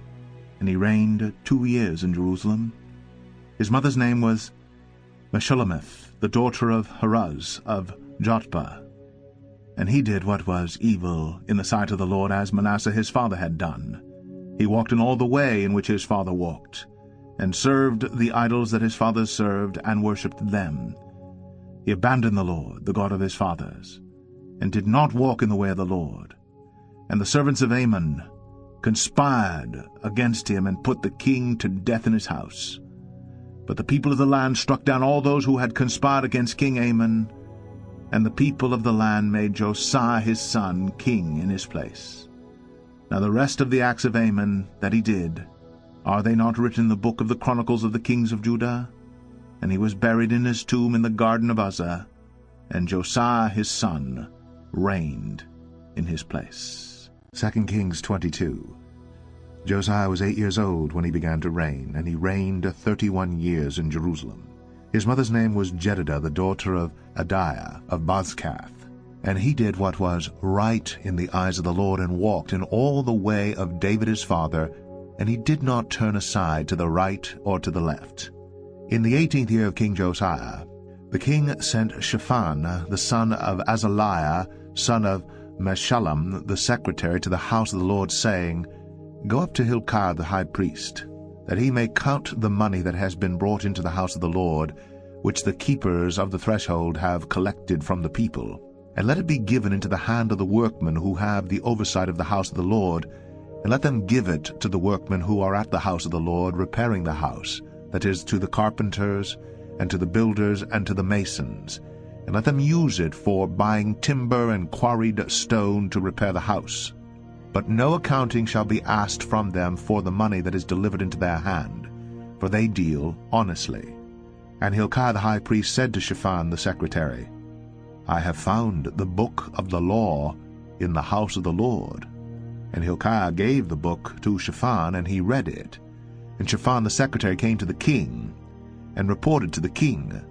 and he reigned two years in Jerusalem. His mother's name was Meshulamith, the daughter of Haruz of Jotbah. And he did what was evil in the sight of the Lord, as Manasseh his father had done. He walked in all the way in which his father walked, and served the idols that his fathers served, and worshipped them. He abandoned the Lord, the God of his fathers, and did not walk in the way of the Lord. And the servants of Amon conspired against him, and put the king to death in his house. But the people of the land struck down all those who had conspired against King Amon, and the people of the land made Josiah his son king in his place. Now the rest of the acts of Amon that he did, are they not written in the book of the Chronicles of the Kings of Judah? And he was buried in his tomb in the garden of Uzzah, and Josiah his son reigned in his place. Second Kings twenty-two. Josiah was eight years old when he began to reign, and he reigned thirty-one years in Jerusalem. His mother's name was Jedidah, the daughter of Adiah of Bozkath. And he did what was right in the eyes of the Lord, and walked in all the way of David his father, and he did not turn aside to the right or to the left. In the eighteenth year of King Josiah, the king sent Shaphan, the son of Azaliah, son of Meshullam, the secretary, to the house of the Lord, saying, Go up to Hilkiah the high priest, that he may count the money that has been brought into the house of the Lord, which the keepers of the threshold have collected from the people, and let it be given into the hand of the workmen who have the oversight of the house of the Lord, and let them give it to the workmen who are at the house of the Lord, repairing the house, that is, to the carpenters, and to the builders, and to the masons, and let them use it for buying timber and quarried stone to repair the house. But no accounting shall be asked from them for the money that is delivered into their hand, for they deal honestly. And Hilkiah the high priest said to Shaphan the secretary, I have found the book of the law in the house of the Lord. And Hilkiah gave the book to Shaphan, and he read it. And Shaphan the secretary came to the king, and reported to the king,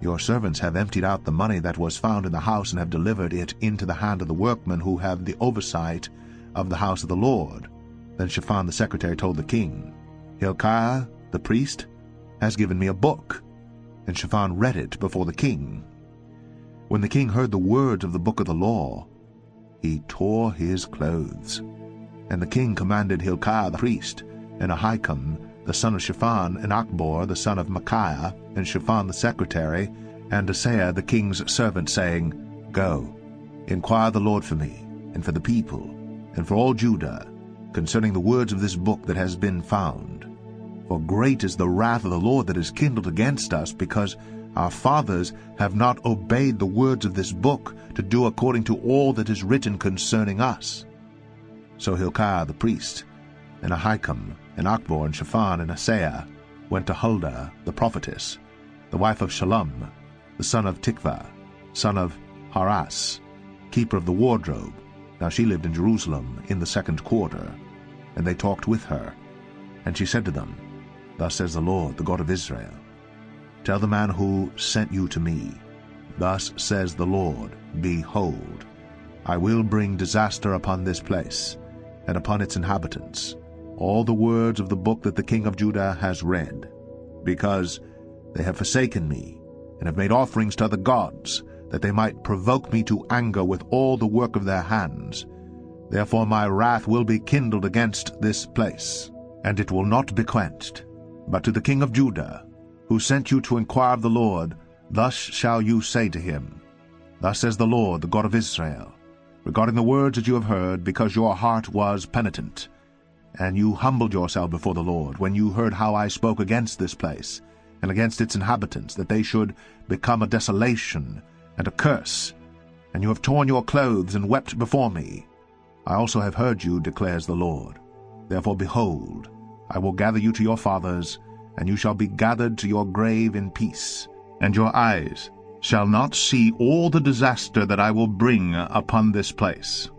Your servants have emptied out the money that was found in the house, and have delivered it into the hand of the workmen who have the oversight of the house of the Lord. Then Shaphan the secretary told the king, Hilkiah the priest has given me a book. And Shaphan read it before the king. When the king heard the words of the book of the law, he tore his clothes. And the king commanded Hilkiah the priest, and Ahikam the son of Shaphan, and Achbor the son of Micaiah, and Shaphan the secretary, and Asaiah the king's servant, saying, Go, inquire the Lord for me, and for the people, and for all Judah, concerning the words of this book that has been found. For great is the wrath of the Lord that is kindled against us, because our fathers have not obeyed the words of this book, to do according to all that is written concerning us. So Hilkiah the priest, and Ahikam, and Achbor, and Shaphan, and Asaiah went to Huldah the prophetess, the wife of Shallum, the son of Tikvah, son of Haras, keeper of the wardrobe. Now she lived in Jerusalem in the second quarter, and they talked with her. And she said to them, Thus says the Lord, the God of Israel, Tell the man who sent you to me, Thus says the Lord, Behold, I will bring disaster upon this place, and upon its inhabitants, all the words of the book that the king of Judah has read, because they have forsaken me, and have made offerings to other gods, that they might provoke me to anger with all the work of their hands. Therefore my wrath will be kindled against this place, and it will not be quenched. But to the king of Judah, who sent you to inquire of the Lord, thus shall you say to him, Thus says the Lord, the God of Israel, regarding the words that you have heard, because your heart was penitent, and you humbled yourself before the Lord, when you heard how I spoke against this place, and against its inhabitants, that they should become a desolation, and a curse, and you have torn your clothes and wept before me. I also have heard you, declares the Lord. Therefore, behold, I will gather you to your fathers, and you shall be gathered to your grave in peace, and your eyes shall not see all the disaster that I will bring upon this place.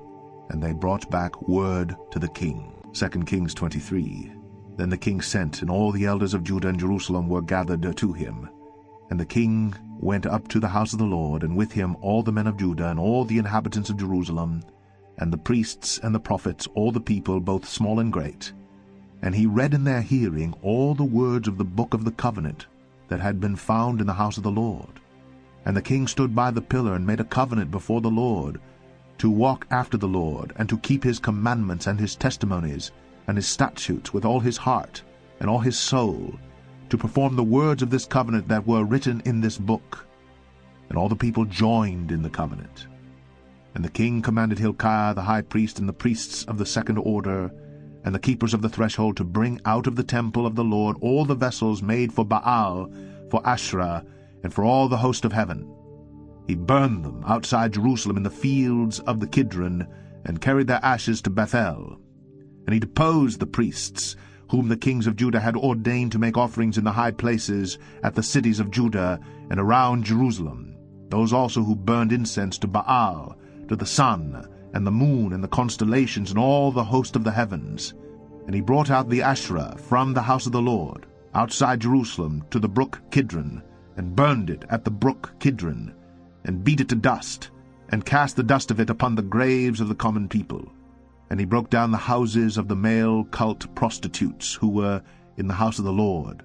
And they brought back word to the king. Second Kings twenty-three. Then the king sent, and all the elders of Judah and Jerusalem were gathered to him. And the king went up to the house of the Lord, and with him all the men of Judah and all the inhabitants of Jerusalem, and the priests and the prophets, all the people, both small and great. And he read in their hearing all the words of the book of the covenant that had been found in the house of the Lord. And the king stood by the pillar and made a covenant before the Lord, to walk after the Lord, and to keep his commandments and his testimonies and his statutes with all his heart and all his soul, to perform the words of this covenant that were written in this book. And all the people joined in the covenant. And the king commanded Hilkiah the high priest and the priests of the second order and the keepers of the threshold to bring out of the temple of the Lord all the vessels made for Baal, for Asherah, and for all the host of heaven. He burned them outside Jerusalem in the fields of the Kidron, and carried their ashes to Bethel. And he deposed the priests, whom the kings of Judah had ordained to make offerings in the high places at the cities of Judah and around Jerusalem, those also who burned incense to Baal, to the sun, and the moon, and the constellations, and all the host of the heavens. And he brought out the Asherah from the house of the Lord, outside Jerusalem, to the brook Kidron, and burned it at the brook Kidron, and beat it to dust, and cast the dust of it upon the graves of the common people. And he broke down the houses of the male cult prostitutes who were in the house of the Lord,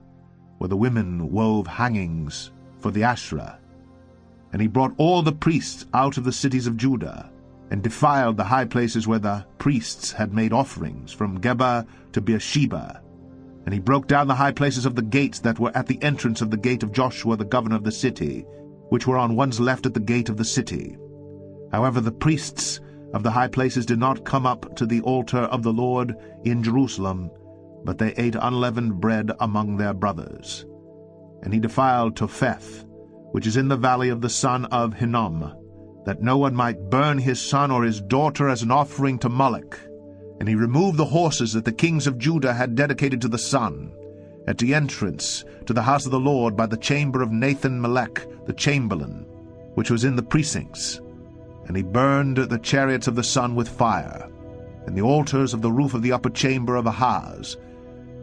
where the women wove hangings for the Asherah. And he brought all the priests out of the cities of Judah, and defiled the high places where the priests had made offerings, from Geba to Beersheba. And he broke down the high places of the gates that were at the entrance of the gate of Joshua the governor of the city, which were on one's left at the gate of the city. However, the priests of the high places did not come up to the altar of the Lord in Jerusalem, but they ate unleavened bread among their brothers. And he defiled Topheth, which is in the valley of the son of Hinnom, that no one might burn his son or his daughter as an offering to Moloch. And he removed the horses that the kings of Judah had dedicated to the sun, at the entrance to the house of the Lord by the chamber of Nathan-Melech, the chamberlain, which was in the precincts. And he burned the chariots of the sun with fire, and the altars of the roof of the upper chamber of Ahaz,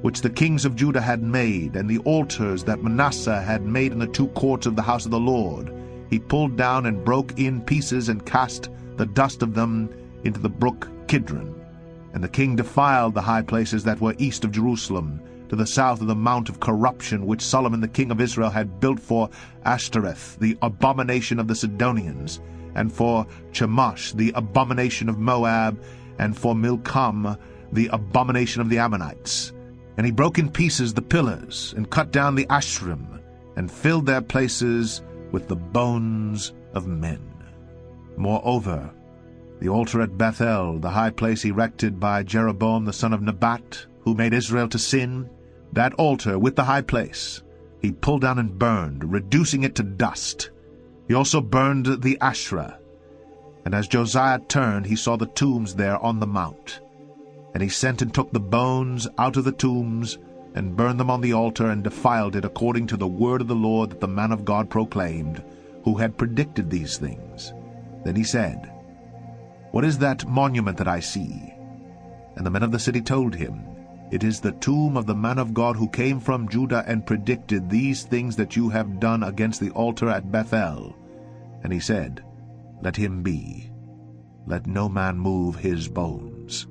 which the kings of Judah had made, and the altars that Manasseh had made in the two courts of the house of the Lord, he pulled down and broke in pieces and cast the dust of them into the brook Kidron. And the king defiled the high places that were east of Jerusalem, to the south of the mount of corruption, which Solomon the king of Israel had built for Ashtoreth, the abomination of the Sidonians, and for Chemosh, the abomination of Moab, and for Milcom, the abomination of the Ammonites. And he broke in pieces the pillars, and cut down the ashrim, and filled their places with the bones of men. Moreover, the altar at Bethel, the high place erected by Jeroboam the son of Nabat, who made Israel to sin, that altar with the high place he pulled down and burned, reducing it to dust. He also burned the Asherah. And as Josiah turned, he saw the tombs there on the mount. And he sent and took the bones out of the tombs, and burned them on the altar, and defiled it according to the word of the Lord that the man of God proclaimed, who had predicted these things. Then he said, "What is that monument that I see?" And the men of the city told him, "It is the tomb of the man of God who came from Judah and predicted these things that you have done against the altar at Bethel." And he said, "Let him be. Let no man move his bones."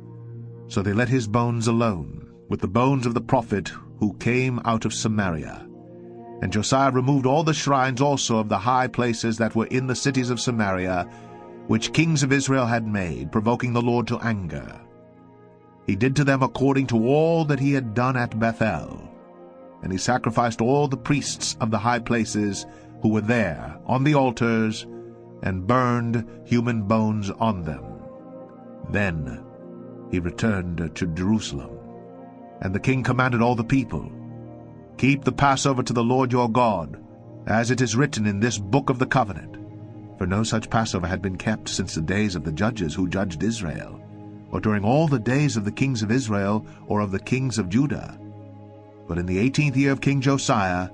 So they let his bones alone, with the bones of the prophet who came out of Samaria. And Josiah removed all the shrines also of the high places that were in the cities of Samaria, which kings of Israel had made, provoking the Lord to anger. He did to them according to all that he had done at Bethel. And he sacrificed all the priests of the high places who were there on the altars, and burned human bones on them. Then he returned to Jerusalem. And the king commanded all the people, "Keep the Passover to the Lord your God, as it is written in this book of the covenant. for no such Passover had been kept since the days of the judges who judged Israel, or during all the days of the kings of Israel or of the kings of Judah. But in the eighteenth year of King Josiah,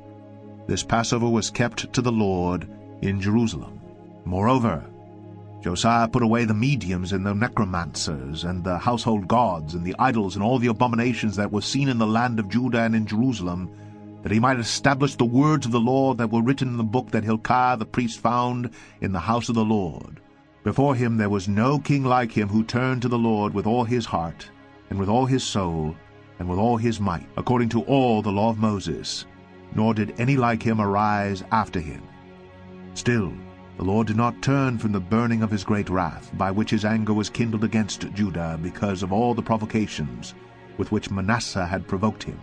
this Passover was kept to the Lord in Jerusalem. Moreover, Josiah put away the mediums and the necromancers and the household gods and the idols and all the abominations that were seen in the land of Judah and in Jerusalem, that he might establish the words of the law that were written in the book that Hilkiah the priest found in the house of the Lord. Before him there was no king like him who turned to the Lord with all his heart, and with all his soul, and with all his might, according to all the law of Moses, nor did any like him arise after him. Still, the Lord did not turn from the burning of his great wrath, by which his anger was kindled against Judah, because of all the provocations with which Manasseh had provoked him.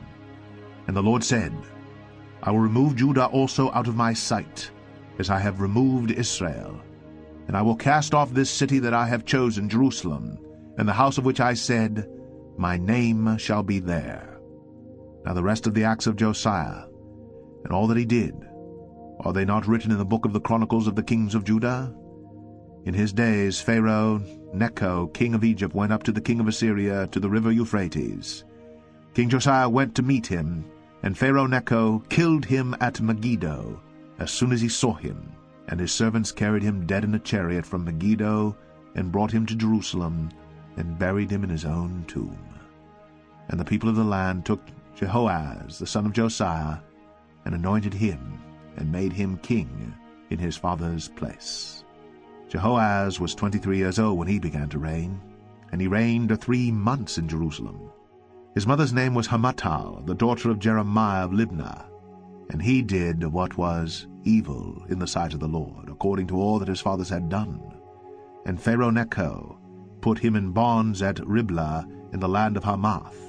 And the Lord said, I will remove Judah also out of my sight, as I have removed Israel. And I will cast off this city that I have chosen, Jerusalem, and the house of which I said, My name shall be there. Now the rest of the acts of Josiah, and all that he did, are they not written in the book of the Chronicles of the kings of Judah? In his days Pharaoh Necho, king of Egypt, went up to the king of Assyria to the river Euphrates. King Josiah went to meet him, and Pharaoh Necho killed him at Megiddo as soon as he saw him. And his servants carried him dead in a chariot from Megiddo, and brought him to Jerusalem, and buried him in his own tomb. And the people of the land took Jehoaz, the son of Josiah, and anointed him, and made him king in his father's place. Jehoaz was twenty-three years old when he began to reign, and he reigned three months in Jerusalem. His mother's name was Hamutal, the daughter of Jeremiah of Libnah. And he did what was evil in the sight of the Lord, according to all that his fathers had done. And Pharaoh Necho put him in bonds at Riblah in the land of Hamath,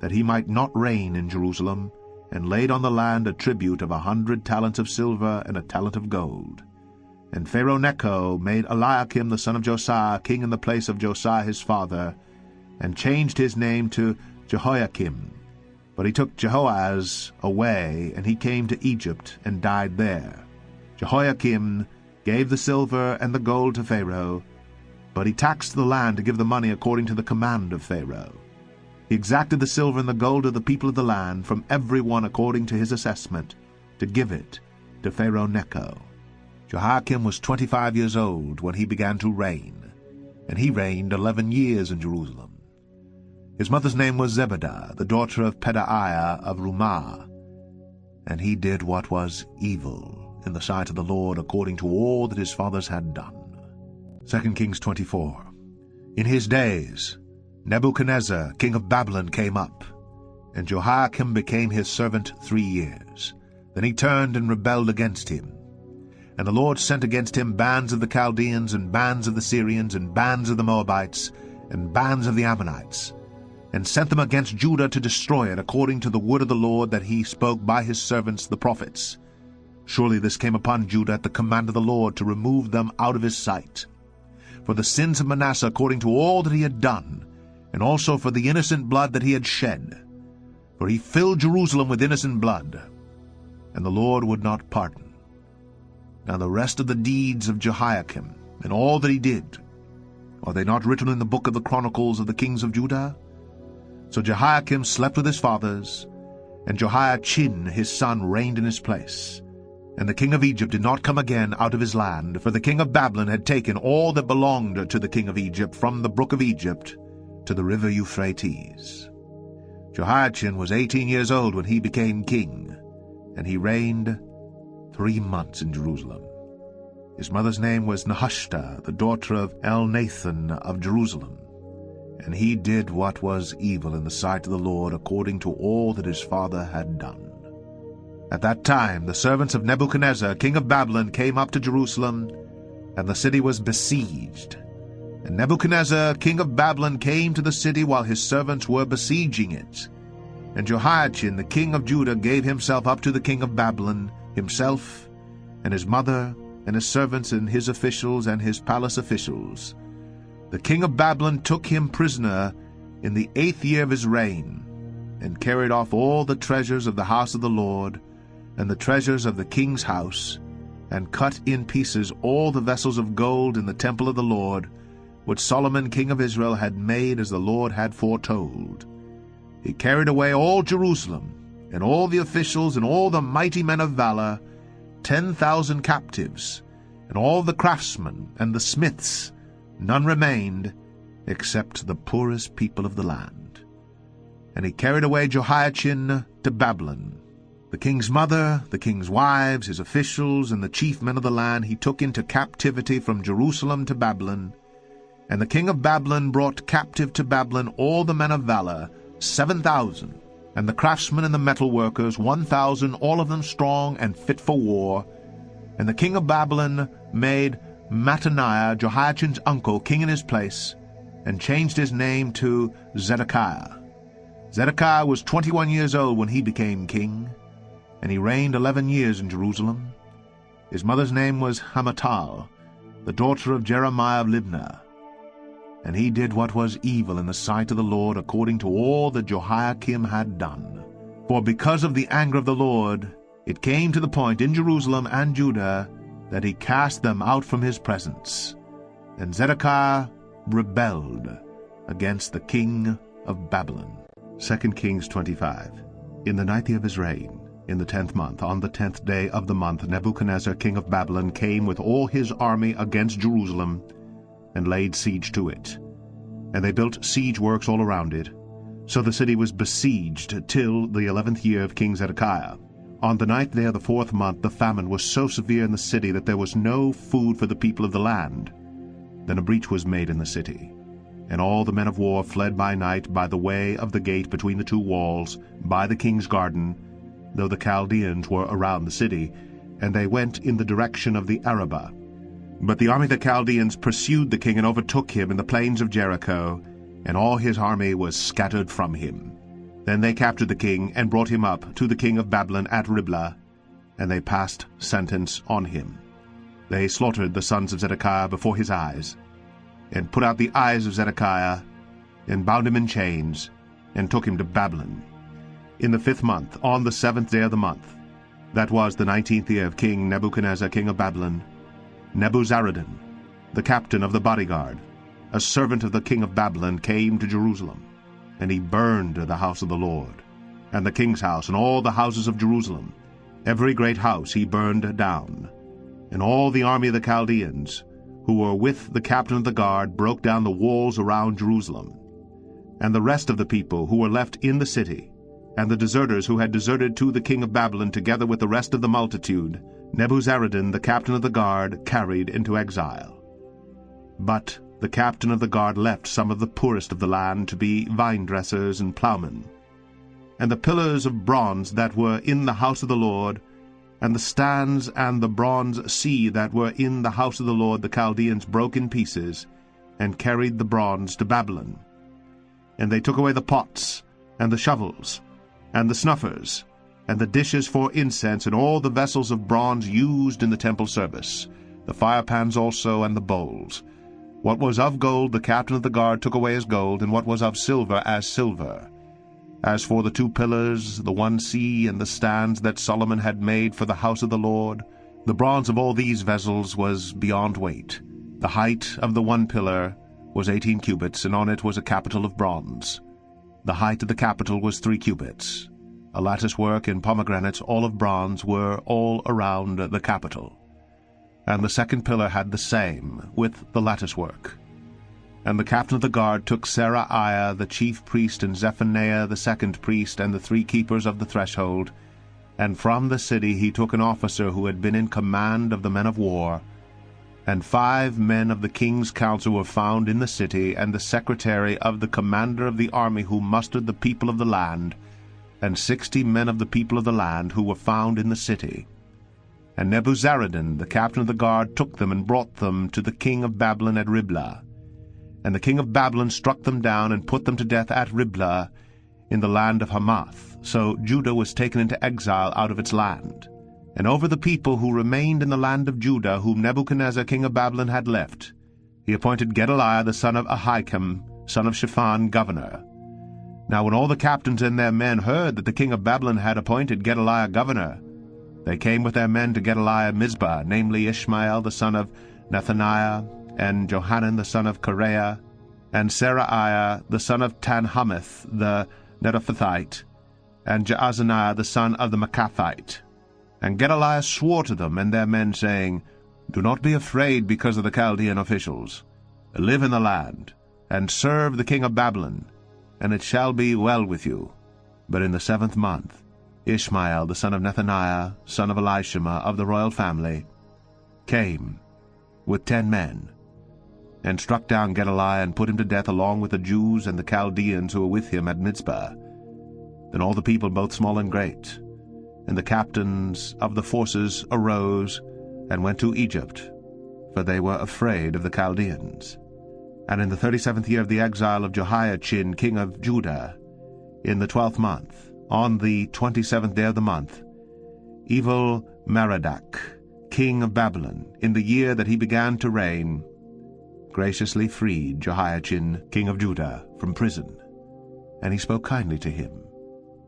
that he might not reign in Jerusalem, and laid on the land a tribute of a hundred talents of silver and a talent of gold. And Pharaoh Necho made Eliakim the son of Josiah king in the place of Josiah his father, and changed his name to Jehoiakim. But he took Jehoaz away, and he came to Egypt, and died there. Jehoiakim gave the silver and the gold to Pharaoh, but he taxed the land to give the money according to the command of Pharaoh. He exacted the silver and the gold of the people of the land from every one according to his assessment, to give it to Pharaoh Necho. Jehoiakim was twenty-five years old when he began to reign, and he reigned eleven years in Jerusalem. His mother's name was Zebediah, the daughter of Pedaiah of Rumah. And he did what was evil in the sight of the Lord, according to all that his fathers had done. Second Kings twenty-four. In his days Nebuchadnezzar, king of Babylon, came up, and Jehoiakim became his servant three years. Then he turned and rebelled against him. And the Lord sent against him bands of the Chaldeans, and bands of the Syrians, and bands of the Moabites, and bands of the Ammonites, and sent them against Judah to destroy it, according to the word of the Lord that he spoke by his servants the prophets. Surely this came upon Judah at the command of the Lord, to remove them out of his sight. For the sins of Manasseh, according to all that he had done, and also for the innocent blood that he had shed. For he filled Jerusalem with innocent blood, and the Lord would not pardon. Now the rest of the deeds of Jehoiakim, and all that he did, are they not written in the book of the Chronicles of the kings of Judah? So Jehoiakim slept with his fathers, and Jehoiachin his son reigned in his place. And the king of Egypt did not come again out of his land, for the king of Babylon had taken all that belonged to the king of Egypt from the brook of Egypt to the river Euphrates. Jehoiachin was eighteen years old when he became king, and he reigned three months in Jerusalem. His mother's name was Nehushta, the daughter of Elnathan of Jerusalem. And he did what was evil in the sight of the Lord, according to all that his father had done. At that time the servants of Nebuchadnezzar, king of Babylon, came up to Jerusalem, and the city was besieged. And Nebuchadnezzar, king of Babylon, came to the city while his servants were besieging it. And Jehoiachin, the king of Judah, gave himself up to the king of Babylon, himself, and his mother, and his servants, and his officials, and his palace officials. The king of Babylon took him prisoner in the eighth year of his reign, and carried off all the treasures of the house of the Lord, and the treasures of the king's house, and cut in pieces all the vessels of gold in the temple of the Lord, which Solomon king of Israel had made as the Lord had foretold. He carried away all Jerusalem, and all the officials, and all the mighty men of valor, ten thousand captives, and all the craftsmen and the smiths. None remained except the poorest people of the land. And he carried away Jehoiachin to Babylon. The king's mother, the king's wives, his officials, and the chief men of the land he took into captivity from Jerusalem to Babylon. And the king of Babylon brought captive to Babylon all the men of valor, seven thousand, and the craftsmen and the metalworkers, one thousand, all of them strong and fit for war. And the king of Babylon made Mattaniah, Jehoiachin's uncle, king in his place, and changed his name to Zedekiah. Zedekiah was twenty-one years old when he became king, and he reigned eleven years in Jerusalem. His mother's name was Hamatal, the daughter of Jeremiah of Libnah. And he did what was evil in the sight of the Lord, according to all that Jehoiakim had done. For because of the anger of the Lord, it came to the point in Jerusalem and Judah that he cast them out from his presence. And Zedekiah rebelled against the king of Babylon. Second Kings twenty-five. In the ninth year of his reign, in the tenth month, on the tenth day of the month, Nebuchadnezzar king of Babylon came with all his army against Jerusalem, and laid siege to it. And they built siege works all around it. So the city was besieged till the eleventh year of King Zedekiah. On the ninth day of the fourth month the famine was so severe in the city that there was no food for the people of the land. Then a breach was made in the city, and all the men of war fled by night by the way of the gate between the two walls, by the king's garden, though the Chaldeans were around the city, and they went in the direction of the Arabah. But the army of the Chaldeans pursued the king and overtook him in the plains of Jericho, and all his army was scattered from him. Then they captured the king and brought him up to the king of Babylon at Riblah, and they passed sentence on him. They slaughtered the sons of Zedekiah before his eyes, and put out the eyes of Zedekiah, and bound him in chains, and took him to Babylon. In the fifth month, on the seventh day of the month, that was the nineteenth year of King Nebuchadnezzar king of Babylon, Nebuzaradan, the captain of the bodyguard, a servant of the king of Babylon, came to Jerusalem, and he burned the house of the Lord, and the king's house, and all the houses of Jerusalem. Every great house he burned down. And all the army of the Chaldeans, who were with the captain of the guard, broke down the walls around Jerusalem. And the rest of the people who were left in the city, and the deserters who had deserted to the king of Babylon, together with the rest of the multitude, Nebuzaradan, the captain of the guard, carried into exile. But the captain of the guard left some of the poorest of the land to be vinedressers and ploughmen. And the pillars of bronze that were in the house of the Lord, and the stands and the bronze sea that were in the house of the Lord, the Chaldeans broke in pieces, and carried the bronze to Babylon. And they took away the pots, and the shovels, and the snuffers, and the dishes for incense, and all the vessels of bronze used in the temple service, the firepans also, and the bowls. What was of gold the captain of the guard took away as gold, and what was of silver as silver. As for the two pillars, the one sea, and the stands that Solomon had made for the house of the Lord, the bronze of all these vessels was beyond weight. The height of the one pillar was eighteen cubits, and on it was a capital of bronze. The height of the capital was three cubits. A lattice work and pomegranates, all of bronze, were all around the capital. And the second pillar had the same, with the lattice work. And the captain of the guard took Seraiah the chief priest, and Zephaniah the second priest, and the three keepers of the threshold. And from the city he took an officer who had been in command of the men of war. And five men of the king's council were found in the city, and the secretary of the commander of the army who mustered the people of the land, and sixty men of the people of the land who were found in the city. And Nebuzaradan, the captain of the guard, took them and brought them to the king of Babylon at Riblah. And the king of Babylon struck them down and put them to death at Riblah in the land of Hamath. So Judah was taken into exile out of its land. And over the people who remained in the land of Judah, whom Nebuchadnezzar king of Babylon had left, he appointed Gedaliah the son of Ahikam, son of Shaphan, governor. Now when all the captains and their men heard that the king of Babylon had appointed Gedaliah governor, They came with their men to Gedaliah Mizpah, namely Ishmael the son of Nethaniah, and Johanan the son of Kareah, and Seraiah the son of Tanhumeth the Netophathite, and Jaazaniah the son of the Makathite. And Gedaliah swore to them and their men, saying, Do not be afraid because of the Chaldean officials. Live in the land, and serve the king of Babylon, and it shall be well with you. But in the seventh month, Ishmael the son of Nethaniah, son of Elishama, of the royal family, came with ten men, and struck down Gedaliah, and put him to death along with the Jews and the Chaldeans who were with him at Mizpah. Then all the people, both small and great, and the captains of the forces arose, and went to Egypt, for they were afraid of the Chaldeans. And in the thirty-seventh year of the exile of Jehoiachin, king of Judah, in the twelfth month, on the twenty-seventh day of the month, evil Merodach, king of Babylon, in the year that he began to reign, graciously freed Jehoiachin, king of Judah, from prison. And he spoke kindly to him,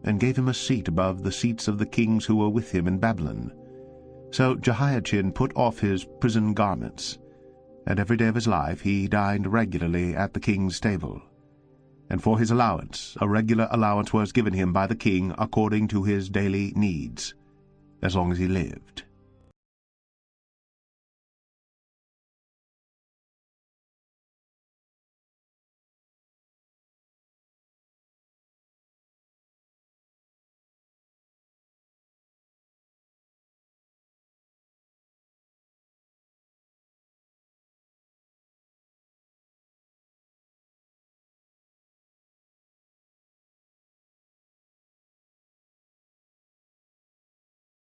and gave him a seat above the seats of the kings who were with him in Babylon. So Jehoiachin put off his prison garments, and every day of his life he dined regularly at the king's table. And for his allowance, a regular allowance was given him by the king according to his daily needs, as long as he lived.